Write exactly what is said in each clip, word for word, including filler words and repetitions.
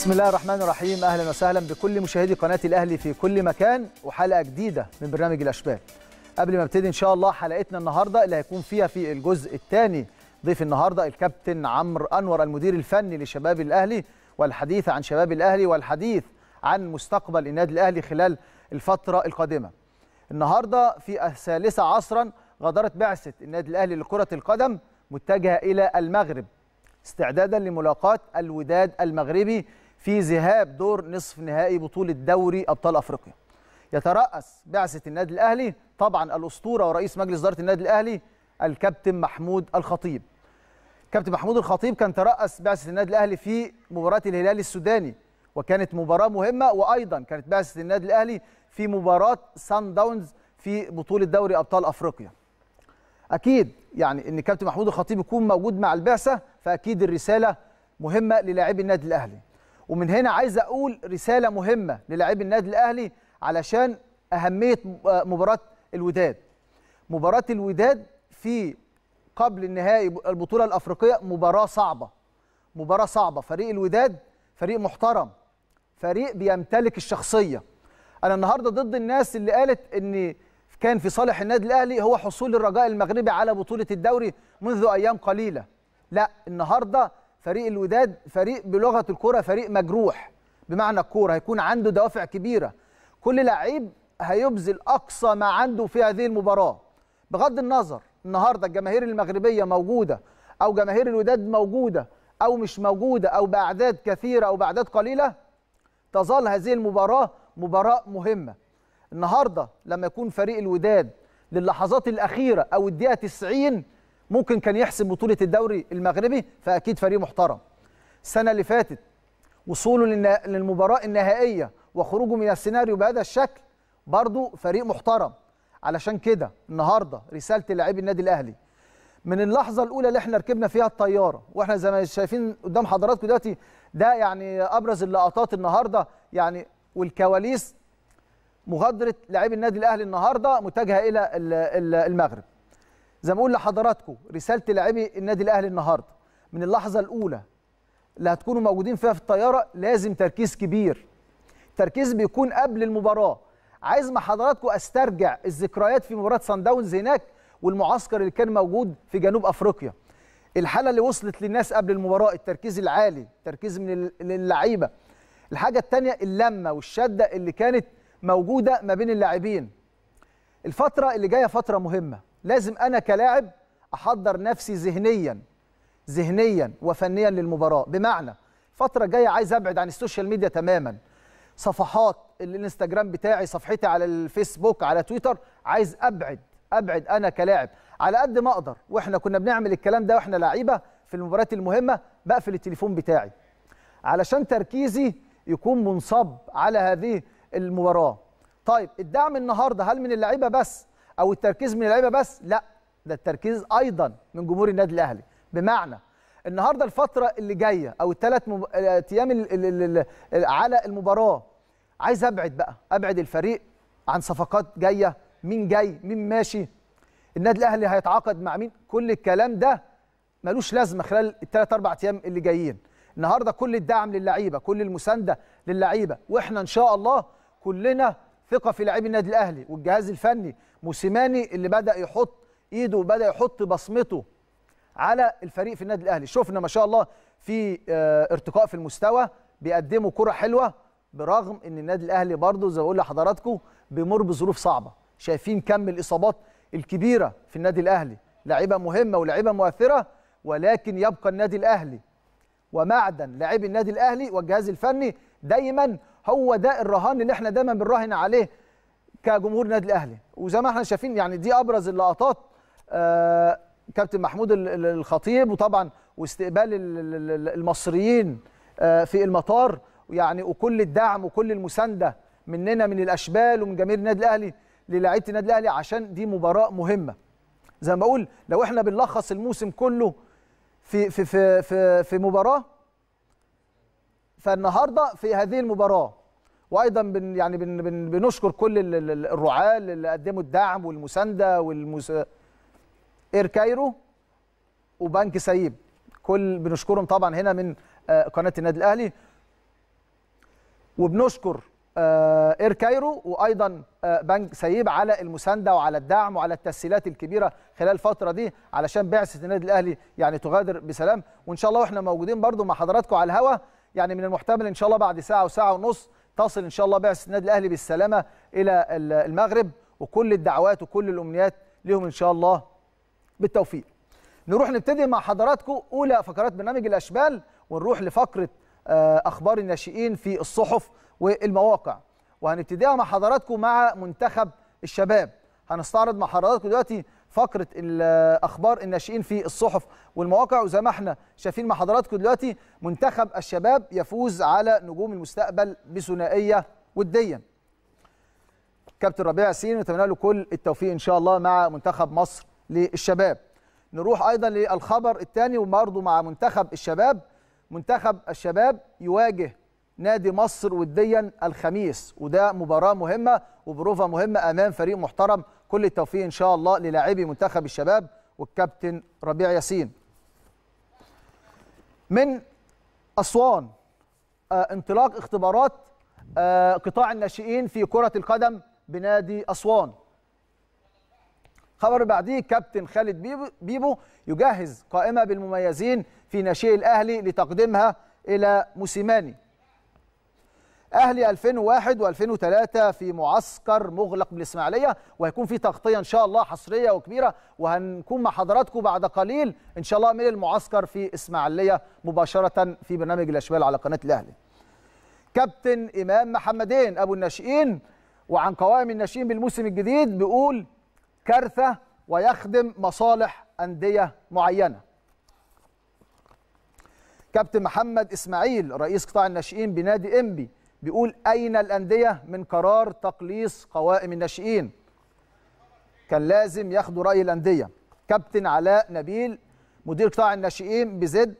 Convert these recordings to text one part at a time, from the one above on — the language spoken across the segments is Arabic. بسم الله الرحمن الرحيم. أهلا وسهلا بكل مشاهدي قناة الأهلي في كل مكان وحلقة جديدة من برنامج الأشبال. قبل ما نبتدي إن شاء الله حلقتنا النهاردة اللي هيكون فيها في الجزء الثاني ضيف النهاردة الكابتن عمرو انور المدير الفني لشباب الأهلي، والحديث عن شباب الأهلي والحديث عن مستقبل النادي الأهلي خلال الفترة القادمة. النهاردة في الثالثة عصرا غادرت بعثة النادي الأهلي لكرة القدم متجهة إلى المغرب استعدادا لملاقاة الوداد المغربي في ذهاب دور نصف نهائي بطولة دوري أبطال أفريقيا. يترأس بعثة النادي الأهلي طبعا الأسطورة ورئيس مجلس إدارة النادي الأهلي الكابتن محمود الخطيب. كابتن محمود الخطيب كان ترأس بعثة النادي الأهلي في مباراة الهلال السوداني وكانت مباراة مهمة، وأيضا كانت بعثة النادي الأهلي في مباراة سان داونز في بطولة دوري أبطال أفريقيا. أكيد يعني إن كابتن محمود الخطيب يكون موجود مع البعثة فأكيد الرسالة مهمة للاعبي النادي الأهلي. ومن هنا عايز أقول رسالة مهمة للاعبي النادي الأهلي علشان أهمية مباراة الوداد. مباراة الوداد في قبل النهائي البطولة الأفريقية مباراة صعبة. مباراة صعبة، فريق الوداد فريق محترم، فريق بيمتلك الشخصية. أنا النهاردة ضد الناس اللي قالت إن كان في صالح النادي الأهلي هو حصول الرجاء المغربي على بطولة الدوري منذ أيام قليلة. لا، النهاردة فريق الوداد فريق بلغة الكرة فريق مجروح بمعنى الكرة، هيكون عنده دوافع كبيرة. كل لعيب هيبذل أقصى ما عنده في هذه المباراة. بغض النظر النهاردة الجماهير المغربية موجودة أو جماهير الوداد موجودة أو مش موجودة أو بأعداد كثيرة أو بأعداد قليلة، تظل هذه المباراة مباراة مهمة. النهاردة لما يكون فريق الوداد للحظات الأخيرة أو الدقيقة تسعين ممكن كان يحسم بطولة الدوري المغربي، فأكيد فريق محترم. السنة اللي فاتت وصوله للمباراة النهائية وخروجه من السيناريو بهذا الشكل برضو فريق محترم. علشان كده النهاردة رسالة لاعبي النادي الأهلي من اللحظة الأولى اللي احنا ركبنا فيها الطيارة، واحنا زي ما شايفين قدام حضراتكم دلوقتي ده يعني أبرز اللقطات النهاردة يعني والكواليس مغادرة لاعبي النادي الأهلي النهارده متجهة إلى المغرب. زي ما بقول لحضراتكم رسالة لاعبي النادي الأهلي النهارده من اللحظة الأولى اللي هتكونوا موجودين فيها في الطيارة لازم تركيز كبير. التركيز بيكون قبل المباراة. عايز مع حضراتكم أسترجع الذكريات في مباراة سان داونز هناك والمعسكر اللي كان موجود في جنوب أفريقيا. الحالة اللي وصلت للناس قبل المباراة، التركيز العالي، التركيز من اللعيبة. الحاجة الثانية اللمة والشدة اللي كانت موجودة ما بين اللاعبين. الفترة اللي جاية فترة مهمة، لازم أنا كلاعب أحضر نفسي ذهنيا ذهنيا وفنيا للمباراة. بمعنى الفترة الجاية عايز أبعد عن السوشيال ميديا تماما، صفحات الانستجرام بتاعي، صفحتي على الفيسبوك، على تويتر، عايز أبعد أبعد أنا كلاعب على قد ما أقدر. وإحنا كنا بنعمل الكلام ده وإحنا لعيبة في المباريات المهمة، بقفل التليفون بتاعي علشان تركيزي يكون منصب على هذه المباراة. طيب الدعم النهارده هل من اللعيبه بس او التركيز من اللعيبه بس؟ لا، ده التركيز ايضا من جمهور النادي الاهلي. بمعنى النهارده الفتره اللي جايه او الثلاث مب... ايام ال... ال... ال... ال... على المباراه عايز ابعد بقى ابعد الفريق عن صفقات جايه، مين جاي، مين ماشي، النادي الاهلي هيتعاقد مع مين. كل الكلام ده ملوش لازمه خلال الثلاث اربع ايام اللي جايين. النهارده كل الدعم للعيبه، كل المسانده للعيبه، واحنا ان شاء الله كلنا ثقة في لاعبي النادي الأهلي والجهاز الفني. موسيماني اللي بدأ يحط إيده وبدأ يحط بصمته على الفريق في النادي الأهلي. شفنا ما شاء الله في ارتقاء في المستوى، بيقدموا كرة حلوة برغم إن النادي الأهلي برضه زي ما بقول لحضراتكم بيمر بظروف صعبة. شايفين كم الإصابات الكبيرة في النادي الأهلي، لاعيبة مهمة ولاعيبة مؤثرة، ولكن يبقى النادي الأهلي ومعدن لاعبي النادي الأهلي والجهاز الفني دايما هو ده الرهان اللي احنا دايما بنراهن عليه كجمهور النادي الاهلي. وزي ما احنا شايفين يعني دي ابرز اللقطات آه كابتن محمود الخطيب، وطبعا واستقبال المصريين آه في المطار، يعني وكل الدعم وكل المسانده مننا من الاشبال ومن جماهير النادي الاهلي للاعيبه النادي الاهلي عشان دي مباراه مهمه. زي ما بقول لو احنا بنلخص الموسم كله في في في في, في مباراه، فالنهارده في هذه المباراه. وايضا بن يعني بن بن بنشكر كل الرعاه اللي قدموا الدعم والمسانده والمس اير كايرو وبنك سيب، كل بنشكرهم طبعا هنا من قناه النادي الاهلي. وبنشكر اير كايرو وايضا بنك سيب على المسانده وعلى الدعم وعلى التسهيلات الكبيره خلال الفتره دي علشان بعثه النادي الاهلي يعني تغادر بسلام. وان شاء الله واحنا موجودين برضو مع حضراتكم على الهوا يعني من المحتمل ان شاء الله بعد ساعه وساعه ونص تصل ان شاء الله بعثه النادي الاهلي بالسلامه الى المغرب، وكل الدعوات وكل الامنيات لهم ان شاء الله بالتوفيق. نروح نبتدي مع حضراتكم اولى فقرات برنامج الاشبال ونروح لفقره اخبار الناشئين في الصحف والمواقع، وهنبتديها مع حضراتكم مع منتخب الشباب. هنستعرض مع حضراتكم دلوقتي فقره اخبار الناشئين في الصحف والمواقع، وزي ما احنا شايفين مع حضراتكم دلوقتي منتخب الشباب يفوز على نجوم المستقبل بثنائيه وديه. كابتن ربيع ياسين نتمنى له كل التوفيق ان شاء الله مع منتخب مصر للشباب. نروح ايضا للخبر الثاني وبرضه مع منتخب الشباب. منتخب الشباب يواجه نادي مصر وديا الخميس، وده مباراة مهمة وبروفة مهمة أمام فريق محترم. كل التوفيق إن شاء الله للاعبي منتخب الشباب والكابتن ربيع ياسين. من أسوان انطلاق اختبارات قطاع الناشئين في كرة القدم بنادي أسوان. خبر بعديه كابتن خالد بيبو, بيبو يجهز قائمة بالمميزين في ناشئي الأهلي لتقديمها إلى موسيماني. أهلي ألفين وواحد وألفين وثلاثة في معسكر مغلق بالإسماعيلية، وهيكون في تغطية إن شاء الله حصرية وكبيرة، وهنكون مع حضراتكم بعد قليل إن شاء الله من المعسكر في إسماعيلية مباشرة في برنامج الأشبال على قناة الأهلي. كابتن إمام محمدين أبو الناشئين وعن قوائم الناشئين بالموسم الجديد بيقول كارثة ويخدم مصالح أندية معينة. كابتن محمد إسماعيل رئيس قطاع الناشئين بنادي إنبي بيقول أين الأندية من قرار تقليص قوائم الناشئين؟ كان لازم ياخدوا رأي الأندية. كابتن علاء نبيل مدير قطاع الناشئين بزد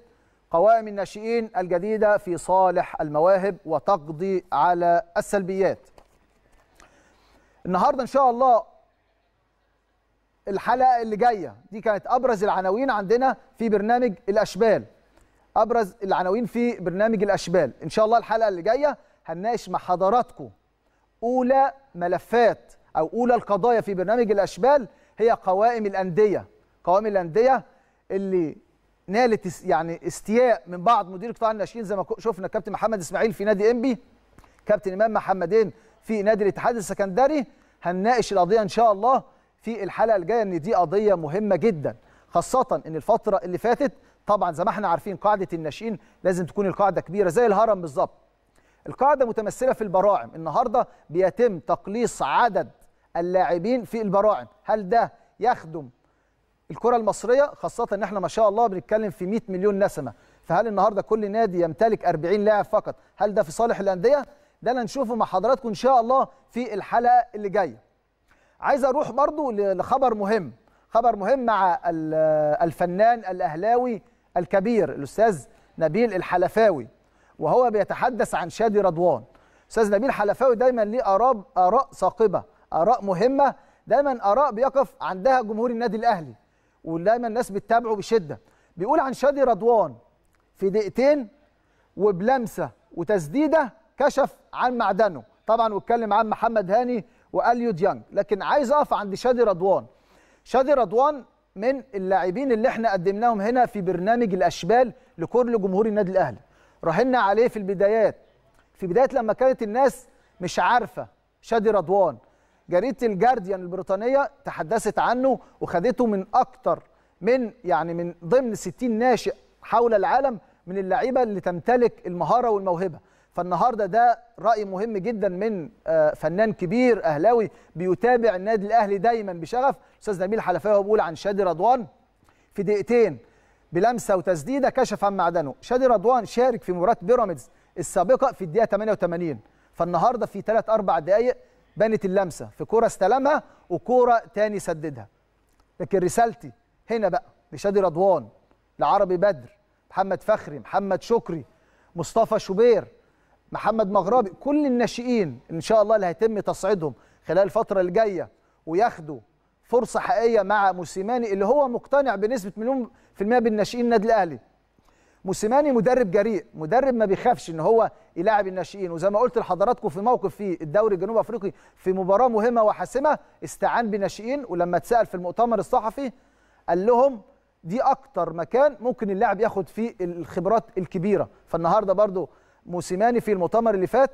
قوائم الناشئين الجديدة في صالح المواهب وتقضي على السلبيات. النهاردة إن شاء الله الحلقة اللي جاية دي كانت أبرز العناوين عندنا في برنامج الأشبال. أبرز العناوين في برنامج الأشبال إن شاء الله الحلقة اللي جاية هنناقش مع حضراتكم أولى ملفات أو أولى القضايا في برنامج الأشبال، هي قوائم الأندية. قوائم الأندية اللي نالت يعني استياء من بعض مدير قطاع الناشئين زي ما شفنا كابتن محمد إسماعيل في نادي إنبي، كابتن إمام محمدين في نادي الاتحاد السكندري. هنناقش القضية إن شاء الله في الحلقة الجاية، إن دي قضية مهمة جدا، خاصة إن الفترة اللي فاتت طبعا زي ما احنا عارفين قاعدة الناشئين لازم تكون القاعدة كبيرة زي الهرم بالظبط. القاعدة متمثلة في البراعم. النهاردة بيتم تقليص عدد اللاعبين في البراعم، هل ده يخدم الكرة المصرية؟ خاصة ان احنا ما شاء الله بنتكلم في مئة مليون نسمة، فهل النهاردة كل نادي يمتلك أربعين لاعب فقط؟ هل ده في صالح الأندية؟ ده اللي هنشوفه مع حضراتكم ان شاء الله في الحلقة اللي جاية. عايز اروح برضو لخبر مهم، خبر مهم مع الفنان الأهلاوي الكبير الأستاذ نبيل الحلفاوي، وهو بيتحدث عن شادي رضوان. أستاذ نبيل الحلفاوي دايما ليه آراء آراء ثاقبة، آراء مهمة، دايما آراء بيقف عندها جمهور النادي الأهلي ودايما الناس بتتابعه بشدة. بيقول عن شادي رضوان في دقيقتين وبلمسة وتسديدة كشف عن معدنه، طبعا واتكلم عن محمد هاني وأليو ديانج، لكن عايز أقف عند شادي رضوان. شادي رضوان من اللاعبين اللي احنا قدمناهم هنا في برنامج الأشبال لكل جمهور النادي الأهلي. راهنا عليه في البدايات، في بدايات لما كانت الناس مش عارفه شادي رضوان. جريده الجارديان البريطانيه تحدثت عنه وخدته من اكتر من يعني من ضمن ستين ناشئ حول العالم من اللعيبه اللي تمتلك المهاره والموهبه. فالنهارده ده راي مهم جدا من فنان كبير اهلاوي بيتابع النادي الاهلي دايما بشغف. استاذ نبيل الحلفاوي بيقول عن شادي رضوان في دقيقتين بلمسه وتسديده كشف عن معدنه. شادي رضوان شارك في مباراه بيراميدز السابقه في الدقيقه ثمانية وثمانين، فالنهارده في ثلاث أربع دقائق بانت اللمسه في كوره استلمها وكوره ثاني سددها. لكن رسالتي هنا بقى لشادي رضوان، لعربي بدر، محمد فخري، محمد شكري، مصطفى شوبير، محمد مغربي، كل الناشئين ان شاء الله اللي هيتم تصعيدهم خلال الفتره اللي جايه وياخدوا فرصة حقيقية مع موسيماني اللي هو مقتنع بنسبة مليون في المية بالناشئين النادي الأهلي. موسيماني مدرب جريء، مدرب ما بيخافش ان هو يلاعب الناشئين، وزي ما قلت لحضراتكم في موقف في الدوري الجنوبي افريقي في مباراه مهمه وحاسمه استعان بناشئين، ولما اتسال في المؤتمر الصحفي قال لهم دي اكتر مكان ممكن اللاعب ياخد فيه الخبرات الكبيره. فالنهارده برضو موسيماني في المؤتمر اللي فات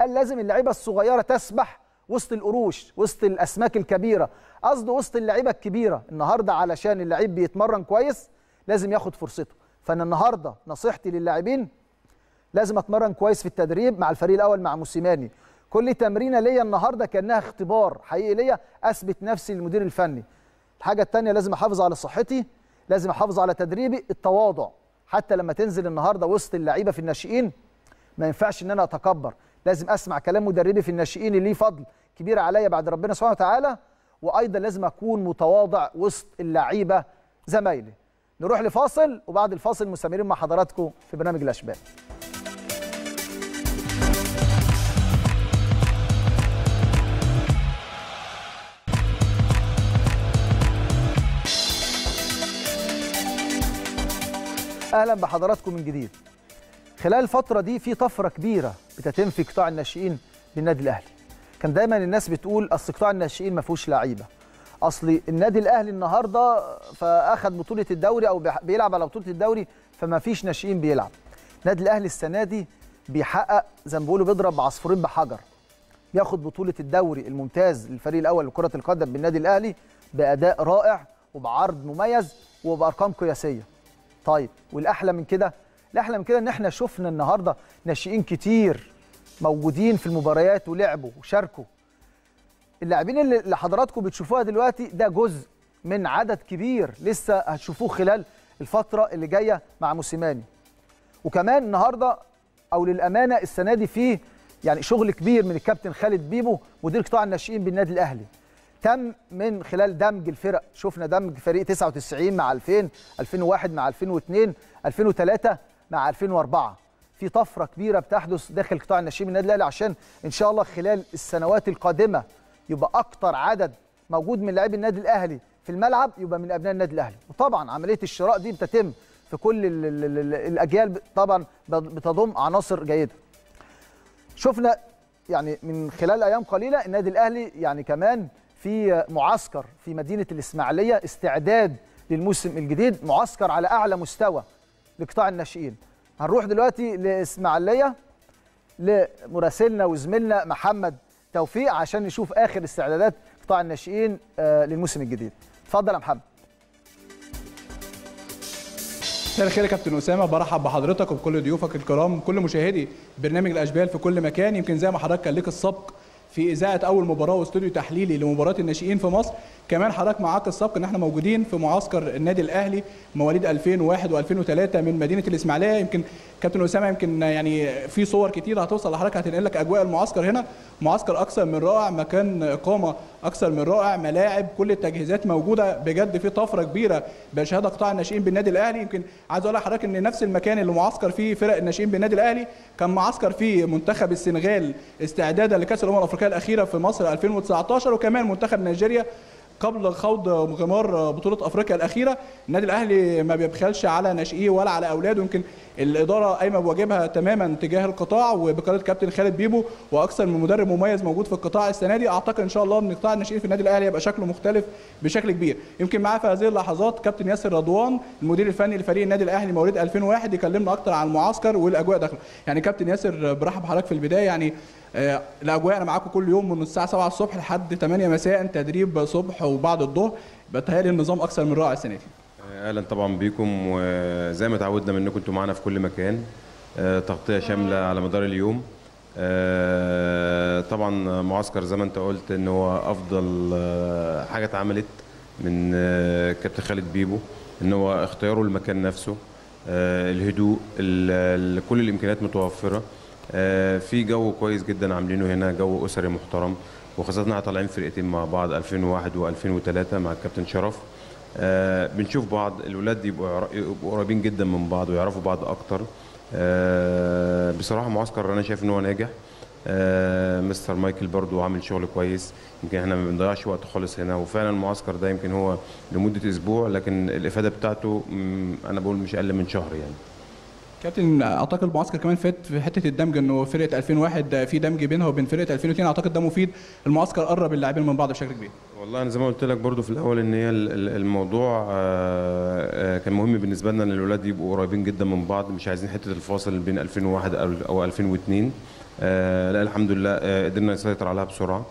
قال لازم اللعيبه الصغيره تسبح وسط القروش، وسط الاسماك الكبيره، قصده وسط اللعيبه الكبيره. النهارده علشان اللعيب بيتمرن كويس لازم ياخد فرصته. فانا النهارده نصيحتي للاعبين لازم اتمرن كويس في التدريب مع الفريق الاول مع موسيماني. كل تمرينه ليا النهارده كانها اختبار حقيقي ليا اثبت نفسي للمدير الفني. الحاجه الثانيه لازم احافظ على صحتي، لازم احافظ على تدريبي، التواضع. حتى لما تنزل النهارده وسط اللعيبه في الناشئين ما ينفعش ان انا اتكبر، لازم اسمع كلام مدربي في الناشئين اللي ليه فضل كبير عليا بعد ربنا سبحانه وتعالى، وايضا لازم اكون متواضع وسط اللعيبه زمايلي. نروح لفاصل وبعد الفاصل مستمرين مع حضراتكم في برنامج الأشبال. أهلا بحضراتكم من جديد. خلال الفترة دي في طفرة كبيرة بتتم في قطاع الناشئين للنادي الأهلي. كان دايما الناس بتقول أصل قطاع الناشئين ما فيهوش لعيبة. اصل النادي الاهلي النهارده فاخد بطوله الدوري او بيلعب على بطوله الدوري فما فيش ناشئين بيلعب. النادي الاهلي السنه دي بيحقق زي ما بيقولوا بيضرب عصفورين بحجر. بياخد بطوله الدوري الممتاز للفريق الاول لكره القدم بالنادي الاهلي باداء رائع وبعرض مميز وبارقام قياسيه. طيب والاحلى من كده؟ الاحلى من كده ان احنا شفنا النهارده ناشئين كتير موجودين في المباريات ولعبوا وشاركوا. اللاعبين اللي حضراتكم بتشوفوها دلوقتي ده جزء من عدد كبير لسه هتشوفوه خلال الفترة اللي جاية مع موسيماني. وكمان النهاردة أو للأمانة السنة دي فيه يعني شغل كبير من الكابتن خالد بيبو مدير قطاع الناشئين بالنادي الأهلي. تم من خلال دمج الفرق، شفنا دمج فريق تسعة وتسعين مع ألفين، ألفين وواحد مع ألفين واثنين، ألفين وثلاثة مع ألفين وأربعة. في طفرة كبيرة بتحدث داخل قطاع الناشئين بالنادي الأهلي عشان إن شاء الله خلال السنوات القادمة يبقى اكتر عدد موجود من لاعبي النادي الاهلي في الملعب يبقى من ابناء النادي الاهلي. وطبعا عمليه الشراء دي بتتم في كل ال ال ال الاجيال، طبعا بتضم عناصر جيده. شفنا يعني من خلال ايام قليله النادي الاهلي يعني كمان في معسكر في مدينه الاسماعيليه استعداد للموسم الجديد، معسكر على اعلى مستوى لقطاع الناشئين. هنروح دلوقتي لاسماعيليه لمراسلنا وزميلنا محمد توفيق عشان نشوف آخر استعدادات قطاع الناشئين للموسم الجديد. اتفضل يا محمد. مساء الخير يا كابتن أسامة، برحب بحضرتك وبكل ضيوفك الكرام وكل مشاهدي برنامج الأشبال في كل مكان. يمكن زي ما حضرتك كان ليك السبق في إذاعة أول مباراة واستوديو تحليلي لمباراة الناشئين في مصر، كمان حضرتك معاك السبق إن احنا موجودين في معسكر النادي الأهلي مواليد ألفين وواحد وألفين وثلاثة من مدينة الإسماعيلية. يمكن كابتن أسامة يمكن يعني في صور كتير هتوصل لحضرتك هتنقل لك أجواء المعسكر. هنا معسكر أكثر من رائع، مكان إقامة أكثر من رائع، ملاعب، كل التجهيزات موجودة. بجد في طفرة كبيرة بيشهدها قطاع الناشئين بالنادي الأهلي. يمكن عايز أقول لحضرتك إن نفس المكان اللي معسكر فيه فرق الناشئين بالنادي الأهلي كان معسكر فيه منتخب السنغال استعدادا لكأس الأمم الأفريقية الأخيرة في مصر ألفين وتسعة عشر، وكمان منتخب نيجيريا قبل خوض غمار بطولة أفريقيا الأخيرة. النادي الأهلي ما بيبخلش على ناشئيه ولا على أولاده، يمكن الإدارة قايمة بواجبها تماما تجاه القطاع وبقيادة كابتن خالد بيبو وأكثر من مدرب مميز موجود في القطاع السنة دي. أعتقد إن شاء الله إن قطاع الناشئين في النادي الأهلي هيبقى شكله مختلف بشكل كبير. يمكن معاه في هذه اللحظات كابتن ياسر رضوان المدير الفني لفريق النادي الأهلي مواليد ألفين وواحد يكلمنا أكثر عن المعسكر والأجواء داخله. يعني كابتن ياسر برحب بحضرتك في البداية، يعني الاجواء انا معاكم كل يوم من الساعه سبعة الصبح لحد ثمانية مساء، تدريب صبح وبعد الظهر، بتهيألي النظام اكثر من رائع السنه دي. اهلا طبعا بيكم، وزي ما تعودنا منكم انتم معانا في كل مكان، تغطيه شامله على مدار اليوم. طبعا معسكر زي ما انت قلت ان هو افضل حاجه اتعملت من كابتن خالد بيبو، ان هو اختياره المكان نفسه، الهدوء، كل الامكانيات متوفره، في جو كويس جدا عاملينه هنا، جو اسري محترم، وخاصه احنا طالعين فرقتين مع بعض ألفين وواحد وألفين وثلاثة مع الكابتن شرف. أه بنشوف بعض الولاد يبقوا قريبين جدا من بعض ويعرفوا بعض اكتر. أه بصراحه معسكر انا شايف ان هو ناجح. أه مستر مايكل برضو عامل شغل كويس، يمكن احنا ما بنضيعش وقت خالص هنا. وفعلا المعسكر ده يمكن هو لمده اسبوع، لكن الافاده بتاعته انا بقول مش اقل من شهر يعني. كابتن اعتقد المعسكر كمان فات في حته الدمج، انه فرقه ألفين وواحد في دمج بينها وبين فرقه ألفين واثنين، اعتقد ده مفيد. المعسكر قرب اللاعبين من بعض بشكل كبير. والله انا زي ما قلت لك برده في الاول ان هي الموضوع كان مهم بالنسبه لنا ان الولاد يبقوا قريبين جدا من بعض، مش عايزين حته الفاصل بين ألفين وواحد او ألفين واثنين. لا الحمد لله قدرنا نسيطر عليها بسرعه،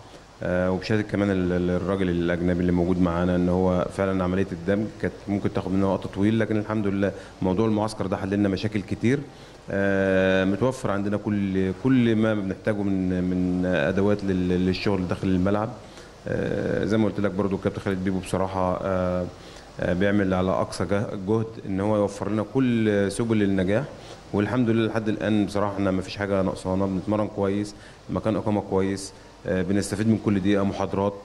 وبشهاده كمان الراجل الاجنبي اللي موجود معانا ان هو فعلا عمليه الدمج كانت ممكن تاخد مننا وقت طويل، لكن الحمد لله موضوع المعسكر ده حل لنا مشاكل كتير. متوفر عندنا كل كل ما بنحتاجه من من ادوات للشغل داخل الملعب. زي ما قلت لك برده الكابتن خالد بيبو بصراحه بيعمل على اقصى جهد ان هو يوفر لنا كل سبل النجاح، والحمد لله لحد الان بصراحه احنا ما فيش حاجه ناقصانا، بنتمرن كويس، مكان اقامه كويس، بنستفيد من كل دقيقه محاضرات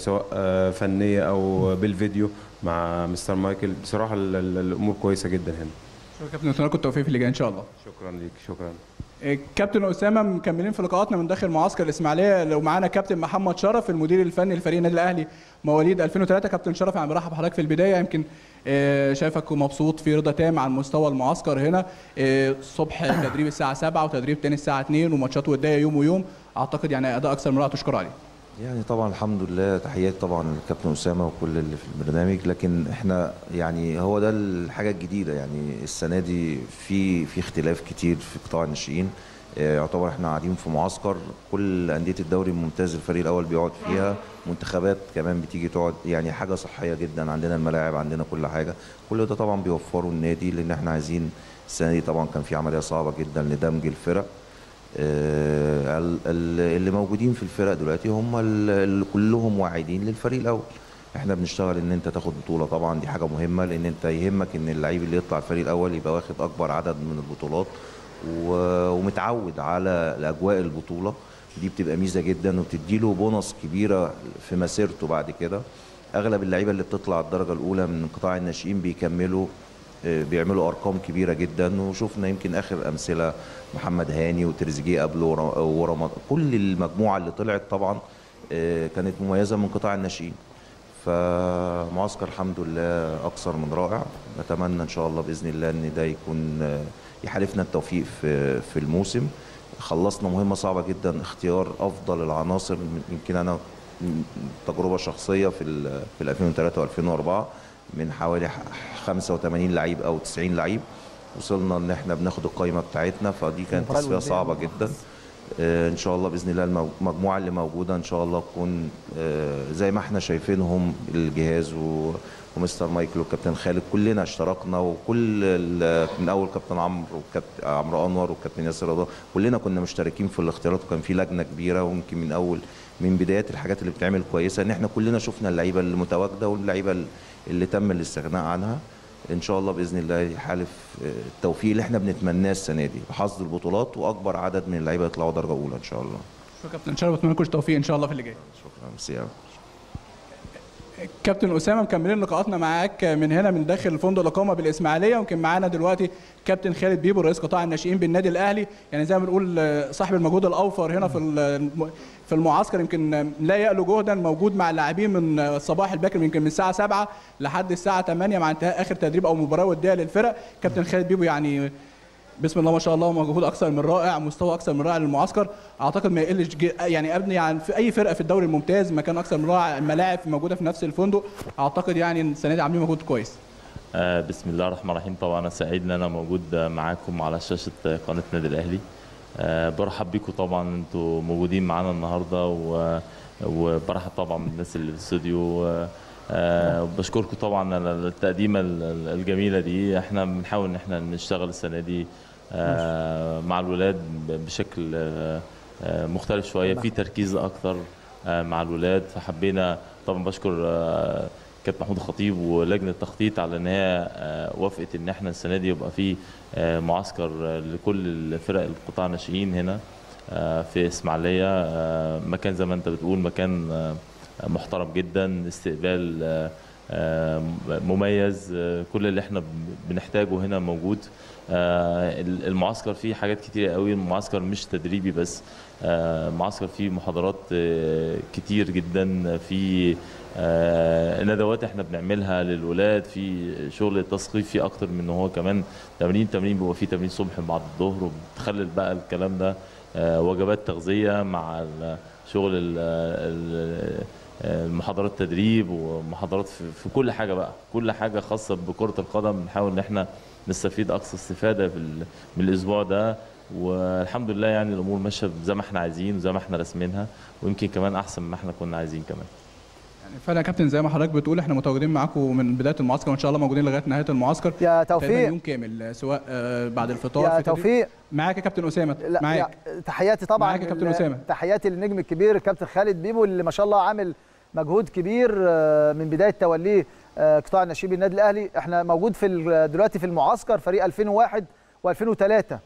سواء فنيه او بالفيديو مع مستر مايكل. بصراحه الامور كويسه جدا هنا. شكرا كابتن، نتمنى لكم التوفيق في اللي جاي ان شاء الله. شكرا ليك. شكرا كابتن اسامه. مكملين في لقاءاتنا من داخل معسكر الاسماعيليه، لو معانا كابتن محمد شرف المدير الفني لفريق النادي الاهلي مواليد ألفين وثلاثة. كابتن شرف يعني برحب بحضرتك في البدايه، يمكن شايفك ومبسوط في رضا تام عن مستوى المعسكر هنا، الصبح تدريب الساعه سبعة وتدريب تاني الساعه اثنين وماتشات وديه يوم ويوم، اعتقد يعني اداء اكثر من رائع تشكر عليه. يعني طبعا الحمد لله، تحيات طبعا للكابتن اسامه وكل اللي في البرنامج، لكن احنا يعني هو ده الحاجه الجديده، يعني السنه دي في في اختلاف كتير في قطاع الناشئين. اه يعتبر احنا قاعدين في معسكر كل انديه الدوري الممتاز الفريق الاول بيقعد فيها، منتخبات كمان بتيجي تقعد، يعني حاجه صحيه جدا، عندنا الملاعب، عندنا كل حاجه، كل ده طبعا بيوفره النادي، لان احنا عايزين السنه دي طبعا كان في عمليه صعبه جدا لدمج الفرق. اللي موجودين في الفرق دلوقتي هم اللي كلهم واعدين للفريق الاول. احنا بنشتغل ان انت تاخد بطوله، طبعا دي حاجه مهمه، لان انت يهمك ان اللعيب اللي يطلع الفريق الاول يبقى واخد اكبر عدد من البطولات ومتعود على اجواء البطوله دي، بتبقى ميزه جدا وبتديله بونص كبيره في مسيرته بعد كده. اغلب اللعيبه اللي بتطلع الدرجه الاولى من قطاع الناشئين بيكملوا بيعملوا ارقام كبيره جدا، وشفنا يمكن اخر امثله محمد هاني وتريزيجيه قبله ورمضان، كل المجموعه اللي طلعت طبعا كانت مميزه من قطاع الناشئين. فمعسكر الحمد لله اكثر من رائع، نتمنى ان شاء الله باذن الله ان ده يكون يحالفنا التوفيق في في الموسم. خلصنا مهمه صعبه جدا، اختيار افضل العناصر، يمكن انا تجربه شخصيه في في ألفين وثلاثة وألفين وأربعة من حوالي خمسة وثمانين لعيب او تسعين لعيب وصلنا ان احنا بناخد القايمه بتاعتنا، فدي كانت تصفيه صعبه جدا. آه ان شاء الله باذن الله المجموعه اللي موجوده ان شاء الله تكون آه زي ما احنا شايفينهم، الجهاز ومستر مايكل والكابتن خالد كلنا اشتركنا، وكل من اول كابتن عمرو وكابتن عمرو انور والكابتن ياسر رضوان كلنا كنا مشتركين في الاختيارات، وكان في لجنه كبيره، ويمكن من اول من بدايات الحاجات اللي بتعمل كويسه ان احنا كلنا شفنا اللعيبه اللي متواجده واللعيبه اللي تم الاستغناء عنها. ان شاء الله باذن الله يحالف التوفيق اللي احنا بنتمناه السنه دي، حصد البطولات واكبر عدد من اللعيبه يطلعوا درجه اولى ان شاء الله. شكرا كابتن شرف، اتمنى لكم التوفيق ان شاء الله في اللي جاي. شكرا مساء. كابتن اسامه، مكملين لقاءاتنا معاك من هنا من داخل فندق الاقامه بالاسماعيليه، ويمكن معانا دلوقتي كابتن خالد بيبو رئيس قطاع الناشئين بالنادي الاهلي، يعني زي ما بنقول صاحب المجهود الاوفر هنا في في المعسكر، يمكن لا يألو جهدا، موجود مع اللاعبين من الصباح الباكر يمكن من الساعه سبعة لحد الساعه ثمانية مع انتهاء اخر تدريب او مباراه وديه للفرق. كابتن خالد بيبو يعني بسم الله ما شاء الله مجهود اكثر من رائع، مستوى اكثر من رائع للمعسكر، اعتقد ما يقلش يعني ابني يعني في اي فرقه في الدوري الممتاز، مكان اكثر من رائع، الملاعب موجوده في نفس الفندق، اعتقد يعني السنه دي عاملين مجهود كويس. آه بسم الله الرحمن الرحيم. طبعا انا سعيد ان انا موجود معاكم على شاشه قناه النادي الاهلي. أه برحب بيكم طبعا، انتوا موجودين معانا النهارده و... وبرحب طبعا بالناس اللي في الاستوديو. أه بشكركم طبعا على التقديمه الجميله دي، احنا بنحاول ان احنا نشتغل السنه دي أه مع الولاد بشكل أه مختلف شويه، في تركيز اكثر أه مع الولاد، فحبينا طبعا بشكر أه كابتن محمود الخطيب ولجنه التخطيط على ان هي وافقت ان احنا السنه دي يبقى في معسكر لكل الفرق القطاع الناشئين هنا في اسماعيليه، مكان زي ما انت بتقول مكان محترم جدا، استقبال مميز، كل اللي احنا بنحتاجه هنا موجود. المعسكر فيه حاجات كتير قوي، المعسكر مش تدريبي بس، المعسكر فيه محاضرات كتير جدا، فيه ندوات احنا بنعملها للولاد، في شغل تثقيفي اكتر من ان هو كمان تمرين تمرين بيبقى فيه تمرين صبح بعد الظهر، وبتخلل بقى الكلام ده وجبات تغذيه مع شغل المحاضرات تدريب ومحاضرات في كل حاجه بقى، كل حاجه خاصه بكره القدم بنحاول ان احنا نستفيد اقصى استفاده من الاسبوع ده. والحمد لله يعني الامور ماشيه زي ما احنا عايزين وزي ما احنا راسمينها، ويمكن كمان احسن ما احنا كنا عايزين كمان. فعلا يا كابتن زي ما حضرتك بتقول احنا متواجدين معاكم من بدايه المعسكر وان شاء الله موجودين لغايه نهايه المعسكر يا توفيق يوم كامل، سواء بعد الفطار يا توفيق. معاك يا كابتن اسامه، معاك تحياتي طبعا، معاك يا كابتن اسامه، تحياتي للنجم الكبير الكابتن خالد بيبو اللي ما شاء الله عامل مجهود كبير من بدايه توليه قطاع نشيب النادي الاهلي. احنا موجود في دلوقتي في المعسكر فريق ألفين وواحد وألفين وثلاثة،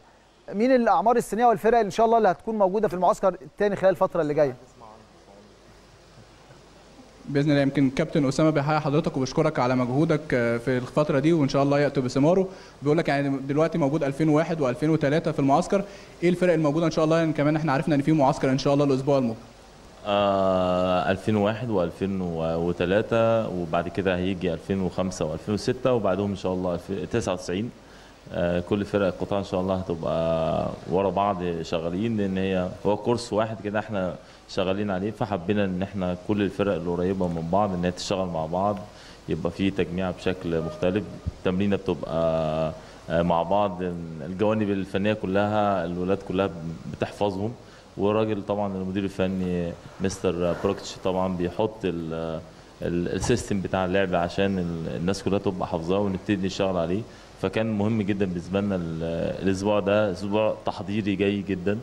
مين الاعمار السنيه والفرق ان شاء الله اللي هتكون موجوده في المعسكر الثاني خلال الفتره اللي جايه باذن الله؟ يمكن كابتن اسامه بيحيي حضرتك وبشكرك على مجهودك في الفتره دي وان شاء الله ياتي بثماره. بيقول لك يعني دلوقتي موجود ألفين وواحد وألفين وثلاثة في المعسكر، ايه الفرق الموجوده ان شاء الله؟ يعني كمان احنا عرفنا ان في معسكر ان شاء الله الاسبوع المقبل. آه ألفين وواحد وألفين وثلاثة وبعد كده هيجي ألفين وخمسة وألفين وستة وبعدهم ان شاء الله تسعة وتسعين. آه كل فرق القطاع ان شاء الله هتبقى ورا بعض شغالين، لان هي هو كورس واحد كده احنا شغالين عليه، فحبينا ان احنا كل الفرق اللي قريبه من بعض ان هي تشتغل مع بعض، يبقى في تجميع بشكل مختلف، تمرينه بتبقى مع بعض، الجوانب الفنيه كلها الولاد كلها بتحفظهم، والراجل طبعا المدير الفني مستر بروكيتش طبعا بيحط السيستم بتاع اللعب عشان الناس كلها تبقى حافظاه ونبتدي نشتغل عليه. فكان مهم جدا بالنسبه لنا الاسبوع ده، اسبوع تحضيري جاي جدا،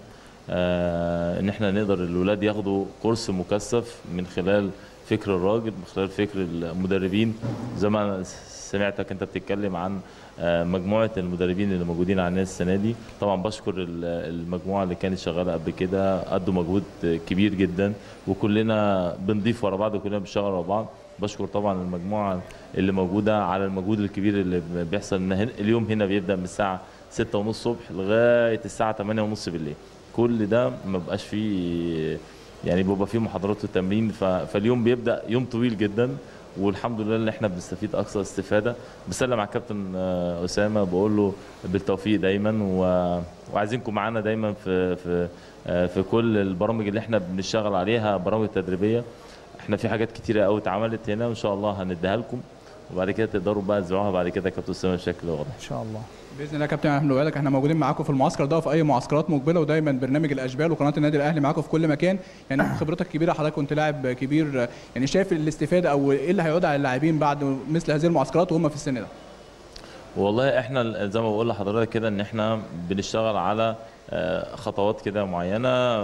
آه ان احنا نقدر الولاد ياخدوا كورس مكثف من خلال فكر الراجل، من خلال فكر المدربين. زي ما سمعتك انت بتتكلم عن آه مجموعه المدربين اللي موجودين عندنا السنه دي، طبعا بشكر المجموعه اللي كانت شغاله قبل كده، قدوا مجهود كبير جدا، وكلنا بنضيف ورا بعض وكلنا بنشتغل ورا بعض. بشكر طبعا المجموعه اللي موجوده على المجهود الكبير اللي بيحصل. اليوم هنا بيبدا من الساعه ستة وثلاثين الصبح لغايه الساعه ثمانية وثلاثين بالليل، كل ده ما بقاش فيه يعني بيبقى فيه محاضرات وتمرين، فاليوم بيبدا يوم طويل جدا، والحمد لله ان احنا بنستفيد اقصى استفاده. بسلم على الكابتن اسامه بقول له بالتوفيق دايما، وعايزينكم معانا دايما في في في كل البرامج اللي احنا بنشتغل عليها، برامج تدريبيه. احنا في حاجات كتيره قوي اتعملت هنا وان شاء الله هنديها لكم، وبعد كده تقدروا بقى تزرعوها بعد كده كابتن اسامه بشكل واضح ان شاء الله باذن الله. يا كابتن احنا بنقول لك احنا موجودين معاكم في المعسكر ده وفي اي معسكرات مقبله، ودايما برنامج الاشبال وقناه النادي الاهلي معاكم في كل مكان. يعني خبرتك كبيره، حضرتك كنت لاعب كبير، يعني شايف الاستفاده او ايه اللي هيعود على اللاعبين بعد مثل هذه المعسكرات وهم في السن ده؟ والله احنا زي ما بقول لحضرتك كده ان احنا بنشتغل على خطوات كده معينه،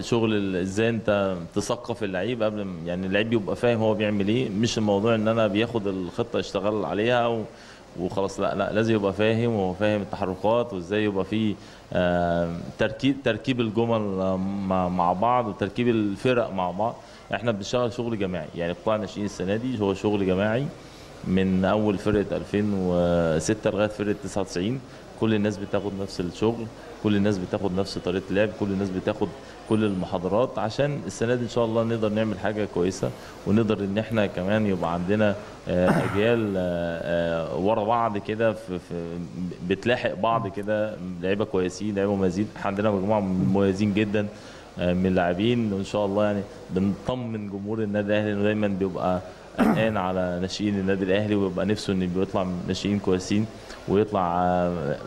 شغل ازاي انت تثقف اللعيب قبل يعني اللعيب يبقى فاهم هو بيعمل ايه، مش الموضوع ان انا بياخد الخطه اشتغل عليها و وخلاص، لا لا لازم يبقى فاهم، وهو فاهم التحركات وازاي يبقى في تركيب تركيب الجمل مع بعض وتركيب الفرق مع بعض. احنا بنشتغل شغل جماعي، يعني قطاع الناشئين السنه دي هو شغل جماعي من اول فرقه ألفين وستة لغايه فرقه تسعة وتسعين، كل الناس بتاخد نفس الشغل، كل الناس بتاخد نفس طريقه اللعب، كل الناس بتاخد كل المحاضرات، عشان السنه دي ان شاء الله نقدر نعمل حاجه كويسه، ونقدر ان احنا كمان يبقى عندنا اجيال ورا بعض كده بتلاحق بعض كده، لعيبه كويسين، لعيبه مميزين، عندنا مجموعه مميزين جدا من اللاعبين، وان شاء الله يعني بنطمن جمهور النادي الاهلي انه دايما بيبقى قلقان على ناشئين النادي الاهلي، ويبقى نفسه ان بيطلع ناشئين كويسين ويطلع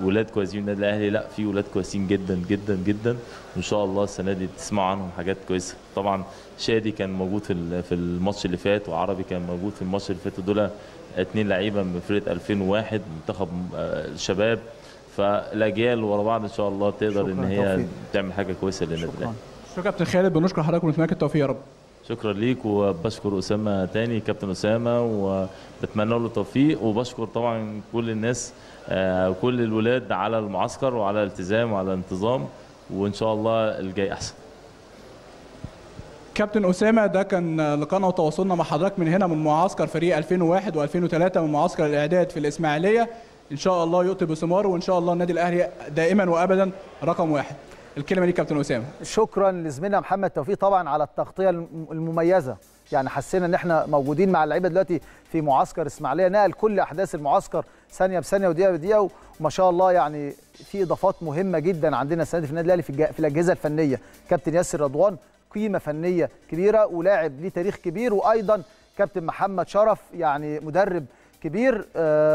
ولاد كويسين من النادي الاهلي. لا في ولاد كويسين جدا جدا جدا، وان شاء الله السنه دي تسمعوا عنهم حاجات كويسه. طبعا شادي كان موجود في في الماتش اللي فات، وعربي كان موجود في الماتش اللي فات، دول اثنين لعيبه من فرقه ألفين وواحد منتخب الشباب، فالاجيال ورا بعض ان شاء الله تقدر ان هي تعمل حاجه كويسه للنادي الاهلي. شكرا كابتن خالد، بنشكر حضرتك ونتمنى لك التوفيق يا رب. شكرا ليك، وبشكر اسامه تاني كابتن اسامه، وبتمنى له التوفيق، وبشكر طبعا كل الناس وكل الولاد على المعسكر وعلى الالتزام وعلى الانتظام، وان شاء الله الجاي احسن. كابتن أسامة، ده كان لقاءنا وتواصلنا مع حضرتك من هنا من معسكر فريق ألفين وواحد وألفين وثلاثة من معسكر الإعداد في الإسماعيلية. إن شاء الله يؤتي بثمار، وإن شاء الله النادي الأهلي دائما وأبدا رقم واحد. الكلمة دي كابتن أسامة. شكرا لزميلنا محمد توفيق طبعا على التغطية المميزة، يعني حسينا ان احنا موجودين مع اللعيبه دلوقتي في معسكر اسماعيليه، نقل كل احداث المعسكر ثانيه بثانيه ودقيقه بدقيقه، وما شاء الله يعني في اضافات مهمه جدا عندنا السنه دي في النادي الاهلي في, في الاجهزه الفنيه. كابتن ياسر رضوان قيمه فنيه كبيره ولاعب ليه تاريخ كبير، وايضا كابتن محمد شرف يعني مدرب كبير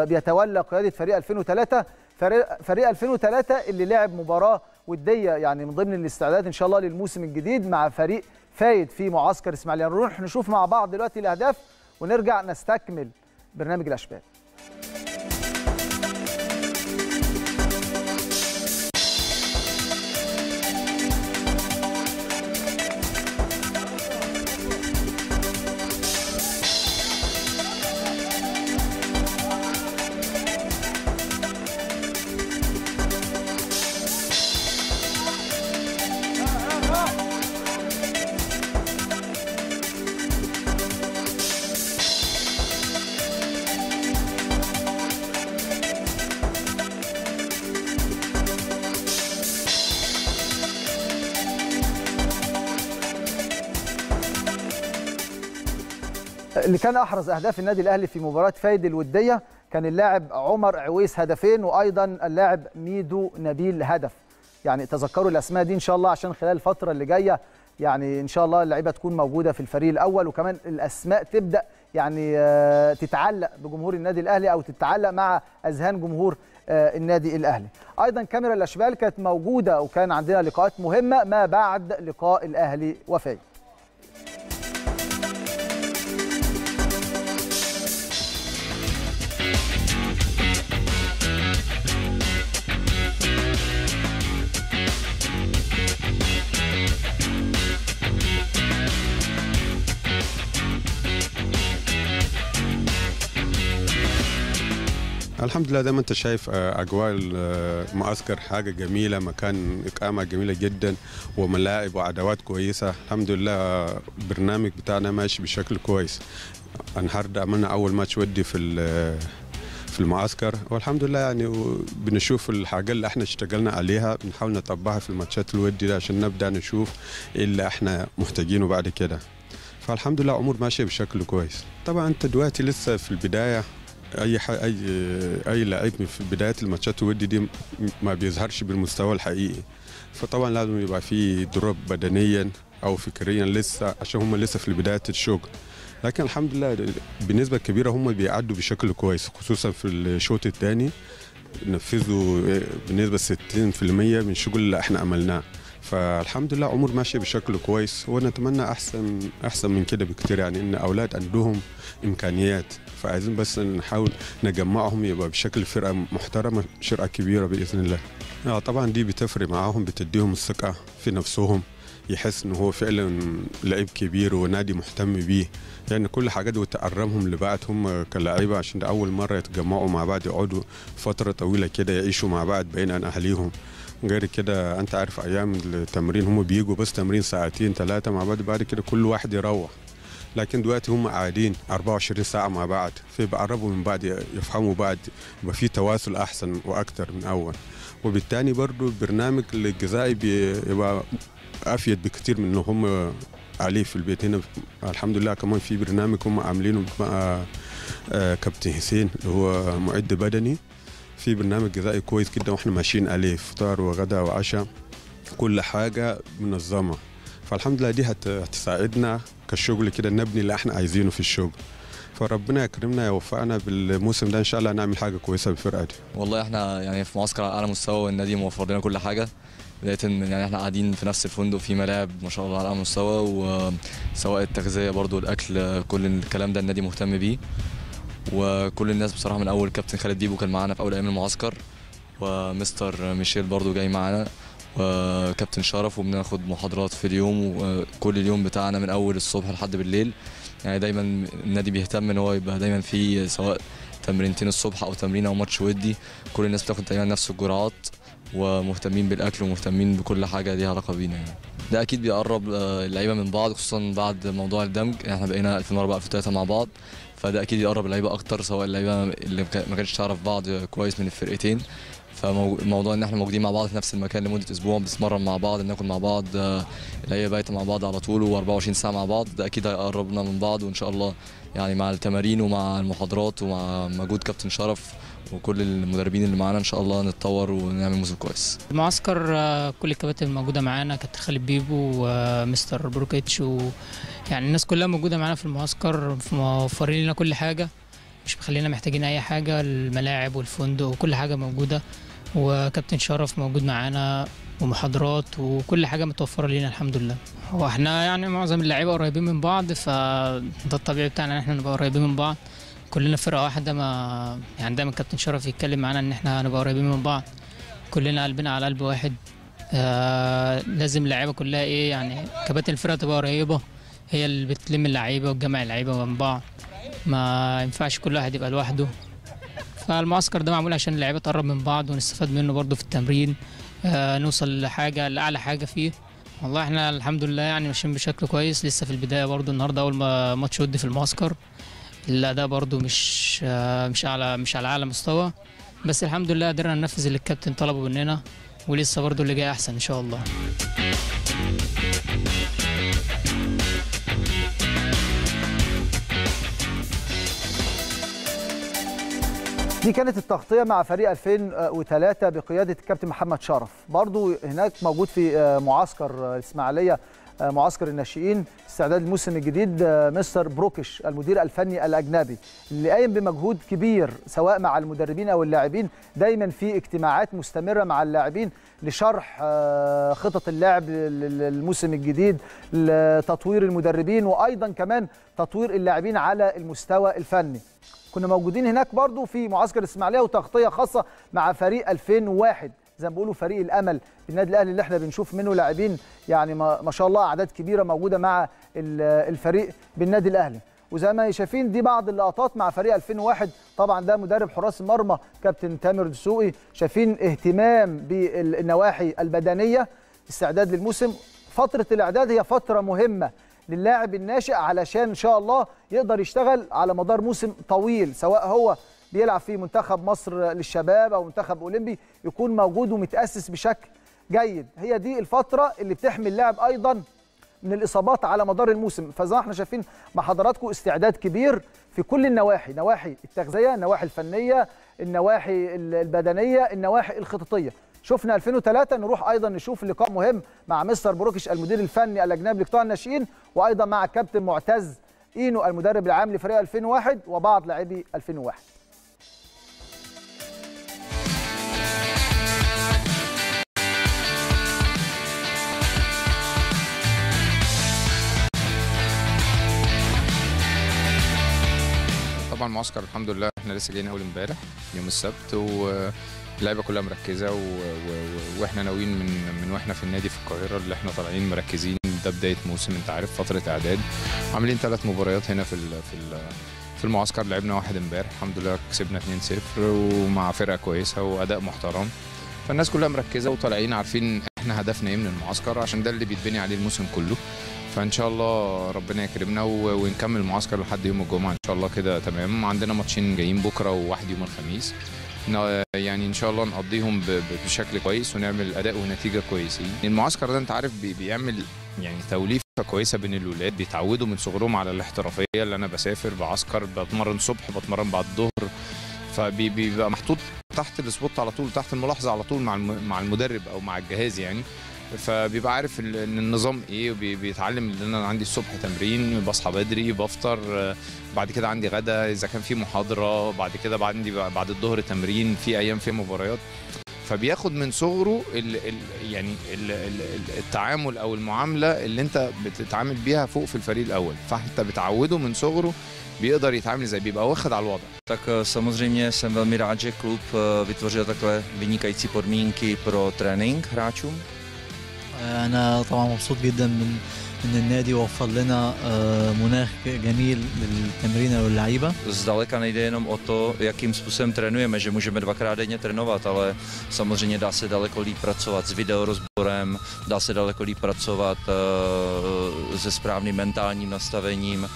بيتولى قياده فريق ألفين وثلاثة، فريق, فريق ألفين وثلاثة اللي لعب مباراه وديه يعني من ضمن الاستعداد ان شاء الله للموسم الجديد مع فريق فايد في معسكر اسماعيليه. نروح نشوف مع بعض دلوقتي الاهداف ونرجع نستكمل برنامج الاشبال. اللي كان احرز اهداف النادي الاهلي في مباراه فايد الوديه كان اللاعب عمر عويس هدفين، وايضا اللاعب ميدو نبيل هدف. يعني تذكروا الاسماء دي ان شاء الله عشان خلال الفتره اللي جايه يعني ان شاء الله اللعيبه تكون موجوده في الفريق الاول، وكمان الاسماء تبدا يعني تتعلق بجمهور النادي الاهلي او تتعلق مع اذهان جمهور النادي الاهلي. ايضا كاميرا الاشبال كانت موجوده وكان عندنا لقاءات مهمه ما بعد لقاء الاهلي وفايد. الحمد لله زي ما انت شايف اجواء المعسكر حاجه جميله، مكان اقامه جميله جدا وملاعب وادوات كويسه. الحمد لله البرنامج بتاعنا ماشي بشكل كويس. النهارده عملنا اول ماتش ودي في في المعسكر، والحمد لله يعني بنشوف الحاجات اللي احنا اشتغلنا عليها بنحاول نطبقها في الماتشات الودي ده عشان نبدا نشوف ايه اللي احنا محتاجينه بعد كده. فالحمد لله امور ماشيه بشكل كويس. طبعا انت دلوقتي لسه في البدايه، اي اي اي لعيب في بدايه الماتشات الودي دي ما بيظهرش بالمستوى الحقيقي، فطبعا لازم يبقى في دروب بدنيا او فكريا لسه عشان هم لسه في بدايه الشغل. لكن الحمد لله بنسبه كبيره هم بيعدوا بشكل كويس، خصوصا في الشوط الثاني نفذوا بنسبه ستين بالمية من الشغل اللي احنا عملناه. فالحمد لله امور ماشيه بشكل كويس، ونتمنى احسن احسن من كده بكتير. يعني ان اولاد عندهم امكانيات، فعايزين بس نحاول نجمعهم يبقى بشكل فرقه محترمه، فرقه كبيره باذن الله. يعني طبعا دي بتفرق معاهم، بتديهم الثقه في نفسهم، يحس ان هو فعلا لعيب كبير ونادي مهتم بيه. يعني كل حاجه دي وتقربهم لبعض هم كلاعيبه، عشان ده اول مره يتجمعوا مع بعض، يقعدوا فتره طويله كده يعيشوا مع بعض بعيد عن اهاليهم. غير كده انت عارف ايام التمرين هم بيجوا بس تمرين ساعتين ثلاثه مع بعض، بعد كده كل واحد يروح. لكن دلوقتي هم قاعدين أربعة وعشرين ساعه مع بعض، فبيقربوا من بعض، يفهموا بعض، يبقى في تواصل احسن واكثر من اول. وبالتالي برضو البرنامج الغذائي بيبقى افيد بكثير من ان هم عليه في البيت. هنا الحمد لله كمان في برنامج هم عاملينه مع كابتن حسين اللي هو معد بدني، في برنامج غذائي كويس جدا واحنا ماشيين عليه، فطار وغدا وعشاء كل حاجه منظمه. فالحمد لله دي هتساعدنا كالشغل كده نبني اللي احنا عايزينه في الشغل. فربنا يكرمنا يوفقنا بالموسم ده ان شاء الله نعمل حاجه كويسه بالفرقه دي. والله احنا يعني في معسكر على اعلى مستوى، والنادي موفر لنا كل حاجه، بدايه يعني احنا قاعدين في نفس الفندق، في ملاعب ما شاء الله على اعلى مستوى، وسواء التغذيه برضو الاكل كل الكلام ده النادي مهتم بيه. وكل الناس بصراحه من اول كابتن خالد بيبو كان معانا في اول ايام المعسكر، ومستر ميشيل برضو جاي معانا، وكابتن شرف، وبناخد محاضرات في اليوم وكل اليوم بتاعنا من اول الصبح لحد بالليل. يعني دايما النادي بيهتم ان هو يبقى دايما في سواء تمرينتين الصبح او تمرين او ماتش ودي، كل الناس بتاخد تقريبا نفس الجرعات ومهتمين بالاكل ومهتمين بكل حاجه ليها علاقه بينا يعني. ده اكيد بيقرب اللعيبه من بعض، خصوصا بعد موضوع الدمج، احنا بقينا ألفين وأربعة ألفين وثلاثة مع بعض، فده اكيد يقرب اللعيبه اكتر، سواء اللعيبه اللي ما كانتش تعرف بعض كويس من الفرقتين. فموضوع ان احنا موجودين مع بعض في نفس المكان لمده اسبوع، بنتمرن مع بعض، بناكل مع بعض، اللعيبه بايته مع بعض على طول وأربعة وعشرين ساعه مع بعض، ده اكيد هيقربنا من بعض. وان شاء الله يعني مع التمارين ومع المحاضرات ومع مجهود كابتن شرف وكل المدربين اللي معانا ان شاء الله نتطور ونعمل موسم كويس. المعسكر كل الكباتن الموجوده معانا، كابتن خالد بيبو ومستر بروكيتش، ويعني الناس كلها موجوده معانا في المعسكر، موفرين لنا كل حاجه، مش مخلينا محتاجين اي حاجه، الملاعب والفندق وكل حاجه موجوده، وكابتن شرف موجود معانا ومحاضرات وكل حاجه متوفره لينا الحمد لله. واحنا يعني معظم اللعيبه قريبين من بعض، فده الطبيعي بتاعنا ان احنا نبقى قريبين من بعض، كلنا فرقه واحده، ما يعني دايما كابتن شرف يتكلم معانا ان احنا هنبقى قريبين من بعض، كلنا قلبنا على قلب واحد. آه لازم اللعيبه كلها ايه يعني كباتن الفرقه تبقى قريبه، هي اللي بتلم اللعيبه وتجمع اللعيبه من بعض، ما ينفعش كل واحد يبقى لوحده. فالمعسكر ده معمول عشان اللعيبه تقرب من بعض ونستفاد منه برضه في التمرين، آه نوصل لحاجه لاعلى حاجه فيه. والله احنا الحمد لله يعني ماشيين بشكل كويس، لسه في البدايه برضه، النهارده اول ما ماتش ودي في المعسكر، الاداء برضه مش آه مش على مش على اعلى مستوى، بس الحمد لله قدرنا ننفذ اللي الكابتن طلبه مننا، ولسه برضه اللي جاي احسن ان شاء الله. دي كانت التغطية مع فريق ألفين وثلاثة بقيادة الكابتن محمد شرف. برضو هناك موجود في معسكر الإسماعيلية، معسكر الناشئين استعداد الموسم الجديد، مستر بروكيش المدير الفني الأجنبي اللي قايم بمجهود كبير سواء مع المدربين أو اللاعبين، دايما في اجتماعات مستمرة مع اللاعبين لشرح خطط اللعب للموسم الجديد، لتطوير المدربين وأيضا كمان تطوير اللاعبين على المستوى الفني. كنا موجودين هناك برضو في معسكر الإسماعيلية، وتغطية خاصة مع فريق ألفين وواحد، زي ما بيقولوا فريق الأمل بالنادي الأهلي، اللي احنا بنشوف منه لاعبين يعني ما شاء الله أعداد كبيرة موجودة مع الفريق بالنادي الأهلي. وزي ما شايفين دي بعض اللقطات مع فريق ألفين وواحد، طبعا ده مدرب حراس المرمى كابتن تامر دسوقي، شايفين اهتمام بالنواحي البدنية استعداد للموسم. فترة الإعداد هي فترة مهمة للاعب الناشئ علشان ان شاء الله يقدر يشتغل على مدار موسم طويل، سواء هو بيلعب في منتخب مصر للشباب او منتخب اولمبي، يكون موجود ومتاسس بشكل جيد. هي دي الفتره اللي بتحمي اللاعب ايضا من الاصابات على مدار الموسم. فزي ما احنا شايفين مع حضراتكم استعداد كبير في كل النواحي، نواحي التغذيه، النواحي الفنيه، النواحي البدنيه، النواحي الخططيه. شفنا ألفين وثلاثة، نروح ايضا نشوف لقاء مهم مع مستر بروكيش المدير الفني الاجنبي لقطاع الناشئين، وايضا مع كابتن معتز اينو المدرب العام لفريق ألفين وواحد وبعض لاعبي ألفين وواحد. طبعا المعسكر الحمد لله احنا لسه جايين اول امبارح يوم السبت، و اللعيبه كلها مركزه و... و... واحنا ناويين من من واحنا في النادي في القاهره اللي احنا طالعين مركزين. ده بدايه موسم، انت عارف فتره اعداد، عاملين ثلاث مباريات هنا في ال... في ال... في المعسكر، لعبنا واحد امبارح الحمد لله كسبنا اتنين صفر ومع فرقه كويسه واداء محترم، فالناس كلها مركزه وطالعين عارفين احنا هدفنا ايه من المعسكر، عشان ده اللي بيتبني عليه الموسم كله. فان شاء الله ربنا يكرمنا و... ونكمل المعسكر لحد يوم الجمعه ان شاء الله كده. تمام، عندنا ماتشين جايين بكره وواحد يوم الخميس، يعني ان شاء الله نقضيهم بشكل كويس ونعمل اداء ونتيجه كويسين. المعسكر ده انت عارف بيعمل يعني توليفه كويسه بين الولاد، بيتعودوا من صغرهم على الاحترافيه، اللي انا بسافر بعسكر بتمرن صبح بتمرن بعد الظهر، فبيبقى محطوط تحت السبوت على طول، تحت الملاحظه على طول مع مع المدرب او مع الجهاز يعني، فبيبقى عارف ان النظام ايه، بيتعلم ان انا عندي الصبح تمرين، بصحى بدري بفطر، بعد كده عندي غدا اذا كان في محاضره، بعد كده بعد عندي بعد الظهر تمرين، في ايام فيها مباريات، فبياخد من صغره ال ال يعني ال ال التعامل او المعامله اللي انت بتتعامل بيها فوق في الفريق الاول، فانت بتعوده من صغره بيقدر يتعامل ازاي، بيبقى واخد على الوضع. Tak samozřejmě jsem velmi rád, že klub vytvořil takové vynikající podmínky pro trénink hráčům. أنا طبعا مبسوط جدا من من النادي ووفر لنا مناخ جميل للتمرين واللعيبه. Zdaleka nejde jenom o to, jakým způsobem trénujeme, že můžeme dvakrát denně trénovat, ale samozřejmě dá se daleko líp pracovat s videorozborem, dá se daleko líp pracovat se správným mentálním nastavením,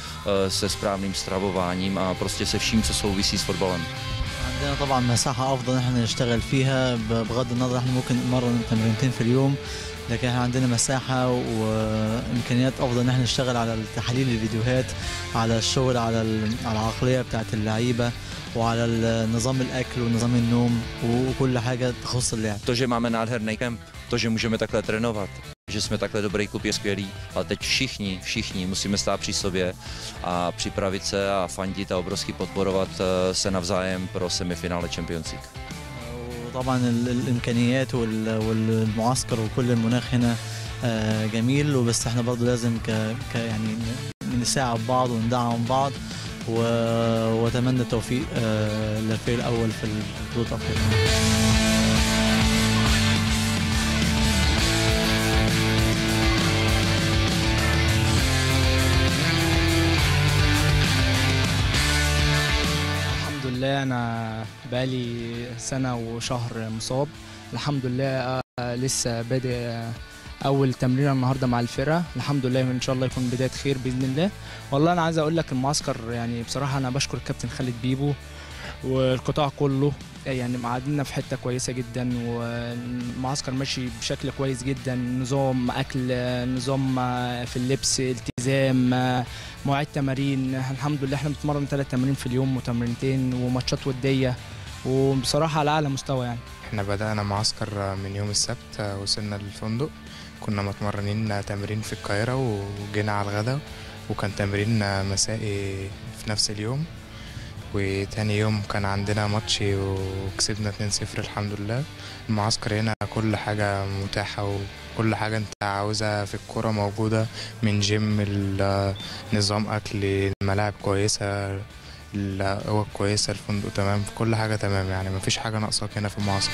se správným stravováním a prostě se vším, co souvisí s fotbalem. عندنا طبعا مساحة أفضل نحن نشتغل فيها بغض النظر نحن ممكن نتمرن تمرينتين في اليوم لكن احنا عندنا مساحة وإمكانيات أفضل نحن نشتغل على تحليل الفيديوهات على الشغل على على العقلية بتاعت اللعيبة وعلى نظام الأكل ونظام النوم وكل حاجة تخص اللعب. To, že máme nádherný kemp, to, že můžeme takhle trénovat, že jsme takhle dobrý klub je skvělý, ale teď všichni, všichni musíme stát při sobě a připravit se a fandit a obrovsky podporovat se navzájem pro semifinále Champions League. طبعا الإمكانيات والمعسكر وكل المناخ هنا جميل وبس احنا برضو لازم ك يعني نساعد بعض وندعم بعض واتمنى التوفيق للفريق الأول في البطولة الأفريقية. أنا بقالي سنة وشهر مصاب الحمد لله لسه بادئ أول تمرين النهاردة مع الفرقة الحمد لله إن شاء الله يكون بداية خير بإذن الله. والله أنا عايز أقول لك المعسكر يعني بصراحة أنا بشكر الكابتن خالد بيبو والقطاع كله يعني معادلنا في حتة كويسة جدا والمعسكر ماشي بشكل كويس جدا نظام أكل نظام في اللبس التزام مواعيد تمارين الحمد لله احنا بنتمرن ثلاث تمارين في اليوم وتمرينتين وماتشات ودية وبصراحة على أعلى مستوى يعني. احنا بدأنا معسكر من يوم السبت وصلنا للفندق كنا متمرنين تمرين في القاهرة وجينا على الغداء وكان تمرين مسائي في نفس اليوم وتاني يوم كان عندنا ماتش وكسبنا اتنين صفر الحمد لله. المعسكر هنا كل حاجة متاحة وكل حاجة انت عاوزها في الكرة موجودة من جيم نظام أكل الملاعب كويسة القوة كويسة الفندق تمام كل حاجة تمام يعني مفيش حاجة ناقصاك هنا في المعسكر.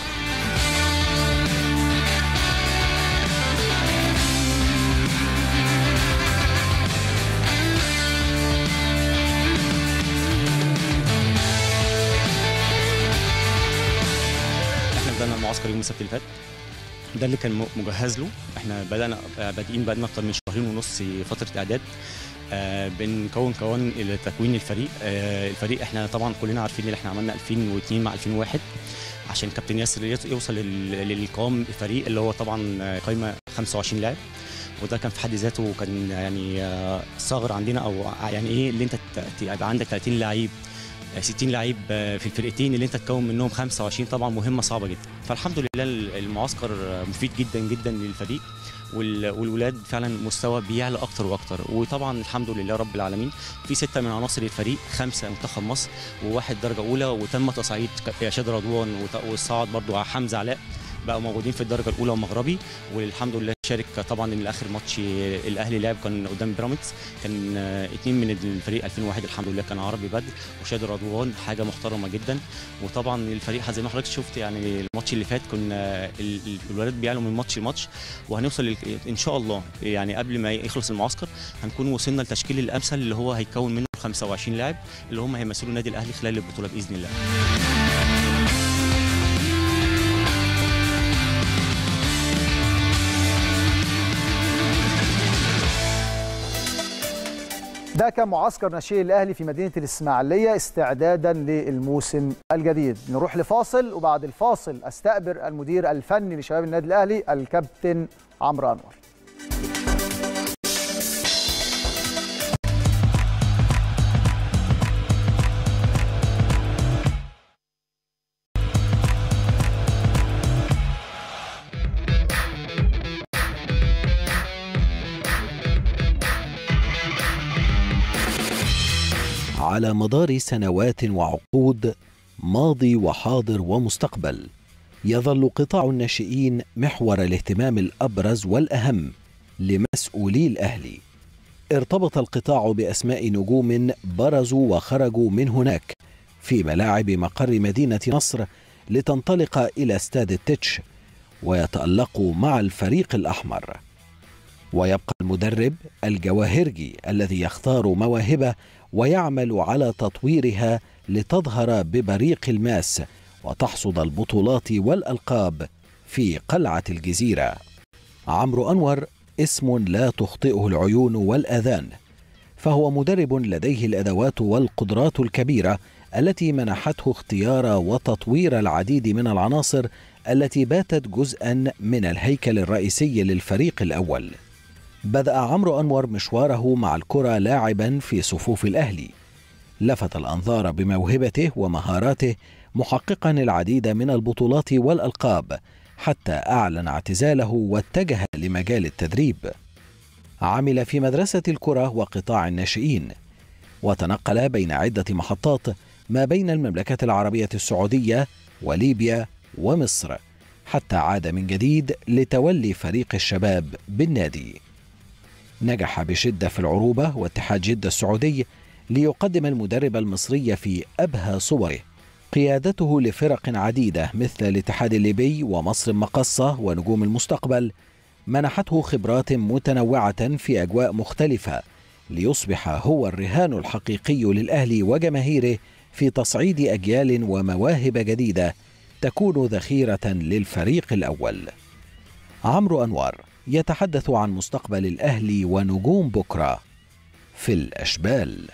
معسكر يوم السبت اللي فات ده اللي كان مجهز له احنا بدأنا بادئين بقالنا اكتر من شهرين ونص فترة اعداد آه بنكون كون تكوين الفريق آه الفريق احنا طبعا كلنا عارفين ان احنا عملنا ألفين واتنين مع ألفين وواحد عشان كابتن ياسر يوصل للقام الفريق اللي هو طبعا قايمة خمسة وعشرين لاعب وده كان في حد ذاته كان يعني آه ثغر عندنا او يعني ايه اللي انت يبقى عندك تلاتين لعيب ستين لعيب في الفرقتين اللي انت تكون منهم خمسة وعشرين طبعا مهمه صعبه جدا. فالحمد لله المعسكر مفيد جدا جدا للفريق والولاد فعلا مستوى بيعلى اكتر واكتر وطبعا الحمد لله رب العالمين في سته من عناصر الفريق خمسه منتخب مصر وواحد درجه اولى وتم تصعيد شادي رضوان والصعد برضو حمزه علاء بقوا موجودين في الدرجه الاولى ومغربي والحمد لله شارك طبعا ان اخر ماتش الاهلي لعب كان قدام بيراميدز كان اتنين من الفريق ألفين وواحد الحمد لله كان عربي بدر وشادي رضوان حاجه محترمه جدا وطبعا الفريق زي ما حضرتك شفت يعني الماتش اللي فات كنا الولاد بيعلوا من ماتش لماتش وهنوصل ان شاء الله يعني قبل ما يخلص المعسكر هنكون وصلنا لتشكيل الامثل اللي هو هيكون منه خمسة وعشرين لاعب اللي هم هيمثلوا النادي الاهلي خلال البطوله باذن الله. ده كان معسكر ناشئي الاهلي في مدينه الاسماعيليه استعدادا للموسم الجديد. نروح لفاصل وبعد الفاصل استقبل المدير الفني لشباب النادي الاهلي الكابتن عمرو انور. على مدار سنوات وعقود ماضي وحاضر ومستقبل يظل قطاع الناشئين محور الاهتمام الأبرز والأهم لمسؤولي الأهلي. ارتبط القطاع بأسماء نجوم برزوا وخرجوا من هناك في ملاعب مقر مدينة نصر لتنطلق إلى استاد التتش ويتألقوا مع الفريق الأحمر. ويبقى المدرب الجواهرجي الذي يختار مواهبه ويعمل على تطويرها لتظهر ببريق الماس وتحصد البطولات والألقاب في قلعة الجزيرة. عمرو انور اسم لا تخطئه العيون والأذان، فهو مدرب لديه الأدوات والقدرات الكبيرة التي منحته اختيار وتطوير العديد من العناصر التي باتت جزءا من الهيكل الرئيسي للفريق الأول. بدأ عمرو انور مشواره مع الكرة لاعبا في صفوف الأهلي، لفت الأنظار بموهبته ومهاراته محققا العديد من البطولات والألقاب حتى أعلن اعتزاله واتجه لمجال التدريب. عمل في مدرسة الكرة وقطاع الناشئين، وتنقل بين عدة محطات ما بين المملكة العربية السعودية وليبيا ومصر، حتى عاد من جديد لتولي فريق الشباب بالنادي. نجح بشدة في العروبة واتحاد جدة السعودي ليقدم المدرب المصري في أبهى صوره. قيادته لفرق عديدة مثل الاتحاد الليبي ومصر المقصة ونجوم المستقبل منحته خبرات متنوعة في أجواء مختلفة ليصبح هو الرهان الحقيقي للأهلي وجماهيره في تصعيد أجيال ومواهب جديدة تكون ذخيرة للفريق الأول. عمرو انور يتحدث عن مستقبل الأهلي ونجوم بكرة في الأشبال.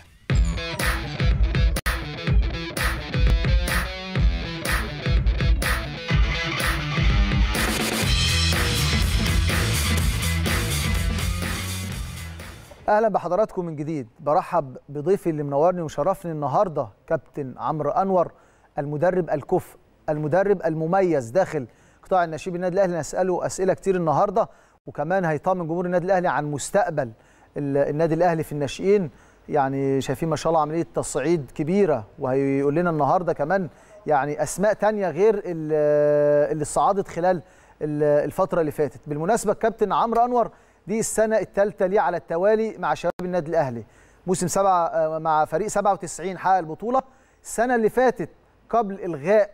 اهلا بحضراتكم من جديد، برحب بضيفي اللي منورني وشرفني النهارده كابتن عمرو انور، المدرب الكفء، المدرب المميز داخل قطاع الناشئين بالنادي الاهلي. نساله اسئله كتير النهارده، وكمان هيطمن جمهور النادي الاهلي عن مستقبل النادي الاهلي في الناشئين. يعني شايفين ما شاء الله عمليه تصعيد كبيره، وهيقول لنا النهارده كمان يعني اسماء تانية غير اللي صعدت خلال الفتره اللي فاتت. بالمناسبه كابتن عمرو انور دي السنة الثالثة ليه على التوالي مع شباب النادي الأهلي، موسم سبعة مع فريق سبعة وتسعين حقق البطولة، السنة اللي فاتت قبل إلغاء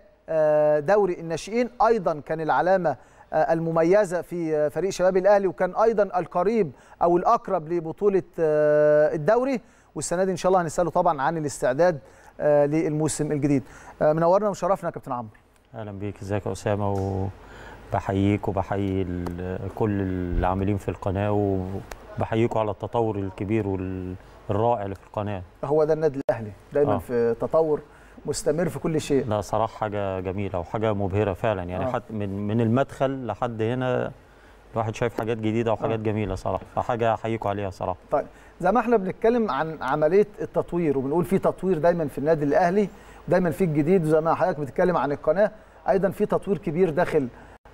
دوري الناشئين أيضا كان العلامة المميزة في فريق شباب الأهلي، وكان أيضا القريب أو الأقرب لبطولة الدوري، والسنة دي إن شاء الله هنسأله طبعا عن الاستعداد للموسم الجديد. منورنا ومشرفنا كابتن عمرو. أهلا بيك، ازيك يا أسامة، و بحييك وبحيي كل العاملين في القناه، وبحييكم على التطور الكبير والرائع اللي في القناه. هو ده النادي الاهلي دايما آه. في تطور مستمر في كل شيء. لا صراحه حاجه جميله وحاجه مبهره فعلا، يعني آه. حتى من من المدخل لحد هنا الواحد شايف حاجات جديده وحاجات آه. جميله صراحه، فحاجه احييكم عليها صراحه. طيب زي ما احنا بنتكلم عن عمليه التطوير وبنقول في تطوير دايما في النادي الاهلي، دايما في الجديد، وزي ما حضرتك بتتكلم عن القناه ايضا في تطوير كبير داخل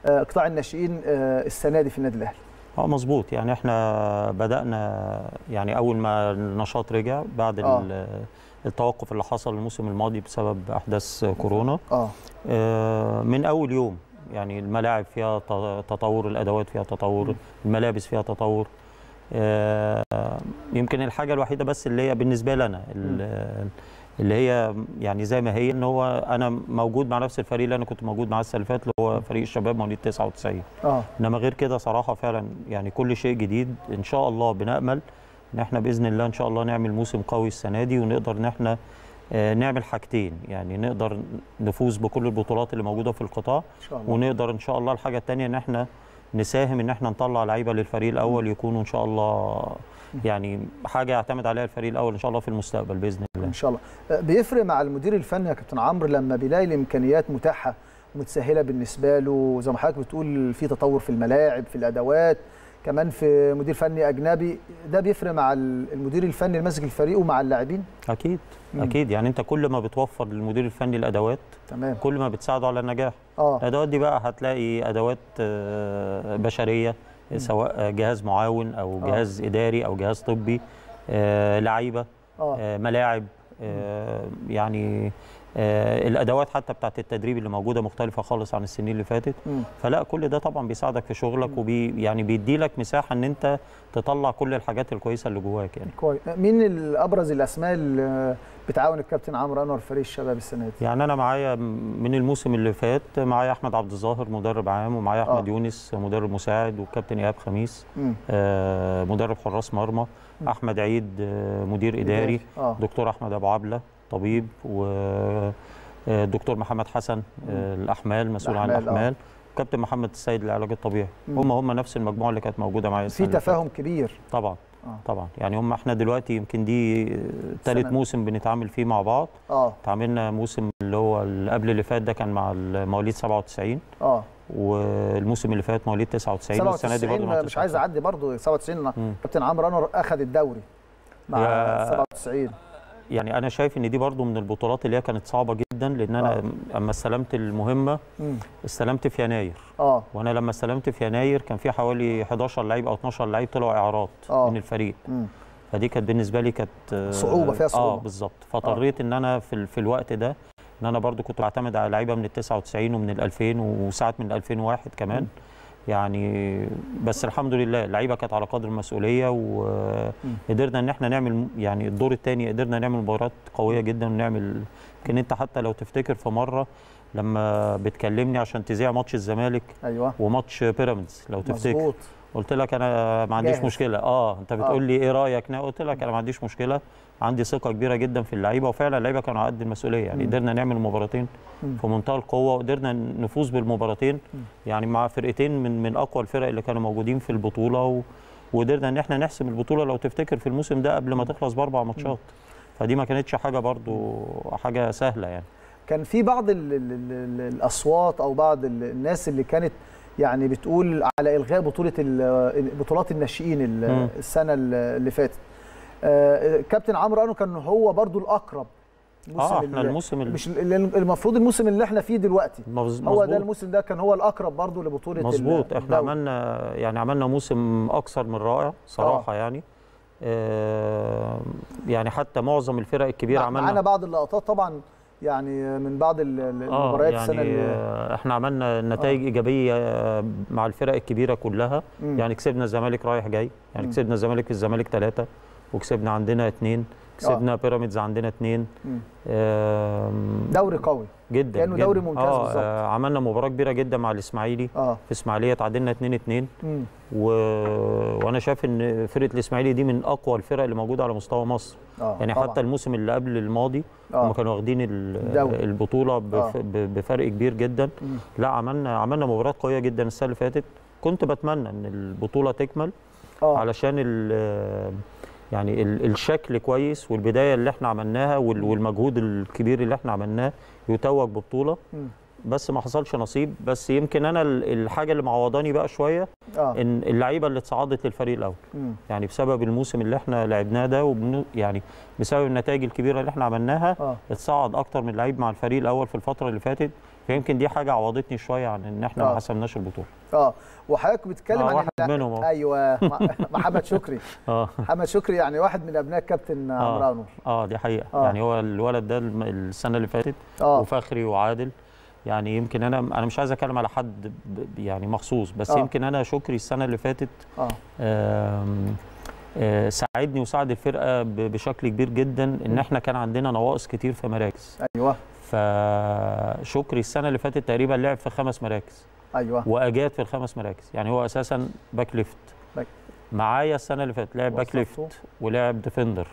قطاع الناشئين السنه دي في النادي الاهلي. اه مظبوط، يعني احنا بدانا يعني اول ما النشاط رجع بعد آه. التوقف اللي حصل الموسم الماضي بسبب احداث كورونا. آه. اه من اول يوم يعني الملاعب فيها تطور، الادوات فيها تطور، م. الملابس فيها تطور. اه يمكن الحاجه الوحيده بس اللي هي بالنسبه لنا اللي هي يعني زي ما هي، ان هو انا موجود مع نفس الفريق اللي انا كنت موجود معاه السنه اللي فاتت اللي هو فريق الشباب مواليد تسعة وتسعين. اه انما غير كده صراحه فعلا يعني كل شيء جديد. ان شاء الله بنامل ان احنا باذن الله ان شاء الله نعمل موسم قوي السنه دي، ونقدر ان احنا نعمل حاجتين، يعني نقدر نفوز بكل البطولات اللي موجوده في القطاع، ونقدر ان شاء الله الحاجه الثانيه ان احنا نساهم ان احنا نطلع لعيبه للفريق الاول يكونوا ان شاء الله يعني حاجه يعتمد عليها الفريق الاول ان شاء الله في المستقبل باذن الله. ان شاء الله. بيفرق مع المدير الفني يا كابتن عمرو لما بيلاقي الامكانيات متاحه ومتسهله بالنسبه له، زي ما حضرتك بتقول في تطور في الملاعب، في الادوات، كمان في مدير فني اجنبي، ده بيفرق مع المدير الفني اللي ماسك الفريق ومع اللاعبين؟ اكيد مم. اكيد، يعني انت كل ما بتوفر للمدير الفني الادوات تمام كل ما بتساعده على النجاح. آه. الادوات دي بقى هتلاقي ادوات بشريه، مم. سواء جهاز معاون او جهاز آه. اداري او جهاز طبي، آه لعيبه، آه. آه ملاعب، آه يعني الادوات حتى بتاعت التدريب اللي موجوده مختلفه خالص عن السنين اللي فاتت. م. فلا كل ده طبعا بيساعدك في شغلك وبي يعني بيدي لك مساحه ان انت تطلع كل الحاجات الكويسه اللي جواك يعني. كويس. مين الابرز الاسماء اللي بتعاون الكابتن عمرو انور فريق الشباب السنه دي؟ يعني انا معايا من الموسم اللي فات معايا احمد عبد الظاهر مدرب عام، ومعايا احمد آه. يونس مدرب مساعد، والكابتن ايهاب خميس آه مدرب حراس مرمى، احمد عيد آه مدير اداري، آه. دكتور احمد ابو عبله طبيب، والدكتور محمد حسن الاحمال مسؤول عن الاحمال، وكابتن محمد السيد للعلاج الطبيعي. هم هم نفس المجموعه اللي كانت موجوده معايا. في تفاهم كبير طبعا آه. طبعا يعني هم احنا دلوقتي يمكن دي ثالث موسم بنتعامل فيه مع بعض. اه تعاملنا موسم اللي هو اللي قبل اللي فات ده كان مع مواليد سبعة وتسعين اه والموسم اللي فات مواليد تسعة وتسعين والسنه دي برضه مش عايز اعدي برضه سبعة وتسعين كابتن عمرو انور اخذ الدوري مع سبعة وتسعين. يعني انا شايف ان دي برضو من البطولات اللي هي كانت صعبه جدا، لان انا آه. اما استلمت المهمه استلمت في يناير آه. وانا لما استلمت في يناير كان في حوالي حداشر لعيب او اتناشر لعيب طلعوا اعارات آه. من الفريق. م. فدي كانت بالنسبه لي كانت صعوبه، فيها صعوبه اه بالظبط. فاضطريت آه. ان انا في, في الوقت ده ان انا برضو كنت بعتمد على لعيبه من ال تسعة وتسعين ومن ال ألفين وساعات من ال ألفين وواحد كمان. م. يعني بس الحمد لله اللعيبه كانت على قدر المسؤوليه، وقدرنا ان احنا نعمل يعني الدور الثاني قدرنا نعمل مباريات قويه جدا، ونعمل يمكن انت حتى لو تفتكر في مره لما بتكلمني عشان تذيع ماتش الزمالك ايوه وماتش بيراميدز لو تفتكر. مظبوط. قلت لك انا ما عنديش جاهز. مشكله اه انت بتقول لي ايه رايك؟ انا قلت لك انا ما عنديش مشكله، عندي ثقه كبيره جدا في اللعيبه، وفعلا اللعيبه كانوا على قد المسؤوليه يعني. م. قدرنا نعمل مباراتين في منتهى القوه، وقدرنا نفوز بالمباراتين يعني مع فرقتين من من اقوى الفرق اللي كانوا موجودين في البطوله، وقدرنا ان احنا نحسم البطوله لو تفتكر في الموسم ده قبل ما تخلص باربع ماتشات. فدي ما كانتش حاجه برضو حاجه سهله يعني. كان في بعض ال ال ال الاصوات او بعض الناس اللي كانت يعني بتقول على الغاء بطوله بطولات الناشئين السنه اللي فاتت. آه كابتن عمرو انور كان هو برضو الاقرب. اه احنا الموسم اللي مش المفروض الموسم اللي احنا فيه دلوقتي مزبوط. هو ده الموسم ده كان هو الاقرب برضو لبطوله. مظبوط. احنا عملنا يعني عملنا موسم اكثر من رائع صراحه آه. يعني آه يعني حتى معظم الفرق الكبيره عملنا معانا بعض اللقطات طبعا يعني من بعض المباريات آه السنه يعني اللي احنا عملنا نتائج آه. ايجابيه مع الفرق الكبيره كلها. م. يعني كسبنا الزمالك رايح جاي يعني. م. كسبنا الزمالك في الزمالك ثلاثة، وكسبنا عندنا اثنين، كسبنا آه. بيراميدز عندنا اثنين. دوري قوي جدا، كانه دوري ممتاز آه بالظبط. آه عملنا مباراه كبيره جدا مع الاسماعيلي آه. في اسماعيليه تعادلنا اثنين اثنين، و... وانا شايف ان فرقه الاسماعيلي دي من اقوى الفرق اللي موجوده على مستوى مصر آه. يعني طبعا. حتى الموسم اللي قبل الماضي آه. هم كانوا واخدين البطوله بف... آه. بفرق كبير جدا. م. لا عملنا عملنا مباراه قويه جدا السنه اللي فاتت. كنت بتمنى ان البطوله تكمل آه. علشان ال يعني الشكل كويس، والبدايه اللي احنا عملناها والمجهود الكبير اللي احنا عملناه يتوج ببطوله، بس ما حصلش نصيب. بس يمكن انا الحاجه اللي معوضاني بقى شويه آه. ان اللعيبه اللي اتصعدت للفريق الاول م. يعني بسبب الموسم اللي احنا لعبناه ده، وبن... يعني بسبب النتائج الكبيره اللي احنا عملناها آه. اتصعد اكتر من لعيب مع الفريق الاول في الفتره اللي فاتت، فيمكن دي حاجه عوضتني شويه عن ان احنا آه. ما حسمناش البطوله. اه وحضرتك بتتكلم آه عن منهم ايوه محمد شكري اه محمد شكري يعني واحد من ابناء الكابتن آه. عمرو انور اه دي حقيقه آه. يعني هو الولد ده السنه اللي فاتت آه. وفخري وعادل. يعني يمكن انا انا مش عايز اتكلم على حد يعني مخصوص، بس آه. يمكن انا شكري السنه اللي فاتت آه. آم آم ساعدني وساعد الفرقه بشكل كبير جدا، ان احنا كان عندنا نواقص كتير في مراكز. ايوه. فشكري السنه اللي فاتت تقريبا لعب في خمس مراكز. ايوه. واجاد في الخمس مراكز، يعني هو اساسا باك ليفت. باك معايا السنه اللي فاتت لعب باك ليفت، ولعب ديفندر،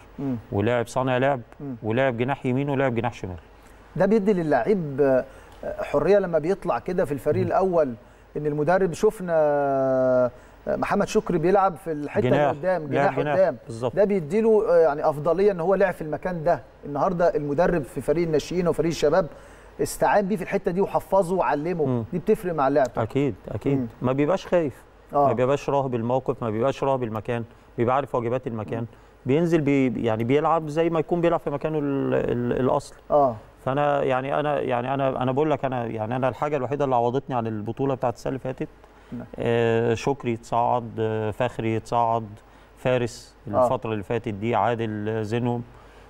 ولعب صانع لعب، ولعب جناح يمين، ولعب جناح شمال. ده بيدي للاعيب حريه لما بيطلع كده في الفريق م. الاول، ان المدرب شفنا محمد شكري بيلعب في الحته اللي قدام، جناح قدام، ده بيديله يعني افضليه ان هو لعب في المكان ده. النهارده المدرب في فريق الناشئين وفريق الشباب استعان بيه في الحته دي وحفظه وعلمه. م. دي بتفرق مع اللاعب. اكيد اكيد. م. ما بيبقاش خايف آه. ما بيبقاش راهب الموقف، ما بيبقاش راهب المكان، بيبقى عارف واجبات المكان. م. بينزل بي يعني بيلعب زي ما يكون بيلعب في مكانه الاصلي. اه فانا يعني انا يعني انا انا بقول لك انا يعني انا الحاجه الوحيده اللي عوضتني عن البطوله بتاعت السنه اللي فاتت آه شكري تصعد، آه فخري تصعد، فارس الفتره آه. اللي فاتت دي، عادل زينهم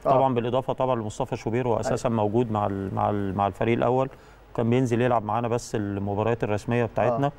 طبعا بالاضافه طبعا لمصطفى شوبير، واساسا موجود مع مع مع الفريق الاول، وكان بينزل يلعب معانا بس المباريات الرسميه بتاعتنا.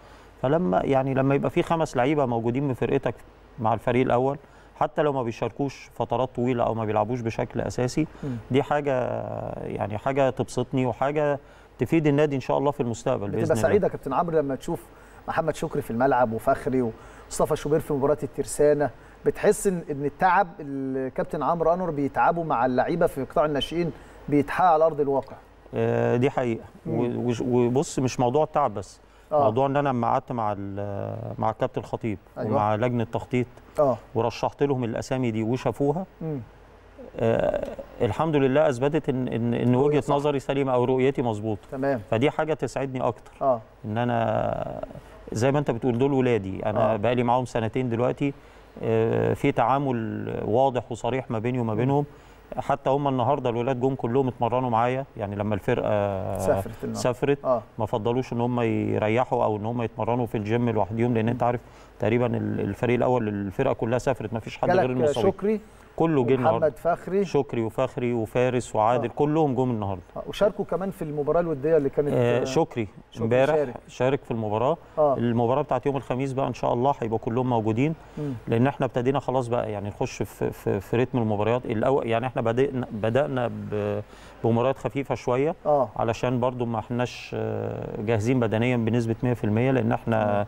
فلما يعني لما يبقى في خمس لعيبه موجودين من فرقتك مع الفريق الاول، حتى لو ما بيشاركوش فترات طويله او ما بيلعبوش بشكل اساسي، دي حاجه يعني حاجه تبسطني وحاجه تفيد النادي ان شاء الله في المستقبل باذن الله. بتبقى سعيده كابتن عمرو لما تشوف محمد شكري في الملعب وفخري ومصطفى شوبير في مباراه الترسانه، بتحس ان التعب الكابتن عمرو انور بيتعبوا مع اللعيبه في قطاع الناشئين بيتحقق على ارض الواقع. آه دي حقيقه. وبص مش موضوع التعب بس، أوه. موضوع ان انا لما قعدت مع مع الكابتن الخطيب، أيوة. ومع لجنه التخطيط ورشحت لهم الاسامي دي وشافوها، آه الحمد لله اثبتت ان ان, إن وجهه نظري سليمه او رؤيتي مظبوطه، تمام. فدي حاجه تسعدني اكتر، أوه. ان انا زي ما انت بتقول دول ولادي انا بقالي معاهم سنتين دلوقتي، آه في تعامل واضح وصريح ما بيني وما بينهم. حتى هم النهارده الولاد جم كلهم اتمرنوا معايا، يعني لما الفرقه سافرت سافرت آه. ما فضلوش ان هم يريحوا او ان هم يتمرنوا في الجيم لوحدهم، لان انت عارف تقريبا الفريق الاول الفرقه كلها سافرت، ما فيش حد غير المصابين. شكري كله جه النهارده، محمد فخري شكري وفخري وفارس وعادل، آه. كلهم جم النهارده، آه. وشاركوا كمان في المباراه الوديه اللي كانت، آه شكري امبارح شارك في المباراه، آه. المباراه بتاعت يوم الخميس بقى ان شاء الله هيبقوا كلهم موجودين، م. لان احنا ابتدينا خلاص بقى يعني نخش في في, في رتم المباريات الاول، يعني احنا بدأنا بدأنا بمباريات خفيفه شويه، آه. علشان برضو ما احناش جاهزين بدنيا بنسبه مية في المية، لان احنا م.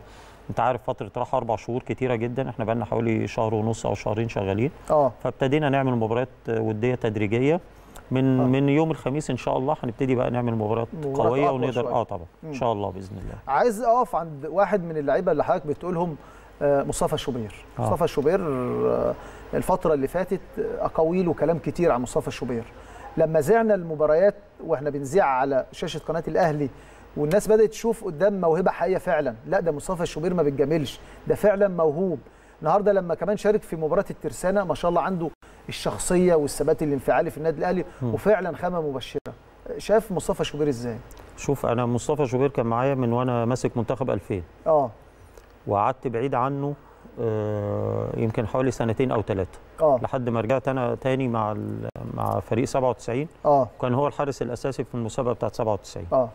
انت عارف فتره راحه اربع شهور كتيره جدا، احنا بقى لنا حوالي شهر ونص او شهرين شغالين، اه فابتدينا نعمل مباريات وديه تدريجيه من أوه. من يوم الخميس ان شاء الله هنبتدي بقى نعمل مباريات قويه ونقدر، اه طبعا ان شاء الله باذن الله. عايز اقف عند واحد من اللعيبه اللي حضرتك بتقولهم، آه مصطفى شوبير. آه. مصطفى شوبير، آه الفتره اللي فاتت اقاويل وكلام كتير عن مصطفى شوبير. لما زعنا المباريات واحنا بنذيع على شاشه قناه الاهلي والناس بدأت تشوف قدام موهبة حقيقية فعلا، لا ده مصطفى شوبير ما بيتجاملش، ده فعلا موهوب. النهارده لما كمان شارك في مباراة الترسانة ما شاء الله عنده الشخصية والثبات الانفعالي في النادي الأهلي، م. وفعلا خامة مبشرة. شاف مصطفى شوبير ازاي؟ شوف انا مصطفى شوبير كان معايا من وانا ماسك منتخب ألفين، اه وقعدت بعيد عنه آه يمكن حوالي سنتين او ثلاثة، اه لحد ما رجعت انا تاني مع مع فريق سبعة وتسعين، اه وكان هو الحارس الأساسي في المسابقة بتاعت سبعة وتسعين. اه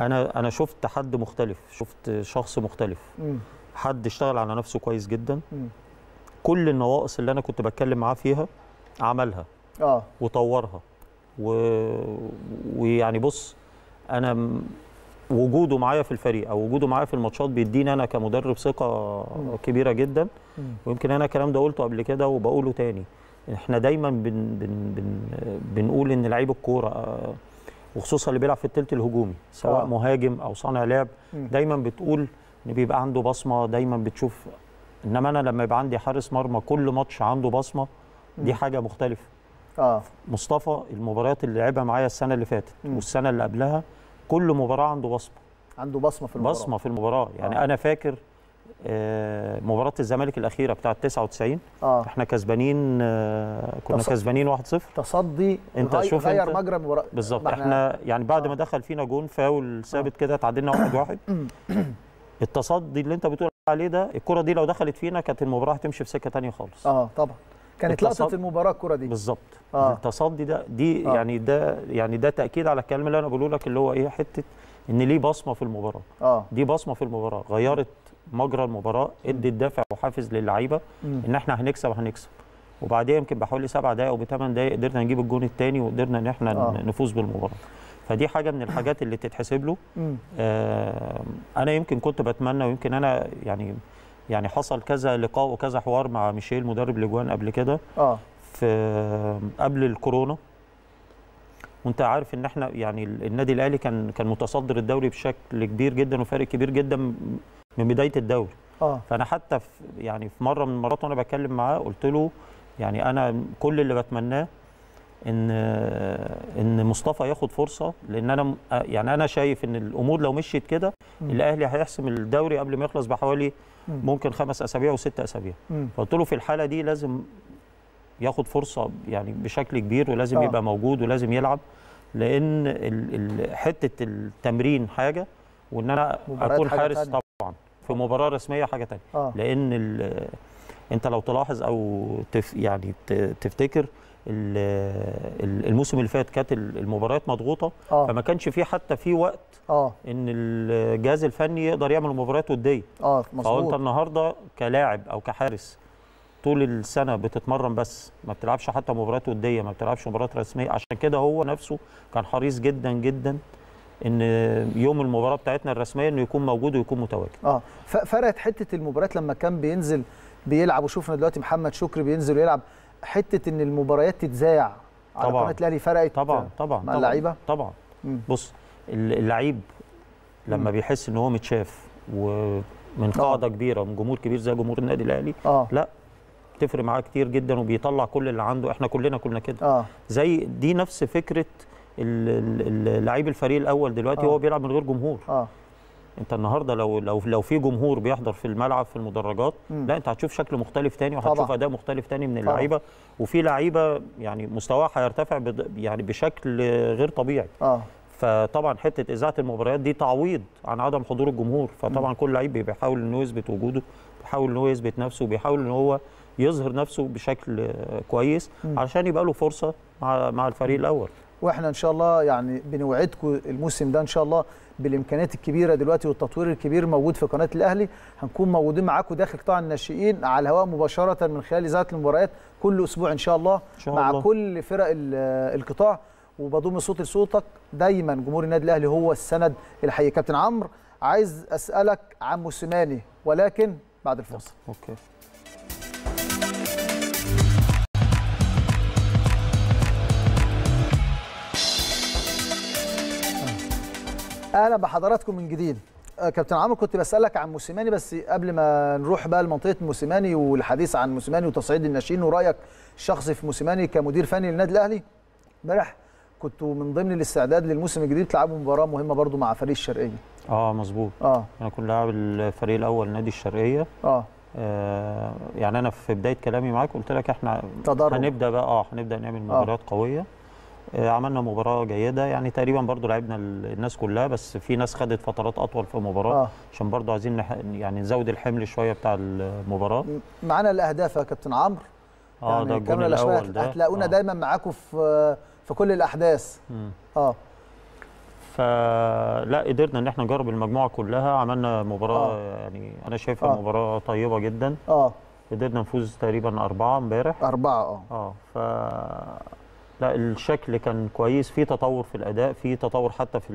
أنا أنا شفت حد مختلف، شفت شخص مختلف، م. حد اشتغل على نفسه كويس جدا، م. كل النواقص اللي أنا كنت بتكلم معاه فيها عملها، آه. وطورها، ويعني و... بص أنا م... وجوده معايا في الفريق أو وجوده معايا في الماتشات بيديني أنا كمدرب ثقة م. كبيرة جدا، م. ويمكن أنا الكلام ده قلته قبل كده وبقوله تاني. إحنا دايما بن... بن... بن... بنقول إن لعيب الكورة وخصوصا اللي بيلعب في الثلث الهجومي سواء آه. مهاجم او صانع لعب، م. دايما بتقول ان بيبقى عنده بصمه، دايما بتشوف. انما انا لما يبقى عندي حارس مرمى كل ماتش عنده بصمه، دي حاجه مختلفه. اه مصطفى المباريات اللي لعبها معايا السنه اللي فاتت م. والسنه اللي قبلها كل مباراه عنده بصمه، عنده بصمه في المباراه، بصمه في المباراه يعني آه. انا فاكر آه مباراه الزمالك الاخيره بتاعه تسعة وتسعين، آه. احنا كسبانين، آه كنا تص... كسبانين واحد صفر تصدي، انت غير شوف غير مجرى المباراه بالظبط. احنا يعني بعد آه. ما دخل فينا جون فاول ثابت كده تعادلنا واحد واحد. التصدي اللي انت بتقول عليه ده، الكره دي لو دخلت فينا كانت المباراه هتمشي في سكه ثانيه خالص. اه طبعا كانت التصد... لقطه المباراه الكره دي بالظبط. آه. التصدي ده دي آه. يعني ده يعني ده تاكيد على الكلام اللي انا بقوله لك، اللي هو ايه حته ان ليه بصمه في المباراه. آه. دي بصمه في المباراه غيرت مجرى المباراه، ادي الدافع وحافز للعيبه ان احنا هنكسب هنكسب. وبعديها يمكن بحوالي سبع دقائق او بثمان دقائق قدرنا نجيب الجون الثاني وقدرنا ان احنا آه. نفوز بالمباراه. فدي حاجه من الحاجات اللي تتحسب له. آه انا يمكن كنت بتمنى، ويمكن انا يعني يعني حصل كذا لقاء وكذا حوار مع ميشيل مدرب الاجوان قبل كده، اه في قبل الكورونا. وانت عارف ان احنا يعني النادي الاهلي كان كان متصدر الدوري بشكل كبير جدا وفارق كبير جدا من بدايه الدوري. اه فانا حتى في يعني في مره من المرات وانا بتكلم معاه قلت له يعني انا كل اللي بتمناه ان ان مصطفى ياخد فرصه، لان انا يعني انا شايف ان الامور لو مشيت كده الاهلي هيحسم الدوري قبل ما يخلص بحوالي ممكن خمس اسابيع وست اسابيع. فقلت له في الحاله دي لازم ياخد فرصه يعني بشكل كبير، ولازم آه. يبقى موجود ولازم يلعب، لان حته التمرين حاجه وان انا اكون حارس تانية. طبعا في مباراه رسميه حاجه ثانيه، آه. لان انت لو تلاحظ او تف يعني تفتكر الموسم اللي فات كانت المباريات مضغوطه آه. فما كانش في حتى في وقت آه. ان الجهاز الفني يقدر يعمل مباريات وديه اه مظبوط. فانت النهارده كلاعب او كحارس طول السنه بتتمرن بس ما بتلعبش حتى مباريات وديه، ما بتلعبش مباريات رسميه، عشان كده هو نفسه كان حريص جدا جدا ان يوم المباراه بتاعتنا الرسميه انه يكون موجود ويكون متواجد. اه فرقت حته المباريات لما كان بينزل بيلعب، وشوفنا دلوقتي محمد شكري بينزل ويلعب، حته ان المباريات تتذاع على قناه الاهلي فرقت طبعا طبعا مع اللعيبه طبعا. مم. بص اللعيب لما مم. بيحس ان هو متشاف ومن قاعده كبيره ومن جمهور كبير زي جمهور النادي الاهلي آه. لا بتفرق معاه كتير جدا وبيطلع كل اللي عنده. احنا كلنا كلنا كده آه. زي دي نفس فكره لعيب الفريق الاول دلوقتي آه. هو بيلعب من غير جمهور آه. انت النهارده لو لو لو في جمهور بيحضر في الملعب في المدرجات م. لا انت هتشوف شكل مختلف تاني وهتشوف اداء مختلف تاني من اللعيبه، وفي لعيبه يعني مستواها هيرتفع يعني بشكل غير طبيعي آه. فطبعا حته اذاعه المباريات دي تعويض عن عدم حضور الجمهور، فطبعا م. كل لعيب بيحاول انه يثبت وجوده، بيحاول انه يثبت نفسه، وبيحاول ان هو يظهر نفسه بشكل كويس م. علشان يبقى له فرصه مع مع الفريق الاول. واحنا ان شاء الله يعني بنوعدكم الموسم ده ان شاء الله بالامكانيات الكبيره دلوقتي والتطوير الكبير موجود في قناه الاهلي، هنكون موجودين معاكم داخل قطاع الناشئين على الهواء مباشره من خلال اذاعه المباريات كل اسبوع ان شاء الله إن شاء مع الله. كل فرق القطاع، وبضم صوتي لصوتك دايما. جمهور النادي الاهلي هو السند الحقيقي. كابتن عمرو، عايز اسالك عن موسيماني ولكن بعد الفاصل. اوكي. اهلا بحضراتكم من جديد. كابتن عمرو، كنت بسالك عن موسيماني، بس قبل ما نروح بقى لمنطقه موسيماني والحديث عن موسيماني وتصعيد الناشئين ورايك الشخصي في موسيماني كمدير فني للنادي الاهلي، امبارح كنتوا من ضمن الاستعداد للموسم الجديد تلعبوا مباراه مهمه برضو مع فريق الشرقيه. اه مظبوط. اه انا كنت لاعب الفريق الاول نادي الشرقيه. اه يعني انا في بدايه كلامي معاك قلت لك احنا تضرب. هنبدا بقى اه هنبدا نعمل مباريات آه. قويه. عملنا مباراه جيده، يعني تقريبا برضو لعبنا الناس كلها، بس في ناس خدت فترات اطول في المباراه عشان آه. برضو عايزين نح... يعني نزود الحمل شويه بتاع المباراه. معانا الاهداف يا كابتن عمرو. اه يعني ده الجون الاول ده هتلاقونا آه. دايما معاكم في في كل الاحداث. م. اه فلا قدرنا ان احنا نجرب المجموعه كلها، عملنا مباراه آه. يعني انا شايفها آه. مباراه طيبه جدا. اه قدرنا نفوز تقريبا اربعه امبارح. اربعه اه اه ف لا الشكل كان كويس، في تطور في الاداء، في تطور حتى في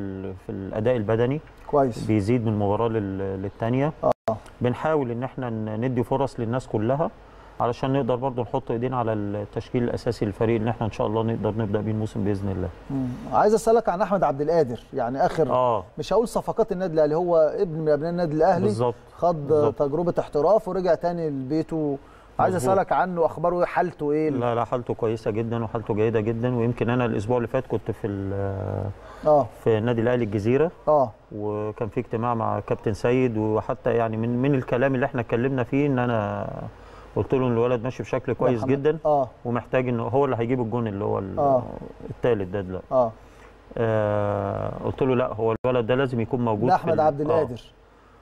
في الاداء البدني كويس، بيزيد من مباراه للثانيه. اه بنحاول ان احنا ندي فرص للناس كلها علشان نقدر برضو نحط ايدينا على التشكيل الاساسي للفريق اللي احنا ان شاء الله نقدر نبدا بيه الموسم باذن الله. مم. عايز اسالك عن احمد عبد القادر، يعني اخر آه. مش هقول صفقات النادي الاهلي، هو ابن من ابناء النادي الاهلي بالظبط، خد بالزبط. تجربه احتراف ورجع تاني لبيته. عايز اسالك عنه، اخباره ايه، حالته ايه؟ لا لا حالته كويسه جدا وحالته جيده جدا، ويمكن انا الاسبوع اللي فات كنت في اه في النادي الاهلي الجزيره اه وكان في اجتماع مع كابتن سيد، وحتى يعني من من الكلام اللي احنا اتكلمنا فيه ان انا قلت له ان الولد ماشي بشكل كويس جدا آه. ومحتاج انه هو اللي هيجيب الجون اللي هو آه. الثالث ده دلوقتي آه. اه قلت له لا هو الولد ده لازم يكون موجود. احمد عبد القادر آه.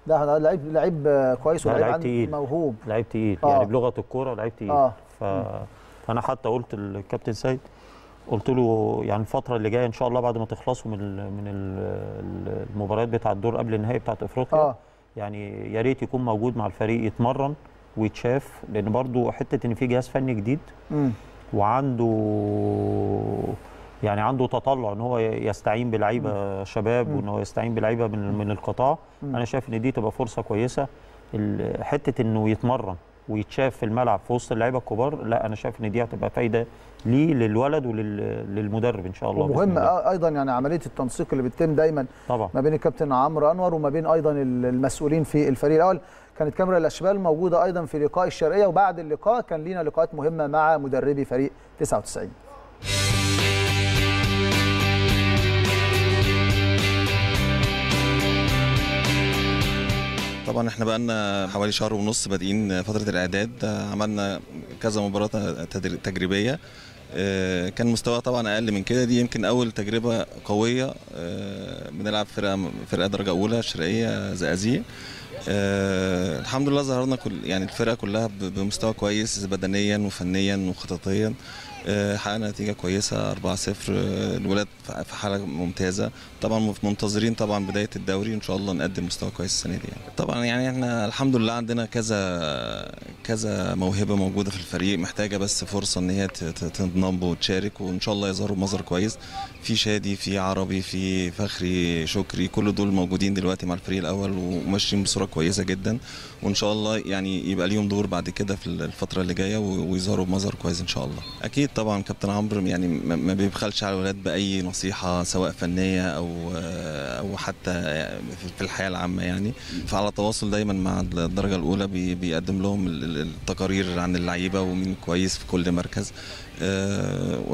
ده لعيب لعيب كويس ولعيب موهوب، لعيب تقيل آه. يعني بلغه الكوره لعيب تقيل آه. فانا حتى قلت للكابتن سيد، قلت له يعني الفتره اللي جايه ان شاء الله بعد ما تخلصوا من من المباريات بتاع الدور قبل النهائي بتاعت افريقيا آه. يعني يا ريت يكون موجود مع الفريق يتمرن ويتشاف، لان برضو حته ان في جهاز فني جديد م. وعنده يعني عنده تطلع ان هو يستعين بلعيبه شباب وان هو يستعين بلعيبه من من القطاع. انا شايف ان دي تبقى فرصه كويسه، حته انه يتمرن ويتشاف في الملعب في وسط اللعيبه الكبار، لا انا شايف ان دي هتبقى فايده ليه للولد وللمدرب ان شاء الله. ومهم ايضا يعني عمليه التنسيق اللي بتتم دايما طبعا ما بين الكابتن عمرو انور وما بين ايضا المسؤولين في الفريق الاول. كانت كاميرا الاشبال موجوده ايضا في لقاء الشرقيه، وبعد اللقاء كان لينا لقاءات مهمه مع مدربي فريق تسعة وتسعين. طبعا احنا بقالنا حوالي شهر ونص بادئين فتره الاعداد، عملنا كذا مباراه تجريبيه، كان مستواها طبعا اقل من كده، دي يمكن اول تجربه قويه. بنلعب فرقه فرقه درجه اولى الشرقيه زقازيق، الحمد لله ظهرنا كل يعني الفرقه كلها بمستوى كويس بدنيا وفنيا وخططيا، حققنا نتيجه كويسه أربعة صفر، الولاد في حاله ممتازه طبعا، منتظرين طبعا بدايه الدوري ان شاء الله نقدم مستوى كويس السنه دي يعني. طبعا يعني احنا الحمد لله عندنا كذا كذا موهبه موجوده في الفريق، محتاجه بس فرصه ان هي تنضم وتشارك، وان شاء الله يظهروا بمظهر كويس. في شادي، في عربي، في فخري، شكري، كل دول موجودين دلوقتي مع الفريق الاول وماشيين بصوره كويسه جدا، وان شاء الله يعني يبقى ليهم دور بعد كده في الفتره اللي جايه ويظهروا بمظهر كويس ان شاء الله. اكيد طبعا كابتن عمرو يعني ما بيبخلش على الولاد باي نصيحه سواء فنيه او او حتى في الحياه العامه يعني، فعلى تواصل دايما مع الدرجه الاولى، بيقدم لهم التقارير عن اللعيبه ومين كويس في كل مركز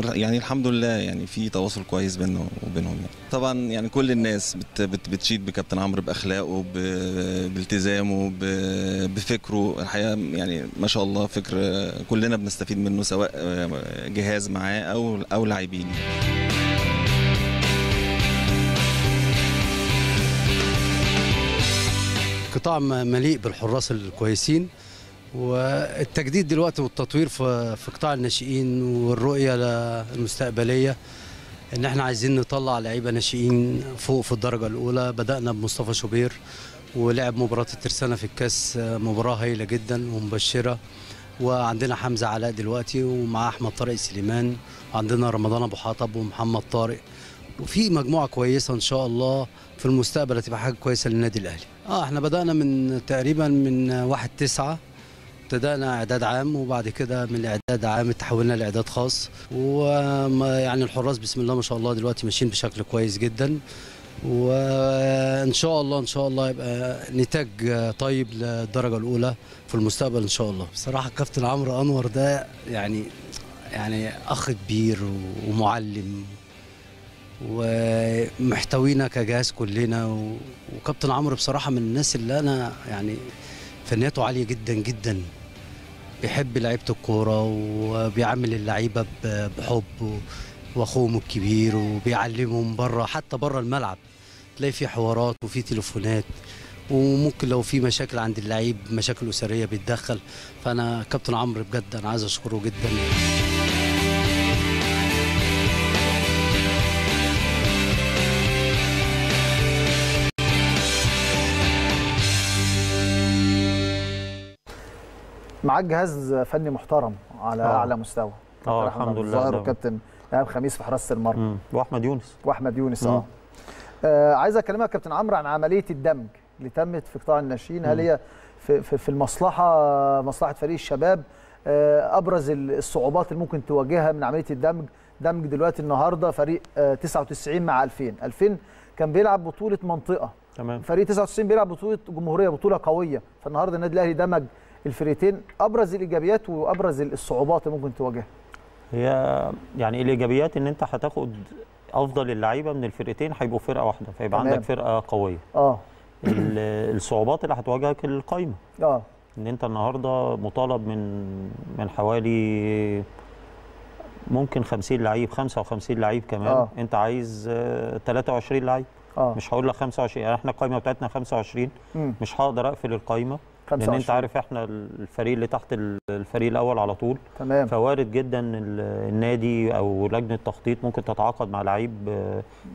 يعني. الحمد لله يعني في تواصل كويس بيننا وبينهم يعني. طبعا يعني كل الناس بت بت بتشيد بكابتن عمرو باخلاقه، بالتزامه، بفكره، الحقيقه يعني ما شاء الله فكر كلنا بنستفيد منه سواء جهاز معاه او او لاعبين. قطاع مليء بالحراس الكويسين، والتجديد دلوقتي والتطوير في في قطاع الناشئين والرؤيه المستقبليه ان احنا عايزين نطلع لعيبه ناشئين فوق في الدرجه الاولى. بدانا بمصطفى شوبير ولعب مباراه الترسانه في الكاس، مباراه هايله جدا ومبشره، وعندنا حمزه علاء دلوقتي ومع احمد طارق سليمان، وعندنا رمضان ابو حطب ومحمد طارق، وفي مجموعه كويسه ان شاء الله في المستقبل هتبقى حاجه كويسه للنادي الاهلي. اه احنا بدانا من تقريبا من واحد تسعة، ابتدأنا إعداد عام، وبعد كده من الإعداد عام تحولنا لإعداد خاص، ويعني الحراس بسم الله ما شاء الله دلوقتي ماشيين بشكل كويس جدا، وإن شاء الله إن شاء الله يبقى نتاج طيب للدرجة الأولى في المستقبل إن شاء الله. بصراحة كابتن عمرو انور ده يعني يعني أخ كبير ومعلم ومحتوينا كجهاز كلنا، وكابتن عمرو بصراحة من الناس اللي أنا يعني فنياته عاليه جدا جدا، بيحب لعيبه الكوره وبيعامل اللعيبه بحب واخوهم الكبير، وبيعلمهم بره حتى بره الملعب، تلاقي في حوارات وفي تليفونات، وممكن لو في مشاكل عند اللعيب مشاكل اسريه بيتدخل. فانا كابتن عمرو بجد انا عايز اشكره جدا. معاك جهاز فني محترم على اعلى مستوى. اه الحمد لله. ظاهر وكابتن ايهاب خميس في حراسه المرمى، واحمد يونس واحمد يونس اه. عايز اكلمك كابتن عمرو عن عمليه الدمج اللي تمت في قطاع الناشئين، هل هي في, في, في المصلحه مصلحه فريق الشباب؟ آه ابرز الصعوبات اللي ممكن تواجهها من عمليه الدمج، دمج دلوقتي النهارده فريق آه تسعة وتسعين مع ألفين، ألفين كان بيلعب بطوله منطقه، تمام، فريق تسعة وتسعين بيلعب بطوله جمهوريه، بطوله قويه، فالنهارده النادي الاهلي دمج الفريقين. ابرز الايجابيات وابرز الصعوبات اللي ممكن تواجهها؟ هي يعني الايجابيات ان انت هتاخد افضل اللعيبه من الفرقتين، هيبقوا فرقه واحده، فيبقى عندك فرقه قويه. اه الصعوبات اللي هتواجهك القايمه، اه ان انت النهارده مطالب من من حوالي ممكن خمسين لعيب، خمسة وخمسين لعيب كمان. أوه. انت عايز ثلاثة وعشرين لعيب. أوه. مش هقول لك خمسة وعشرين، يعني احنا القايمه بتاعتنا خمسة وعشرين. مم. مش هقدر اقفل القايمه لأن أنت عارف إحنا الفريق اللي تحت الفريق الأول على طول، تمام، فوارد جدا النادي أو لجنة التخطيط ممكن تتعاقد مع لعيب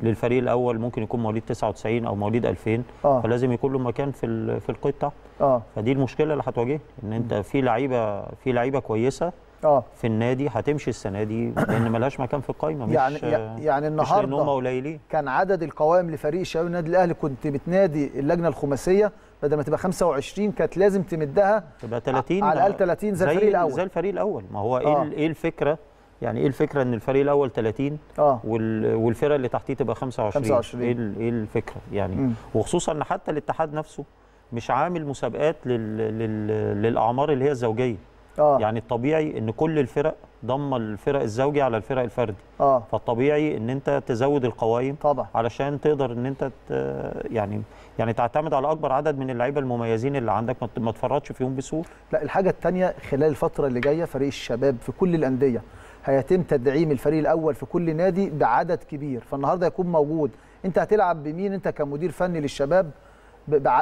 للفريق الأول ممكن يكون مواليد تسعة وتسعين أو مواليد ألفين. آه. فلازم يكون له مكان في في القيد تحت. آه. فدي المشكلة اللي هتواجهني، إن أنت في لعيبة في لعيبة كويسة آه. في النادي هتمشي السنة دي لأن مالهاش مكان في القايمة، مش يعني يعني النهارده كان عدد القوائم لفريق شباب النادي الأهلي، كنت بتنادي اللجنة الخماسية بدل ما تبقى خمسة وعشرين كانت لازم تمدها تبقى ثلاثين على الاقل، ثلاثين زي الفريق الاول، زي الفريق الاول. ما هو ايه آه. ايه الفكره يعني، ايه الفكره ان الفريق الاول ثلاثين آه. والفرقه اللي تحتيه تبقى خمسة وعشرين، خمسة وعشرين. ايه ايه الفكره يعني. م. وخصوصا ان حتى الاتحاد نفسه مش عامل مسابقات لل... لل... للاعمار اللي هي الزوجيه. آه. يعني الطبيعي ان كل الفرق ضم الفرق الزوجي على الفرق الفردي. آه. فالطبيعي ان انت تزود القوائم طبعا علشان تقدر ان انت ت... يعني يعني تعتمد على اكبر عدد من اللعيبه المميزين اللي عندك، ما تفرطش فيهم بسهوله. لا الحاجه الثانيه خلال الفتره اللي جايه فريق الشباب في كل الانديه هيتم تدعيم الفريق الاول في كل نادي بعدد كبير، فالنهارده هيكون موجود. انت هتلعب بمين انت كمدير فني للشباب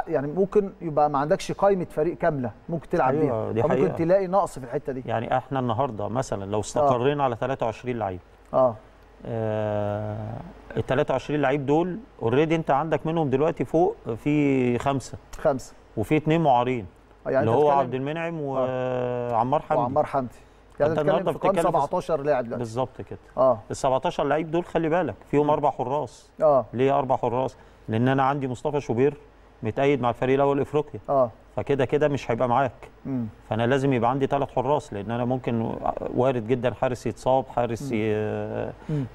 يعني ممكن يبقى ما عندكش قائمه فريق كامله ممكن تلعب أيوة بيها، ممكن تلاقي نقص في الحته دي. يعني احنا النهارده مثلا لو استقرينا آه. على ثلاثة وعشرين لعيب اه ال ثلاثة وعشرين لعيب دول اوريدي انت عندك منهم دلوقتي فوق في خمسه خمسه وفي اثنين معارين يعني اللي هو عبد المنعم وعمار حمدي وعمار حمدي يعني النهارده بتتكلم سبعتاشر لاعب دلوقتي بالظبط كده. اه ال سبعتاشر لعيب دول خلي بالك فيهم اربع حراس. اه ليه اربع حراس؟ لان انا عندي مصطفى شوبير متأيد مع الفريق الاول الافريقي اه فكده كده مش هيبقى معاك م. فانا لازم يبقى عندي ثلاث حراس لان انا ممكن وارد جدا حارس يتصاب، حارس ي...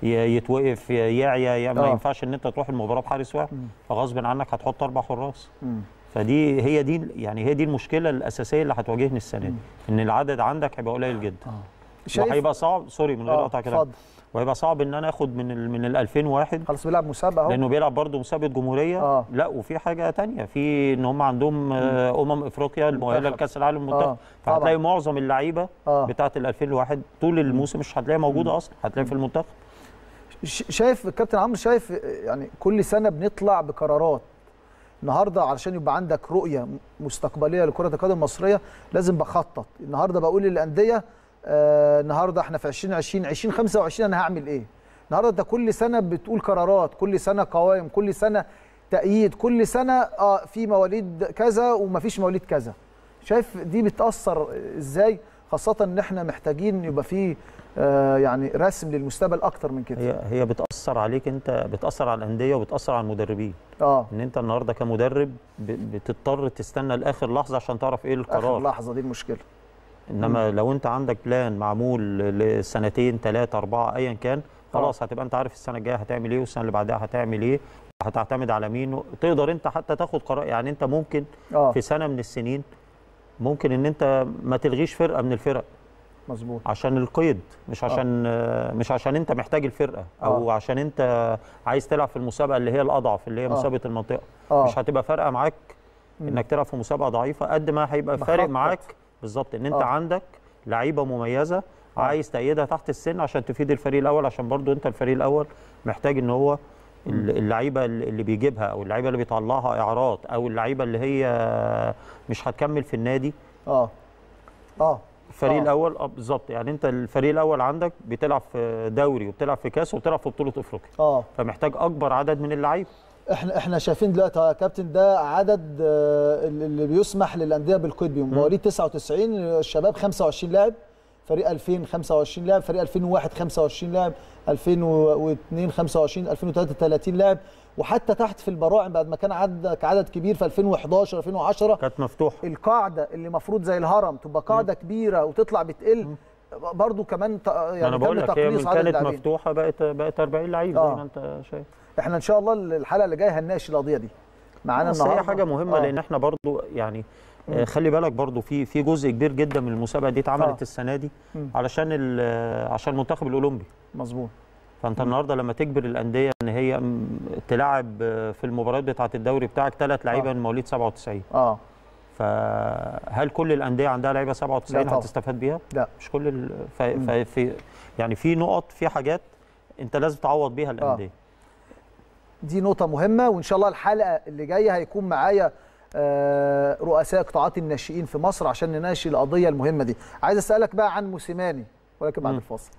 يتوقف، يعيا يا يعني ما ينفعش ان انت تروح المباراه بحارس واحد فغصب عنك هتحط اربع حراس. م. فدي هي دي يعني هي دي المشكله الاساسيه اللي هتواجهني السنه دي ان العدد عندك هيبقى قليل جدا آه. وهيبقى صعب سوري من غير آه. قطع كده وهيبقى صعب ان انا اخد من ال من ال ألفين وواحد خلاص بيلعب مسابقه اهو لانه بيلعب برضه مسابقه جمهوريه آه. لا وفي حاجه ثانيه في ان هم عندهم آه امم افريقيا المؤهله لكاس العالم المنتخب آه. فهتلاقي معظم اللعيبه آه. بتاعه ال ألفين وواحد طول الموسم مش هتلاقيها موجوده اصلا، هتلاقيها في المنتخب. شايف الكابتن عمرو شايف يعني كل سنه بنطلع بقرارات النهارده علشان يبقى عندك رؤيه مستقبليه لكره القدم المصريه لازم بخطط، النهارده بقول للانديه آه النهارده احنا في عشرين عشرين عشرين خمسة وعشرين انا هعمل ايه؟ النهارده انت كل سنه بتقول قرارات، كل سنه قوائم، كل سنه تأييد، كل سنه اه في مواليد كذا ومفيش مواليد كذا. شايف دي بتأثر ازاي؟ خاصة ان احنا محتاجين يبقى في آه يعني رسم للمستقبل اكتر من كده. هي هي بتأثر عليك انت، بتأثر على الانديه وبتأثر على المدربين. اه ان انت النهارده كمدرب بتضطر تستنى لاخر لحظه عشان تعرف ايه القرار. اخر لحظه دي المشكله. انما مم. لو انت عندك بلان معمول لسنتين ثلاثه اربعه ايا كان خلاص هتبقى انت عارف السنه الجايه هتعمل ايه والسنه اللي بعدها هتعمل ايه وهتعتمد على مين، تقدر انت حتى تاخد قرار. يعني انت ممكن أوه. في سنه من السنين ممكن ان انت ما تلغيش فرقه من الفرق مظبوط عشان القيد، مش عشان أوه. مش عشان انت محتاج الفرقه او أوه. عشان انت عايز تلعب في المسابقه اللي هي الاضعف اللي هي أوه. مسابقه المنطقه أوه. مش هتبقى فارقه معاك مم. انك تلعب في مسابقه ضعيفه قد ما هيبقى فارق معاك بالظبط ان انت أوه. عندك لعيبه مميزه عايز تأيدها تحت السن عشان تفيد الفريق الاول، عشان برضو انت الفريق الاول محتاج ان هو اللعيبه اللي بيجيبها او اللعيبه اللي بيطلعها اعراض او اللعيبه اللي هي مش هتكمل في النادي اه اه الفريق أوه. الاول اه بالظبط. يعني انت الفريق الاول عندك بتلعب في دوري وبتلعب في كاس وبتلعب في بطوله افريقيا اه فمحتاج اكبر عدد من اللعيبه. احنا احنا شايفين دلوقتي يا كابتن ده عدد اللي بيسمح للانديه بالقيد بيهم، مواليد تسعة وتسعين الشباب خمسة وعشرين لاعب، فريق ألفين خمسة وعشرين لاعب، فريق ألفين وواحد خمسة وعشرين لاعب، ألفين واثنين خمسة وعشرين، ألفين وثلاثة ثلاثين لاعب، وحتى تحت في البراعم بعد ما كان عددك عدد كبير في ألفين وحداشر ألفين وعشرة كانت مفتوحه القاعده اللي المفروض زي الهرم تبقى قاعده م. كبيره وتطلع بتقل م. برضو كمان يعني انا بقول لك هي من كانت مفتوحه بقت بقت أربعين لعيب آه. زي ما انت شايف. احنا ان شاء الله الحلقه اللي جايه هنناقش القضيه دي معانا النهارده. هي حاجه مهمه آه. لان احنا برضو يعني آه خلي بالك برضو في في جزء كبير جدا من المسابقه دي اتعملت آه. السنه دي م. علشان عشان المنتخب الاولمبي مظبوط. فانت م. النهارده لما تجبر الانديه ان هي تلعب في المباريات بتاعه الدوري بتاعك ثلاث لعيبه آه. من مواليد سبعة وتسعين اه فهل كل الانديه عندها لعيبه سبعة وتسعين هتستفاد بيها؟ لا مش كل ال... ف... في يعني في نقط في حاجات انت لازم تعوض بيها الانديه. آه. دي نقطة مهمة، وإن شاء الله الحلقة اللي جاية هيكون معايا رؤساء قطاعات الناشئين في مصر عشان نناقش القضية المهمة دي. عايز أسألك بقى عن موسيماني ولكن بعد الفاصل.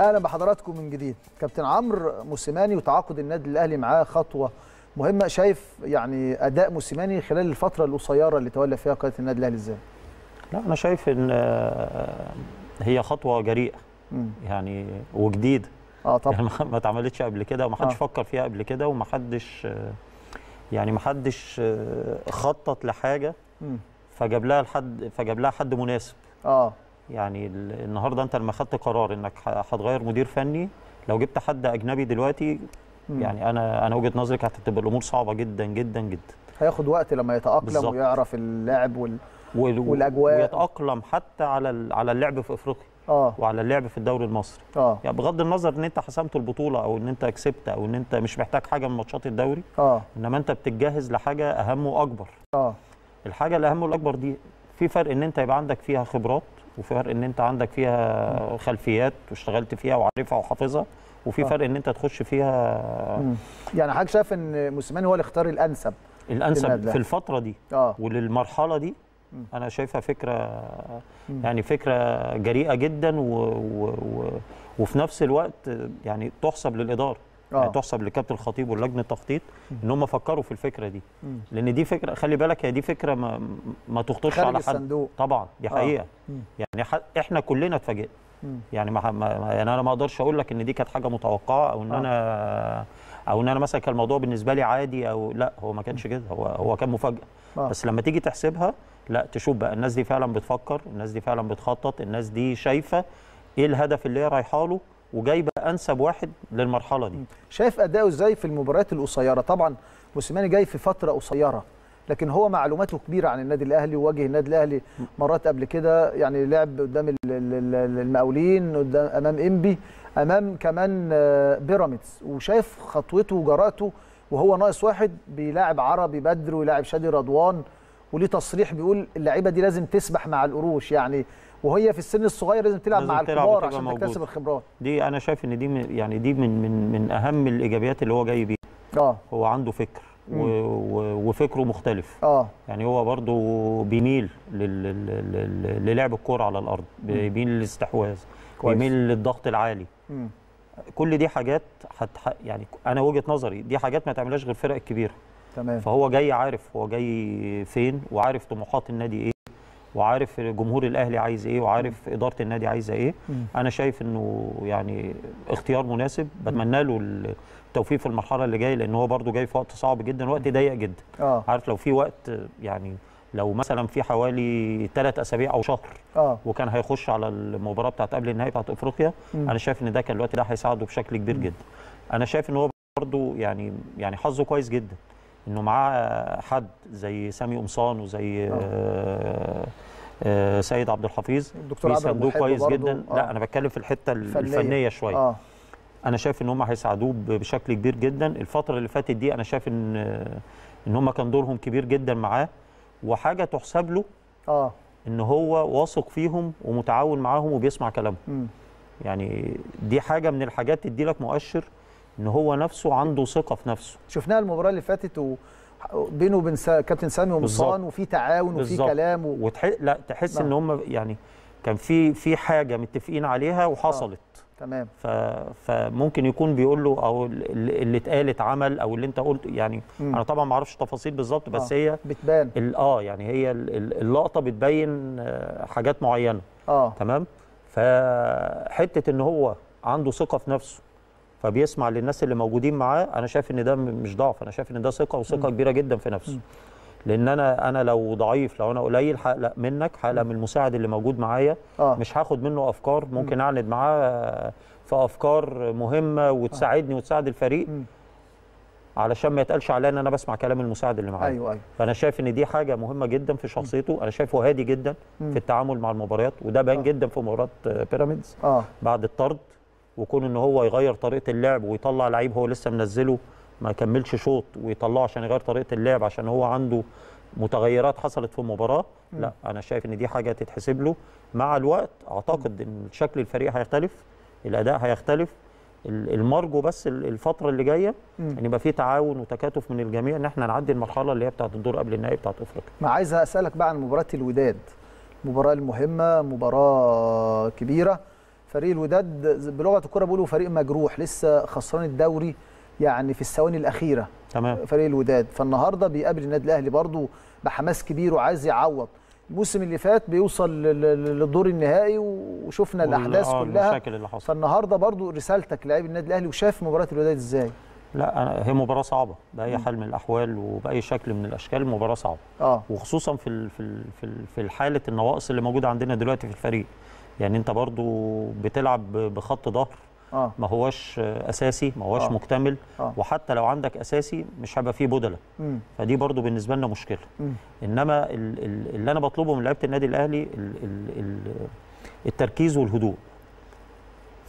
أهلا بحضراتكم من جديد. كابتن عمرو، موسيماني وتعاقد النادي الأهلي معاه خطوة مهمة، شايف يعني أداء موسيماني خلال الفترة القصيرة اللي تولى فيها قيادة النادي الأهلي إزاي؟ لا أنا شايف إن هي خطوة جريئة مم. يعني وجديدة اه طبعا يعني ما اتعملتش قبل كده وما حدش آه. فكر فيها قبل كده وما حدش يعني ما حدش خطط لحاجة مم. فجاب لها لحد فجاب لها حد مناسب اه يعني النهارده أنت لما خدت قرار إنك هتغير مدير فني لو جبت حد أجنبي دلوقتي يعني انا انا وجهه نظري كانت هتبقى الامور صعبه جدا جدا جدا. هياخد وقت لما يتاقلم بالزبط. ويعرف اللعب وال... وال... والاجواء ويتاقلم حتى على على اللعب في افريقيا اه وعلى اللعب في الدوري المصري اه يعني بغض النظر ان انت حسمت البطوله او ان انت كسبت او ان انت مش محتاج حاجه من ماتشات الدوري اه انما انت بتتجهز لحاجه اهم واكبر اه الحاجه الاهم والاكبر دي، في فرق ان انت يبقى عندك فيها خبرات، وفي فرق ان انت عندك فيها خلفيات واشتغلت فيها وعارفها وحافظها، وفي فرق ان انت تخش فيها. مم. يعني حضرتك شايف ان موسيماني هو الاختيار الانسب الانسب في, في الفتره دي آه. وللمرحله دي. مم. انا شايفها فكره، مم. يعني فكره جريئه جدا، و... و... و... وفي نفس الوقت يعني تحسب للاداره، آه. يعني تحسب لكابتن الخطيب واللجنه التخطيط ان هم فكروا في الفكره دي. مم. لان دي فكره، خلي بالك، هي دي فكره ما ما تخطرش على حد الصندوق. طبعا دي حقيقه. آه. يعني ح... احنا كلنا اتفاجئنا. يعني ما... ما يعني انا ما اقدرش اقول لك ان دي كانت حاجه متوقعه، او ان آه. انا او ان انا مثلا كان الموضوع بالنسبه لي عادي، او لا، هو ما كانش كده، هو هو كان مفاجاه. آه. بس لما تيجي تحسبها، لا، تشوف بقى الناس دي فعلا بتفكر، الناس دي فعلا بتخطط، الناس دي شايفه ايه الهدف اللي هي رايحه له، وجايبه انسب واحد للمرحله دي. شايف اداؤه ازاي في المباريات القصيره؟ طبعا موسيماني جاي في فتره قصيره، لكن هو معلوماته كبيره عن النادي الاهلي، وواجه النادي الاهلي مرات قبل كده، يعني لعب قدام المقاولين، قدام امام انبي، امام كمان بيراميدز، وشايف خطوته وجراءته، وهو ناقص واحد بيلاعب عربي بدر ويلاعب شادي رضوان، وليه تصريح بيقول اللعيبه دي لازم تسبح مع القروش، يعني وهي في السن الصغير لازم تلعب لازم مع تلعب الكبار عشان تكتسب الخبرات دي. انا شايف ان دي يعني دي من من من اهم الايجابيات اللي هو جاي بيها. اه هو عنده فكر، و و وفكره مختلف. اه يعني هو برضو بيميل للعب الكره على الارض، بيميل للاستحواذ، بيميل للضغط العالي. مم. كل دي حاجات حتح... يعني انا وجهه نظري دي حاجات ما تعملهاش غير فرق كبيره. تمام. فهو جاي عارف هو جاي فين، وعارف طموحات النادي ايه، وعارف جمهور الاهلي عايز ايه، وعارف اداره النادي عايزه ايه. مم. انا شايف انه يعني اختيار مناسب، بتمنى له التوفيق في المرحله اللي جايه، لان هو برده جاي في وقت صعب جدا، وقت ضيق جدا. آه. عارف، لو في وقت، يعني لو مثلا في حوالي ثلاث اسابيع او شهر، آه. وكان هيخش على المباراه بتاعت قبل النهائي بتاعت افريقيا، مم. انا شايف ان ده كان الوقت ده هيساعده بشكل كبير. مم. جدا. انا شايف ان هو برده يعني يعني حظه كويس جدا انه معاه حد زي سامي قمصان، وزي آه. آه آه سيد عبد الحفيظ، بيساندوه كويس جدا. آه. لا، انا بتكلم في الحته الفنية, الفنيه شويه. آه. انا شايف ان هم هيساعدوه بشكل كبير جدا. الفتره اللي فاتت دي انا شايف ان ان هم كان دورهم كبير جدا معاه، وحاجه تحسب له اه ان هو واثق فيهم ومتعاون معاهم وبيسمع كلامهم. يعني دي حاجه من الحاجات تدي لك مؤشر ان هو نفسه عنده ثقه في نفسه. شفناها المباراه اللي فاتت بينه وبين كابتن سامي ومصطفى، وفي تعاون وفي كلام، و... وتحس لا تحس لا. ان هم يعني كان في في حاجه متفقين عليها وحصلت. آه. تمام. ف... فممكن يكون بيقول له، او اللي اتقالت عمل، او اللي انت قلت، يعني م. انا طبعا ما اعرفش تفاصيل بالظبط، بس آه. هي بتبان اه يعني هي اللقطه بتبين حاجات معينه. اه تمام. فحته ان هو عنده ثقه في نفسه، فبيسمع للناس اللي موجودين معاه. انا شايف ان ده مش ضعف، انا شايف ان ده ثقه، وثقه م. كبيره جدا في نفسه. م. لان انا انا لو ضعيف، لو انا قليل، هقلق منك، هقلق من المساعد اللي موجود معايا. آه. مش هاخد منه افكار، ممكن م. اعند معاه في افكار مهمه وتساعدني وتساعد الفريق، م. علشان ما يتقالش عليا ان انا بسمع كلام المساعد اللي معايا. أيوة أيوة. فانا شايف ان دي حاجه مهمه جدا في شخصيته. م. انا شايفه هادي جدا م. في التعامل مع المباريات، وده بان آه. جدا في مباراه بيراميدز. آه. بعد الطرد، وكون ان هو يغير طريقه اللعب ويطلع لعيب هو لسه منزله ما كملش شوط ويطلعه عشان يغير طريقه اللعب، عشان هو عنده متغيرات حصلت في المباراه. م. لا، انا شايف ان دي حاجه تتحسب له. مع الوقت اعتقد م. ان شكل الفريق هيختلف، الاداء هيختلف. المرجو بس الفتره اللي جايه ان يعني يبقى في تعاون وتكاتف من الجميع، ان احنا نعدي المرحله اللي هي بتاعه الدور قبل النهائي بتاعه افريقيا. ما عايز اسالك بقى عن مباراه الوداد، مباراه المهمه، مباراه كبيره. فريق الوداد بلغه الكره بيقولوا فريق مجروح، لسه خسران الدوري يعني في الثواني الاخيره. تمام. فريق الوداد فالنهارده بيقابل النادي الاهلي برضو بحماس كبير، وعايز يعوض الموسم اللي فات، بيوصل للدور النهائي وشفنا الاحداث كلها اللي حصل. فالنهارده برضو رسالتك لاعب النادي الاهلي، وشاف مباراه الوداد ازاي؟ لا، هي مباراه صعبه باي حال من الاحوال، وباي شكل من الاشكال مباراه صعبه. آه. وخصوصا في في في حاله النواقص اللي موجوده عندنا دلوقتي في الفريق. يعني انت برضو بتلعب بخط ظهر آه. ما هواش اساسي، ما هواش آه. مكتمل. آه. وحتى لو عندك اساسي مش هيبقى فيه بدله، فدي برضو بالنسبه لنا مشكله. م. انما اللي انا بطلبه من لعيبه النادي الاهلي التركيز والهدوء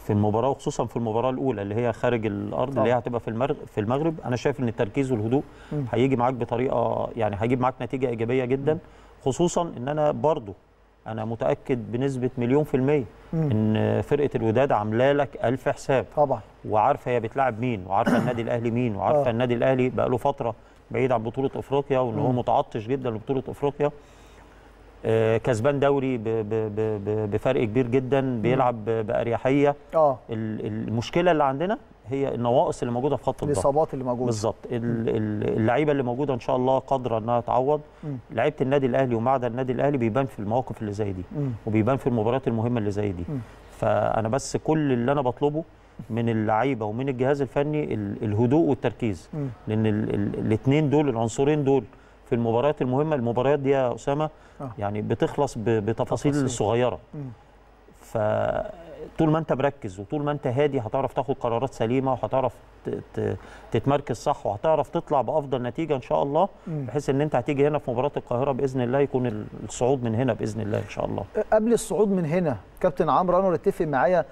في المباراه، وخصوصا في المباراه الاولى اللي هي خارج الارض طبعا. اللي هي هتبقى في المغرب في المغرب انا شايف ان التركيز والهدوء م. هيجي معاك بطريقه، يعني هيجيب معاك نتيجه ايجابيه جدا، م. خصوصا ان انا برضو انا متاكد بنسبه مليون في الميه م. ان فرقه الوداد عامله لك ألف حساب طبعا، وعارفه هي بتلعب مين، وعارفه النادي الاهلي مين، وعارفه النادي الاهلي بقى له فتره بعيد عن بطوله افريقيا، وان هو متعطش جدا لبطوله افريقيا، كسبان دوري بفرق كبير جدا، بيلعب باريحيه. اه المشكله اللي عندنا هي النواقص اللي موجوده في خط الظهر، الاصابات اللي موجوده بالظبط، اللعيبه اللي موجوده ان شاء الله قادره انها تعوض. لعيبه النادي الاهلي ومعدن النادي الاهلي بيبان في المواقف اللي زي دي، وبيبان في المباريات المهمه اللي زي دي. فانا بس كل اللي انا بطلبه من اللعيبه ومن الجهاز الفني الهدوء والتركيز، لان الاثنين دول العنصرين دول في المباريات المهمه، المباريات دي يا اسامه آه. يعني بتخلص بتفاصيل صغيره، فطول ما انت مركز وطول ما انت هادي هتعرف تاخد قرارات سليمه، وهتعرف تتمركز صح، وهتعرف تطلع بافضل نتيجه ان شاء الله، م. بحيث ان انت هتيجي هنا في مباراه القاهره باذن الله يكون الصعود من هنا باذن الله ان شاء الله. قبل الصعود من هنا كابتن عمرو انور اتفق معايا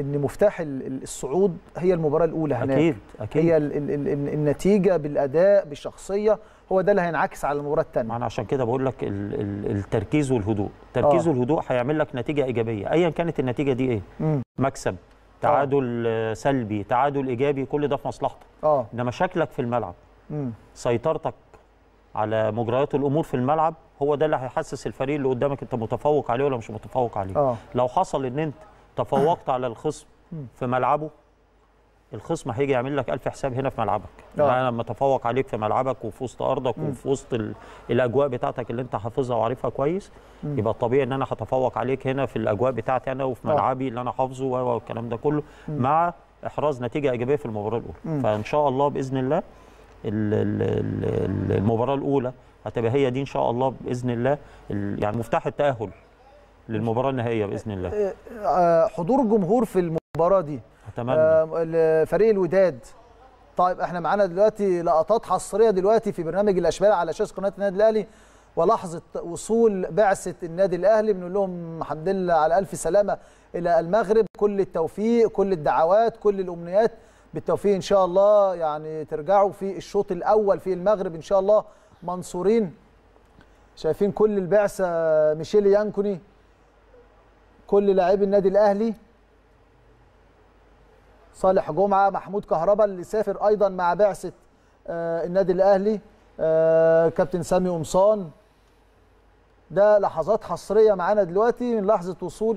ان مفتاح الصعود هي المباراه الاولى هناك، اكيد اكيد هي ال ال ال النتيجه بالاداء بالشخصيه، هو ده اللي هينعكس على المباراه الثانيه. انا عشان كده بقول لك التركيز والهدوء، التركيز آه. والهدوء هيعمل لك نتيجه ايجابيه ايا كانت النتيجه دي ايه، مم. مكسب، تعادل آه. سلبي، تعادل ايجابي، كل ده في مصلحتك. اه انما شكلك في الملعب، مم. سيطرتك على مجريات الامور في الملعب، هو ده اللي هيحسس الفريق اللي قدامك انت متفوق عليه ولا مش متفوق عليه. آه. لو حصل ان انت تفوقت على الخصم في ملعبه، الخصم هيجي يعمل لك ألف حساب هنا في ملعبك. انا لما اتفوق عليك في ملعبك وفي وسط ارضك م. وفي وسط الاجواء بتاعتك اللي انت حافظها وعارفها كويس، م. يبقى الطبيعي ان انا هتفوق عليك هنا في الاجواء بتاعتي انا وفي ملعبي أوه. اللي انا حافظه والكلام ده كله، م. مع احراز نتيجه ايجابيه في المباراه الاولى. م. فان شاء الله باذن الله المباراه الاولى هتبقى هي دي ان شاء الله باذن الله، يعني مفتاح التاهل للمباراه النهائيه باذن الله. حضور الجمهور في المباراه دي اتمنى فريق الوداد. طيب احنا معانا دلوقتي لقطات حصريه دلوقتي في برنامج الاشبال على شاشه قناه النادي الاهلي، ولحظه وصول بعثه النادي الاهلي بنقول لهم الحمد لله على الف سلامه الى المغرب، كل التوفيق، كل الدعوات، كل الامنيات بالتوفيق ان شاء الله، يعني ترجعوا في الشوط الاول في المغرب ان شاء الله منصورين. شايفين كل البعثه، ميشيل يانكوني، كل لاعبي النادي الاهلي، صالح جمعه، محمود كهربا اللي سافر ايضا مع بعثه النادي الاهلي، كابتن سامي قمصان. ده لحظات حصريه معانا دلوقتي من لحظه وصول،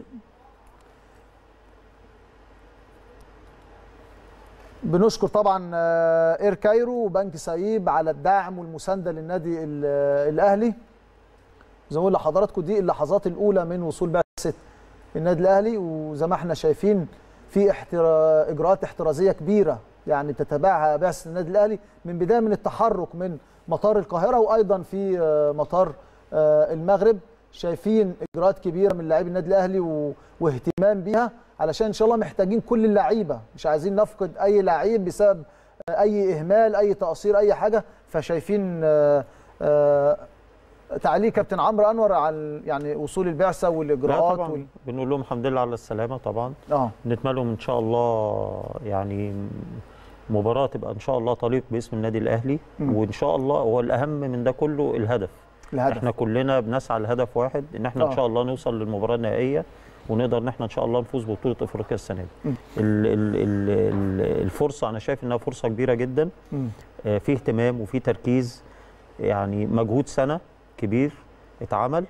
بنشكر طبعا اير كايرو وبنك سايب على الدعم والمسانده للنادي الاهلي. زي ما بقول لحضراتكم دي اللحظات الاولى من وصول بعثه النادي الاهلي، وزي ما احنا شايفين في احترا... اجراءات احترازيه كبيره يعني تتبعها بعثه النادي الاهلي من بدايه من التحرك من مطار القاهره وايضا في مطار المغرب. شايفين اجراءات كبيره من لاعبي النادي الاهلي و... واهتمام بيها، علشان ان شاء الله محتاجين كل اللعيبه، مش عايزين نفقد اي لعيب بسبب اي اهمال، اي تقصير، اي حاجه. فشايفين تعليق كابتن عمرو انور على يعني وصول البعثه والاجراءات وال... بنقول لهم الحمد لله على السلامه طبعا، اه نتمنى ان شاء الله يعني مباراه تبقى ان شاء الله تليق باسم النادي الاهلي، م. وان شاء الله هو الاهم من ده كله الهدف. الهدف احنا كلنا بنسعى لهدف واحد، ان احنا أوه. ان شاء الله نوصل للمباراه النهائيه، ونقدر ان احنا ان شاء الله نفوز ببطوله افريقيا السنه دي. ال ال ال الفرصه انا شايف انها فرصه كبيره جدا، آه في اهتمام وفي تركيز، يعني مجهود سنه كبير اتعمل،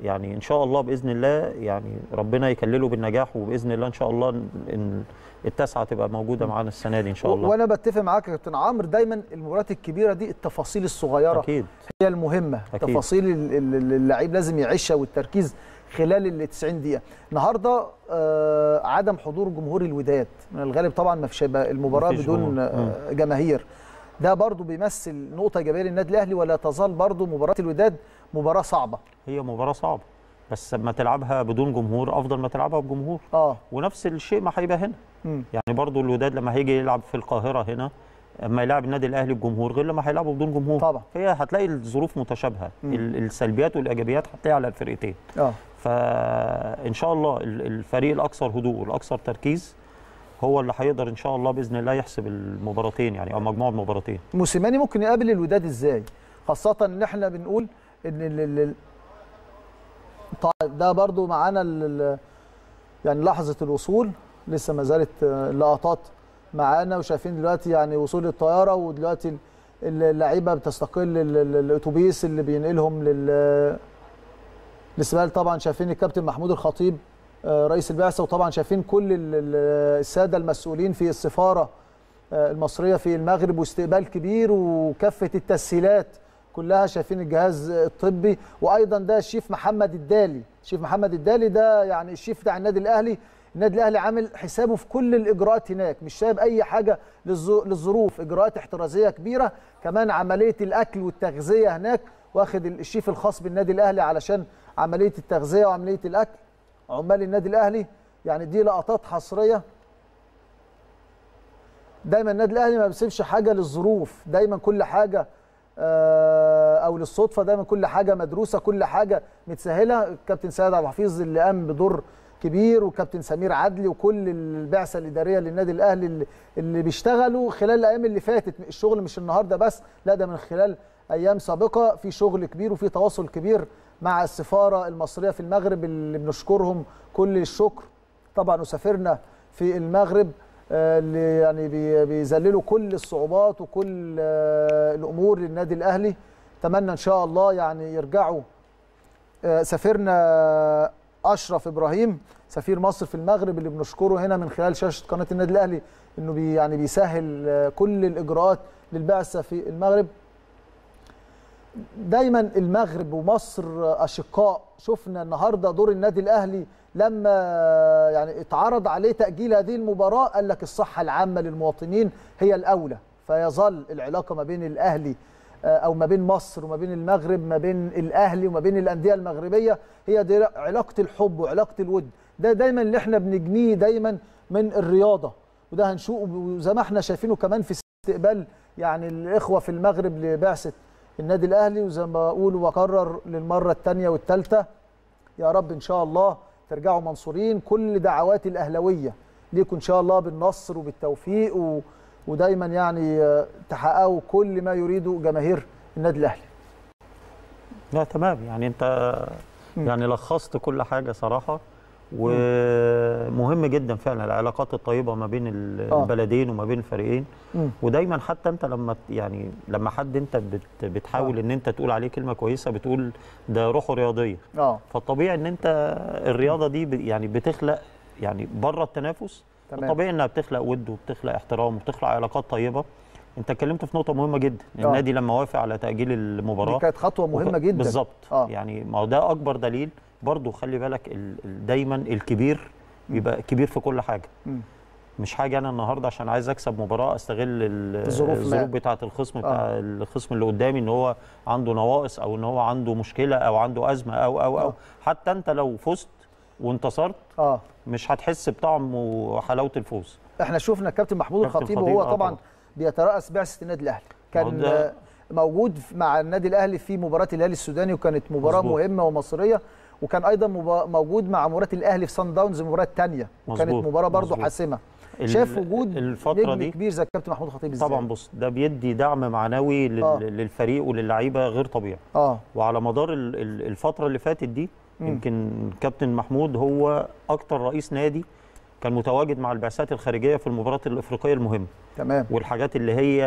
يعني ان شاء الله باذن الله يعني ربنا يكلله بالنجاح، وباذن الله ان شاء الله ان التسعه تبقى موجوده معانا السنه دي ان شاء الله. وانا بتفق معاك يا كابتن عمرو، دايما المباريات الكبيره دي التفاصيل الصغيره أكيد. هي المهمه أكيد. تفاصيل اللعيب لازم يعيشها والتركيز خلال ال تسعين دقيقه. النهارده آه عدم حضور جمهور الوداد، من الغالب طبعا ما فيش المباراه بدون آه جماهير، ده برضو بيمثل نقطه ايجابيه للنادي الاهلي، ولا تزال برضو مباراه الوداد مباراه صعبه. هي مباراه صعبه، بس ما تلعبها بدون جمهور افضل ما تلعبها بجمهور. اه ونفس الشيء ما هيبقى هنا، م. يعني برضو الوداد لما هيجي يلعب في القاهره هنا اما يلعب النادي الاهلي بجمهور غير لما هيلعبه بدون جمهور طبعا. فهي هتلاقي الظروف متشابهه، السلبيات والايجابيات هتلاقيها على الفرقتين. اه فان شاء الله الفريق الاكثر هدوء والاكثر تركيز هو اللي هيقدر ان شاء الله باذن الله يحسب المباراتين يعني او مجموع المباراتين. موسيماني ممكن يقابل الوداد ازاي؟ خاصه ان احنا بنقول ان ده برضو معانا يعني لحظه الوصول لسه ما زالت اللقطات معانا وشايفين دلوقتي يعني وصول الطياره ودلوقتي اللعيبه بتستقل الاتوبيس اللي بينقلهم لل للسباق. طبعا شايفين الكابتن محمود الخطيب رئيس البعثه وطبعا شايفين كل الساده المسؤولين في السفاره المصريه في المغرب واستقبال كبير وكافه التسهيلات كلها. شايفين الجهاز الطبي وايضا ده الشيف محمد الدالي. الشيف محمد الدالي ده يعني الشيف بتاع النادي الاهلي. النادي الاهلي عامل حسابه في كل الاجراءات هناك، مش سايب اي حاجه للظروف، اجراءات احترازيه كبيره، كمان عمليه الاكل والتغذيه هناك واخد الشيف الخاص بالنادي الاهلي علشان عمليه التغذيه وعمليه الاكل عمال النادي الاهلي. يعني دي لقطات حصريه. دايما النادي الاهلي ما بيسيبش حاجه للظروف، دايما كل حاجه او للصدفه، دايما كل حاجه مدروسه، كل حاجه متسهله. الكابتن سيد عبد الحفيظ اللي قام بدور كبير وكابتن سمير عدلي وكل البعثه الاداريه للنادي الاهلي اللي بيشتغلوا خلال الايام اللي فاتت. الشغل مش النهارده بس، لا ده من خلال ايام سابقه في شغل كبير وفي تواصل كبير مع السفاره المصريه في المغرب اللي بنشكرهم كل الشكر. طبعا وسافرنا في المغرب اللي يعني بيذللوا كل الصعوبات وكل الامور للنادي الاهلي. اتمنى ان شاء الله يعني يرجعوا. سافرنا أشرف إبراهيم سفير مصر في المغرب اللي بنشكره هنا من خلال شاشة قناة النادي الأهلي إنه بي يعني بيسهل كل الإجراءات للبعثة في المغرب. دايما المغرب ومصر أشقاء. شفنا النهارده دور النادي الأهلي لما يعني اتعرض عليه تأجيل هذه المباراة قال لك الصحة العامة للمواطنين هي الأولى، فيظل العلاقة ما بين الأهلي أو ما بين مصر وما بين المغرب، ما بين الأهلي وما بين الأندية المغربية، هي دي علاقة الحب وعلاقة الود. ده دايما اللي احنا بنجنيه دايما من الرياضة، وده هنشوفه وزي ما احنا شايفينه كمان في استقبال يعني الإخوة في المغرب لبعثة النادي الأهلي. وزي ما بقول وأكرر للمرة الثانية والثالثة، يا رب إن شاء الله ترجعوا منصورين. كل دعوات الأهلوية ليكم إن شاء الله بالنصر وبالتوفيق و ودايما يعني تحققوا كل ما يريده جماهير النادي الاهلي. لا تمام، يعني انت يعني لخصت كل حاجه صراحه، ومهم جدا فعلا العلاقات الطيبه ما بين البلدين وما بين الفريقين. ودايما حتى انت لما يعني لما حد انت بتحاول ان انت تقول عليه كلمه كويسه بتقول ده روحه رياضيه. اه فالطبيعي ان انت الرياضه دي يعني بتخلق يعني بره التنافس. طبيعي انها بتخلق ود وبتخلق احترام وبتخلق علاقات طيبه. انت اتكلمت في نقطه مهمه جدا، النادي لما وافق على تاجيل المباراه دي كانت خطوه مهمه وخ... جدا بالظبط. يعني ما ده اكبر دليل برضو. خلي بالك ال... دايما الكبير بيبقى كبير في كل حاجه. م. مش حاجه انا النهارده عشان عايز اكسب مباراه استغل الظروف الظروف بتاعه الخصم بتاع آه. الخصم اللي قدامي ان هو عنده نواقص او ان هو عنده مشكله او عنده ازمه او او او آه. حتى انت لو فزت وانتصرت اه مش هتحس بطعم وحلاوه الفوز. احنا شفنا الكابتن محمود الخطيب وهو آه طبعا بيترأس بعثه النادي الاهلي، كان موجود مع النادي الاهلي في مباراه الهلال السوداني وكانت مباراه مزبوط. مهمه ومصريه، وكان ايضا موجود مع مباراه الاهلي في صن داونز المباراه الثانيه وكانت مباراه برضو حاسمه. شاف وجود الفتره دي كبير زي الكابتن محمود الخطيب ازاي؟ طبعا بص ده بيدي دعم معنوي لل آه. للفريق وللعيبه غير طبيعي. اه وعلى مدار الفتره اللي فاتت دي يمكن كابتن محمود هو اكتر رئيس نادي كان متواجد مع البعثات الخارجيه في المباريات الافريقيه المهمه. تمام. والحاجات اللي هي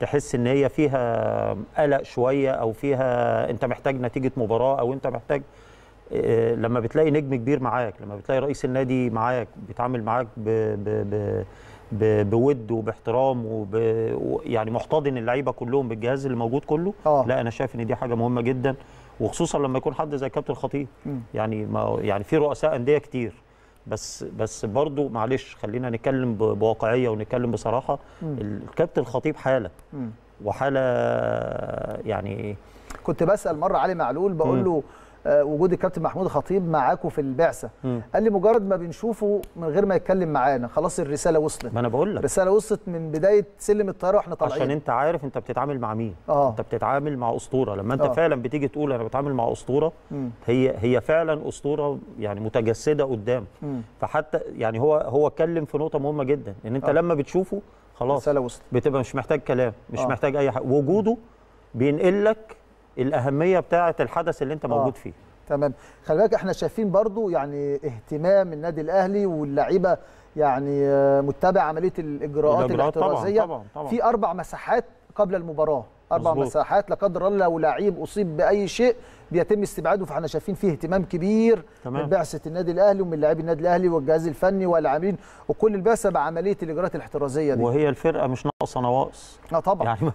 تحس ان هي فيها قلق شويه او فيها انت محتاج نتيجه مباراه او انت محتاج لما بتلاقي نجم كبير معاك، لما بتلاقي رئيس النادي معاك بيتعامل معاك ب ب ب ب بود وباحترام وب يعني محتضن اللعيبه كلهم بالجهاز اللي موجود كله. أوه. لا انا شايف ان دي حاجه مهمه جدا، وخصوصا لما يكون حد زي كابتن الخطيب. يعني ما يعني في رؤساء انديه كتير، بس بس برضه معلش خلينا نتكلم بواقعيه ونتكلم بصراحه. الكابتن الخطيب حاله م. وحاله يعني. كنت بسال مره علي معلول بقول له وجود الكابتن محمود الخطيب معاكم في البعثه. م. قال لي مجرد ما بنشوفه من غير ما يتكلم معانا خلاص الرساله وصلت. ما انا بقول لك الرساله وصلت من بدايه سلم الطياره واحنا طالعين، عشان انت عارف انت بتتعامل مع مين. آه. انت بتتعامل مع اسطوره. لما انت آه. فعلا بتيجي تقول انا بتعامل مع اسطوره، م. هي هي فعلا اسطوره يعني متجسده قدام. م. فحتى يعني هو هو اتكلم في نقطه مهمه جدا، ان انت آه. لما بتشوفه خلاص بتبقى مش محتاج كلام، مش آه. محتاج اي حاجه، وجوده بينقل لك الاهميه بتاعه الحدث اللي انت موجود آه. فيه. تمام. خلي بالك احنا شايفين برضو يعني اهتمام النادي الاهلي واللعيبه يعني متابع عمليه الاجراءات الاحترازيه. طبعاً طبعاً طبعاً. في اربع مساحات قبل المباراه، اربع مزبوط. مساحات لا قدر الله لو لعيب اصيب باي شيء بيتم استبعاده، فاحنا شايفين فيه اهتمام كبير. تمام. من بعثه النادي الاهلي ومن لاعبي النادي الاهلي والجهاز الفني والعاملين وكل البعثه بعمليه الاجراءات الاحترازيه دي، وهي الفرقه مش ناقصه نواقص. اه طبعا يعني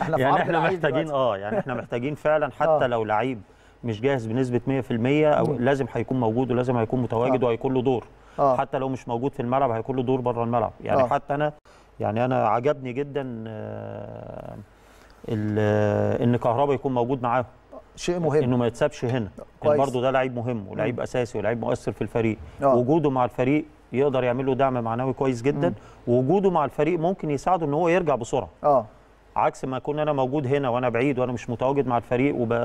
احنا يعني احنا محتاجين اه يعني احنا محتاجين فعلا حتى آه. لو لعيب مش جاهز بنسبه مية في المية او لازم هيكون موجود ولازم هيكون متواجد آه. وهيكون له دور. آه. حتى لو مش موجود في الملعب هيكون له دور بره الملعب يعني. آه. حتى انا يعني انا عجبني جدا آه ان كهربا يكون موجود معاهم، شيء مهم انه ما يتسابش هنا، لان برضه ده لعيب مهم ولعيب اساسي ولعيب مؤثر في الفريق. أوه. وجوده مع الفريق يقدر يعمل له دعم معنوي كويس جدا، ووجوده مع الفريق ممكن يساعده ان هو يرجع بسرعه. اه عكس ما اكون انا موجود هنا وانا بعيد وانا مش متواجد مع الفريق وب...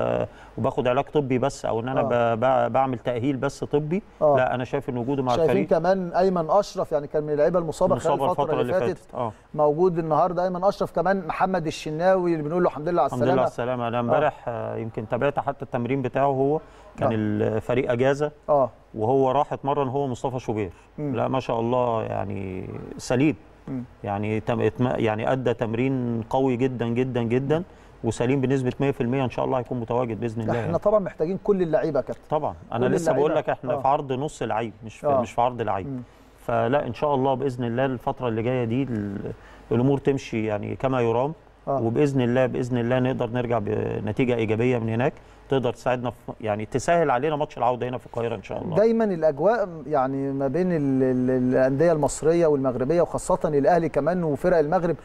وباخد علاج طبي بس، او ان انا ب... ب... بعمل تاهيل بس طبي. أوه. لا انا شايف ان وجوده مع الفريق. شايفين كمان ايمن اشرف يعني كان من اللعيبه المصابه خلال الفتره الفترة اللي فاتت. أوه. موجود النهارده ايمن اشرف. كمان محمد الشناوي اللي بنقول له الحمد لله على السلامه. الحمد لله على السلامه. انا امبارح يمكن تابعت حتى التمرين بتاعه، هو كان أوه. الفريق اجازه. أوه. وهو راح اتمرن هو مصطفى شوبير. مم. لا ما شاء الله يعني سليم. يعني يعني ادى تمرين قوي جدا جدا جدا وسليم بنسبه مية في المية، ان شاء الله هيكون متواجد باذن الله. احنا طبعا محتاجين كل اللعيبه يا كابتن. طبعا انا لسه بقول لك احنا آه. في عرض نص لعيب، مش آه. مش في عرض لعيب. فلا ان شاء الله باذن الله الفتره اللي جايه دي الامور تمشي يعني كما يرام. آه. وباذن الله باذن الله نقدر نرجع بنتيجه ايجابيه من هناك تقدر تساعدنا في يعني تسهل علينا ماتش العوده هنا في القاهره ان شاء الله. دايما الاجواء يعني ما بين الانديه المصريه والمغربيه وخاصه الاهلي كمان وفرق المغرب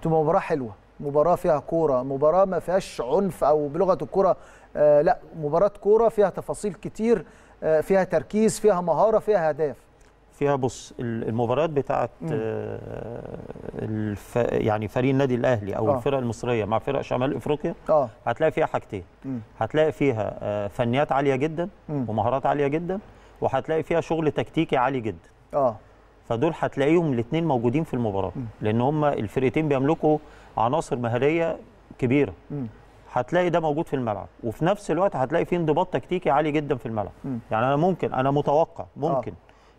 بتبقى مباراه حلوه، مباراه فيها كوره، مباراه ما فيهاش عنف او بلغه الكوره آه لا مباراه كوره فيها تفاصيل كتير، آه فيها تركيز، فيها مهاره، فيها اهداف. فيها بص المباريات بتاعت الف... يعني فريق النادي الاهلي او آه. الفرق المصريه مع فرق شمال افريقيا آه. هتلاقي فيها حاجتين. م. هتلاقي فيها فنيات عاليه جدا م. ومهارات عاليه جدا، وهتلاقي فيها شغل تكتيكي عالي جدا. اه فدول هتلاقيهم الاثنين موجودين في المباراه، لان هم الفرقتين بيملكوا عناصر مهاريه كبيره. م. هتلاقي ده موجود في الملعب، وفي نفس الوقت هتلاقي فيه انضباط تكتيكي عالي جدا في الملعب. م. يعني انا ممكن انا متوقع ممكن آه.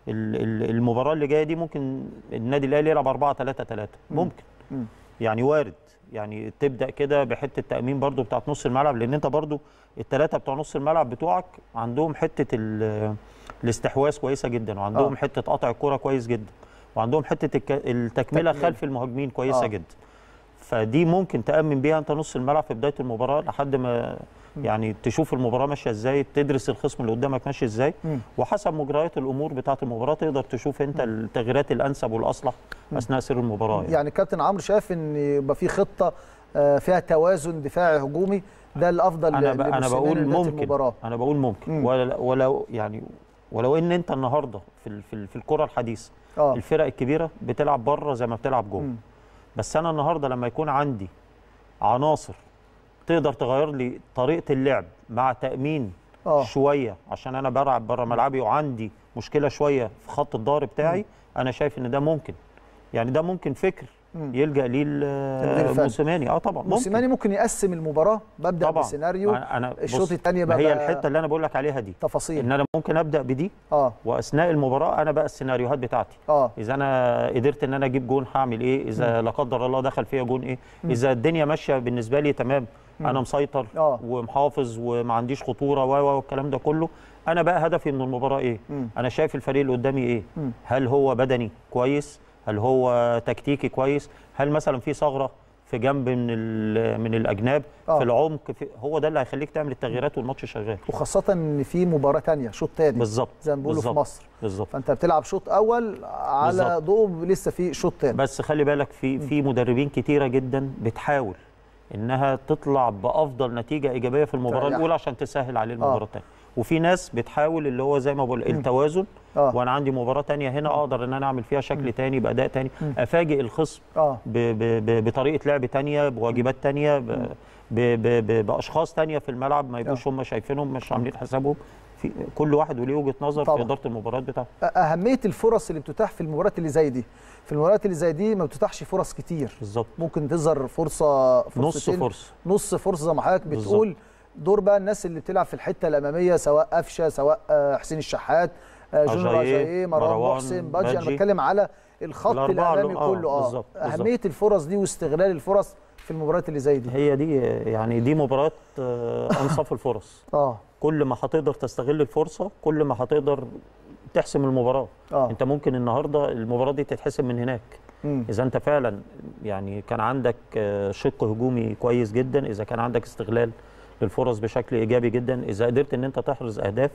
المباراه اللي جايه دي ممكن النادي الاهلي يلعب أربعة ثلاثة ثلاثة ممكن. مم. يعني وارد يعني تبدا كده بحته تامين برده بتاعه نص الملعب، لان انت برده الثلاثه بتوع نص الملعب بتوعك عندهم حته الاستحواذ كويسه جدا، وعندهم آه. حته قطع الكره كويس جدا، وعندهم حته التكمله تكمل. خلف المهاجمين كويسه آه. جدا. فدي ممكن تامن بيها انت نص الملعب في بدايه المباراه لحد ما يعني تشوف المباراه ماشيه ازاي، تدرس الخصم اللي قدامك ماشي ازاي، وحسب مجريات الامور بتاعه المباراه تقدر تشوف انت التغييرات الانسب والاصلح اثناء سير المباراه. يعني, يعني كابتن عمرو شايف ان يبقى في خطه فيها توازن دفاعي هجومي، ده الافضل. انا, ب... أنا بقول ممكن المباراة. انا بقول ممكن ولو يعني ولو ان انت النهارده في في, في الكره الحديثه آه. الفرق الكبيره بتلعب بره زي ما بتلعب جوه، بس انا النهارده لما يكون عندي عناصر تقدر تغير لي طريقه اللعب مع تامين أوه. شويه، عشان انا بلعب بره ملعبي وعندي مشكله شويه في خط الظهر بتاعي. م. انا شايف ان ده ممكن يعني ده ممكن فكر م. يلجا ليه موسيماني. اه طبعا موسيماني ممكن. ممكن يقسم المباراه، ببدا بسيناريو الشوط الثاني بقى. هي الحته اللي انا بقول لك عليها دي تفاصيل، ان انا ممكن ابدا بدي أوه. واثناء المباراه انا بقى السيناريوهات بتاعتي. أوه. اذا انا قدرت ان انا اجيب جون هعمل ايه، اذا م. لا قدر الله دخل فيها جون ايه، م. اذا الدنيا ماشيه بالنسبه لي تمام، انا مسيطر أوه. ومحافظ وما عنديش خطوره و والكلام ده كله، انا بقى هدفي من المباراه ايه؟ م. انا شايف الفريق اللي قدامي ايه؟ م. هل هو بدني كويس؟ هل هو تكتيكي كويس؟ هل مثلا في ثغره في جنب من من الاجناب أوه. في العمق في... هو ده اللي هيخليك تعمل التغييرات والماتش شغال، وخاصه ان في مباراه ثانيه شوط ثاني بالظبط زي ما بيقولوا في مصر بالظبط، فانت بتلعب شوط اول على ضوء لسه في شوط ثاني. بس خلي بالك في في مدربين كتيره جدا بتحاول انها تطلع بافضل نتيجه ايجابيه في المباراه الاولى عشان تسهل عليه المباراه الثانيه، وفي ناس بتحاول اللي هو زي ما بقول التوازن آه. وانا عندي مباراه ثانيه هنا اقدر ان انا اعمل فيها شكل ثاني باداء ثاني افاجئ الخصم آه. بطريقه لعب ثانيه بواجبات ثانيه باشخاص ثانيه في الملعب ما يبقوش آه. هم شايفينهم مش عاملين حسابهم. كل واحد وليه وجهه نظر طبعا. في اداره المباريات بتاعته اهميه الفرص اللي بتتاح في المباريات اللي زي دي في المباريات اللي زي دي ما بتتاحش فرص كتير بالظبط. ممكن تظهر فرصه نص فرصه نص فرصه زي ما حضرتك بتقول بالزبط. دور بقى الناس اللي بتلعب في الحته الاماميه سواء قفشه سواء حسين الشحات جونر اجاييه مروان محسن بادجي. انا بتكلم على الخط الامامي آه. كله اه بالزبط. اهميه بالزبط. الفرص دي واستغلال الفرص في المباريات اللي زي دي هي دي يعني دي مباريات انصاف الفرص اه كل ما هتقدر تستغل الفرصه كل ما هتقدر تحسم المباراه آه. انت ممكن النهارده المباراه دي تتحسم من هناك مم. اذا انت فعلا يعني كان عندك شق هجومي كويس جدا، اذا كان عندك استغلال للفرص بشكل ايجابي جدا، اذا قدرت ان انت تحرز اهداف،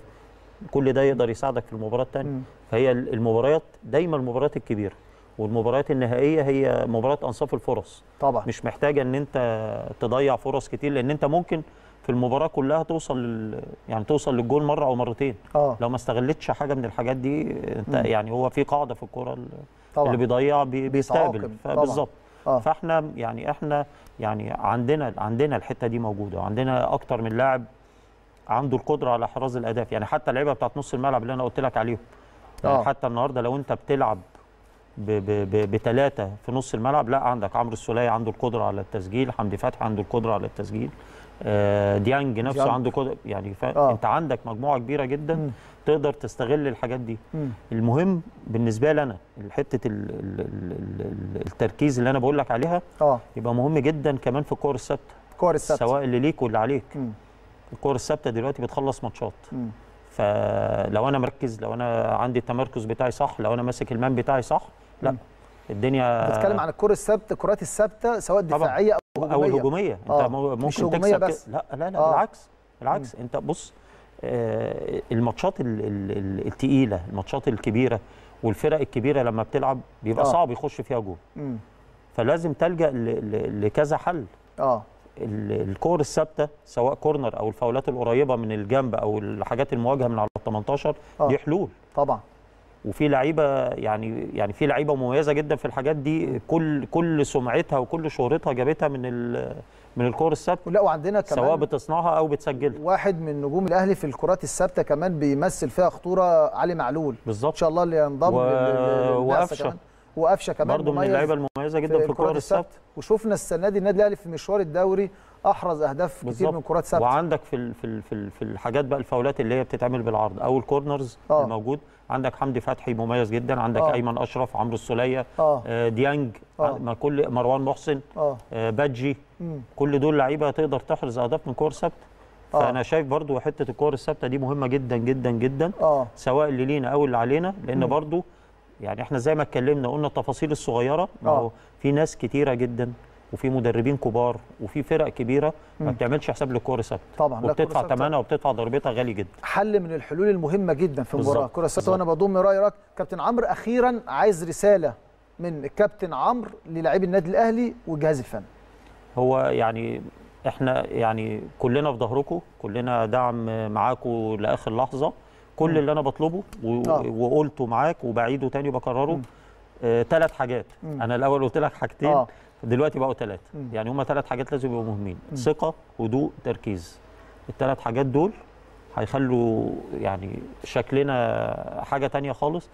كل ده يقدر يساعدك في المباراه الثانيه. فهي المباريات دايما المباريات الكبيره والمباريات النهائيه هي مباراه انصاف الفرص طبعا. مش محتاجه ان انت تضيع فرص كتير، لان انت ممكن في المباراه كلها توصل لل... يعني توصل للجول مره او مرتين آه. لو ما استغلتش حاجه من الحاجات دي انت مم. يعني هو في قاعده في الكوره اللي بيضيع بي... بيستقبل بالظبط آه. فاحنا يعني احنا يعني عندنا عندنا الحته دي موجوده، عندنا اكتر من لاعب عنده القدره على احراز الاهداف. يعني حتى اللعيبه بتاعت نص الملعب اللي انا قلت لك عليهم يعني آه. حتى النهارده لو انت بتلعب بثلاثه في نص الملعب، لا عندك عمرو السولية عنده القدره على التسجيل، حمدي فتحي عنده القدره على التسجيل، ديانج نفسه ديانج. عنده قدره يعني ف... آه. انت عندك مجموعه كبيره جدا م. تقدر تستغل الحاجات دي م. المهم بالنسبه لي انا حته ال... ال... ال... التركيز اللي انا بقول لك عليها آه. يبقى مهم جدا كمان في الكور الثابته الكور الثابته سواء اللي ليك واللي عليك. الكور الثابته دلوقتي بتخلص ماتشات، فلو انا مركز، لو انا عندي التمركز بتاعي صح، لو انا ماسك المان بتاعي صح، لا م. الدنيا بتتكلم عن الكره الثابته الكرات الثابته سواء الدفاعيه او الهجوميه او الهجوميه انت آه. ممكن تكسب بس. لا لا لا آه. بالعكس بالعكس م. انت بص آه الماتشات الثقيله الماتشات الكبيره والفرق الكبيره لما بتلعب بيبقى آه. صعب يخش فيها جول، فلازم تلجا لكذا حل اه الكور الثابته سواء كورنر او الفاولات القريبه من الجنب او الحاجات المواجهه من على الثمنتاشر آه. دي حلول طبعا. وفي لعيبه يعني يعني في لعيبه مميزه جدا في الحاجات دي، كل كل سمعتها وكل شهرتها جابتها من من الكور الثابته. لا وعندنا كمان سواء بتصنعها او بتسجلها. واحد من نجوم الاهلي في الكرات الثابته كمان بيمثل فيها خطوره، علي معلول بالظبط ان شاء الله اللي ينضم و... وقفشه وقفشه كمان برضه من اللعيبه المميزه جدا في, في الكرات الثابته. وشفنا السنه دي النادي الاهلي في مشوار الدوري احرز اهداف بالزبط. كتير من كرات ثابته. وعندك في في في, في الحاجات بقى الفاولات اللي هي بتتعمل بالعرض او الكورنرز آه. الموجود عندك حمدي فتحي مميز جدا، عندك آه. ايمن اشرف، عمرو السوليه آه. آه ديانج آه. كل مروان محسن آه. آه بادجي مم. كل دول لعيبه تقدر تحرز اهداف من كور ثابته آه. فانا شايف برضو حته الكور الثابته دي مهمه جدا جدا جدا آه. سواء اللي لينا او اللي علينا، لان مم. برضو يعني احنا زي ما اتكلمنا قلنا التفاصيل الصغيره آه. في ناس كتيره جدا وفي مدربين كبار وفي فرق كبيره ما بتعملش حساب للكره الثابته طبعا، وبتدفع ثمنها وبتدفع ضربتها غالي جدا. حل من الحلول المهمه جدا في مباراه الكره الثابته. وانا بضم رايك كابتن عمرو. اخيرا عايز رساله من الكابتن عمرو للاعبي النادي الاهلي والجهاز الفني. هو يعني احنا يعني كلنا في ظهركم، كلنا دعم معاكم لاخر لحظه. كل مم. اللي انا بطلبه و... آه. وقلته معاك وبعيده تاني وبكرره ثلاث آه حاجات. مم. انا الاول قلت لك حاجتين آه. دلوقتي بقوا ثلاثة، يعني هما ثلاث حاجات لازم يبقوا مهمين، ثقة، هدوء، تركيز. الثلاث حاجات دول هيخلوا يعني شكلنا حاجة تانية خالص،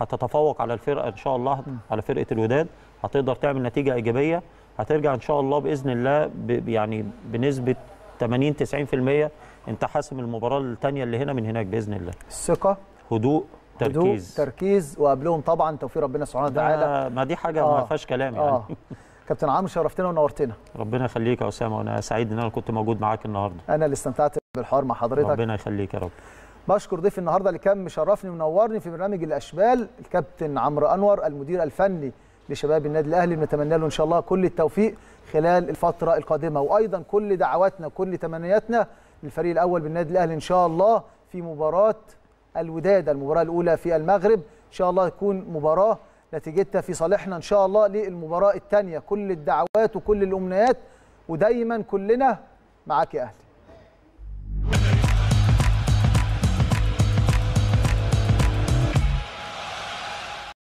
هتتفوق على الفرقة إن شاء الله مم. على فرقة الوداد، هتقدر تعمل نتيجة إيجابية، هترجع إن شاء الله بإذن الله ب يعني بنسبة ثمانين تسعين في المية أنت حاسم المباراة التانية اللي هنا من هناك بإذن الله. الثقة، هدوء، تركيز تركيز وقبلهم طبعا توفيق ربنا سبحانه وتعالى. ما دي حاجة آه. ما فيهاش كلام يعني آه. كابتن عمرو شرفتنا ونورتنا. ربنا يخليك يا اسامه، وانا سعيد ان انا كنت موجود معاك النهارده. انا اللي استمتعت بالحوار مع حضرتك. ربنا يخليك يا رب. بشكر ضيفي النهارده اللي كان مشرفني ومنورني في برنامج الاشبال، الكابتن عمرو انور المدير الفني لشباب النادي الاهلي. بنتمنى له ان شاء الله كل التوفيق خلال الفتره القادمه، وايضا كل دعواتنا وكل تمنياتنا للفريق الاول بالنادي الاهلي ان شاء الله في مباراه الوداد، المباراه الاولى في المغرب، ان شاء الله تكون مباراه نتيجتها في صالحنا ان شاء الله للمباراه الثانيه. كل الدعوات وكل الامنيات، ودايما كلنا معاك يا اهلي.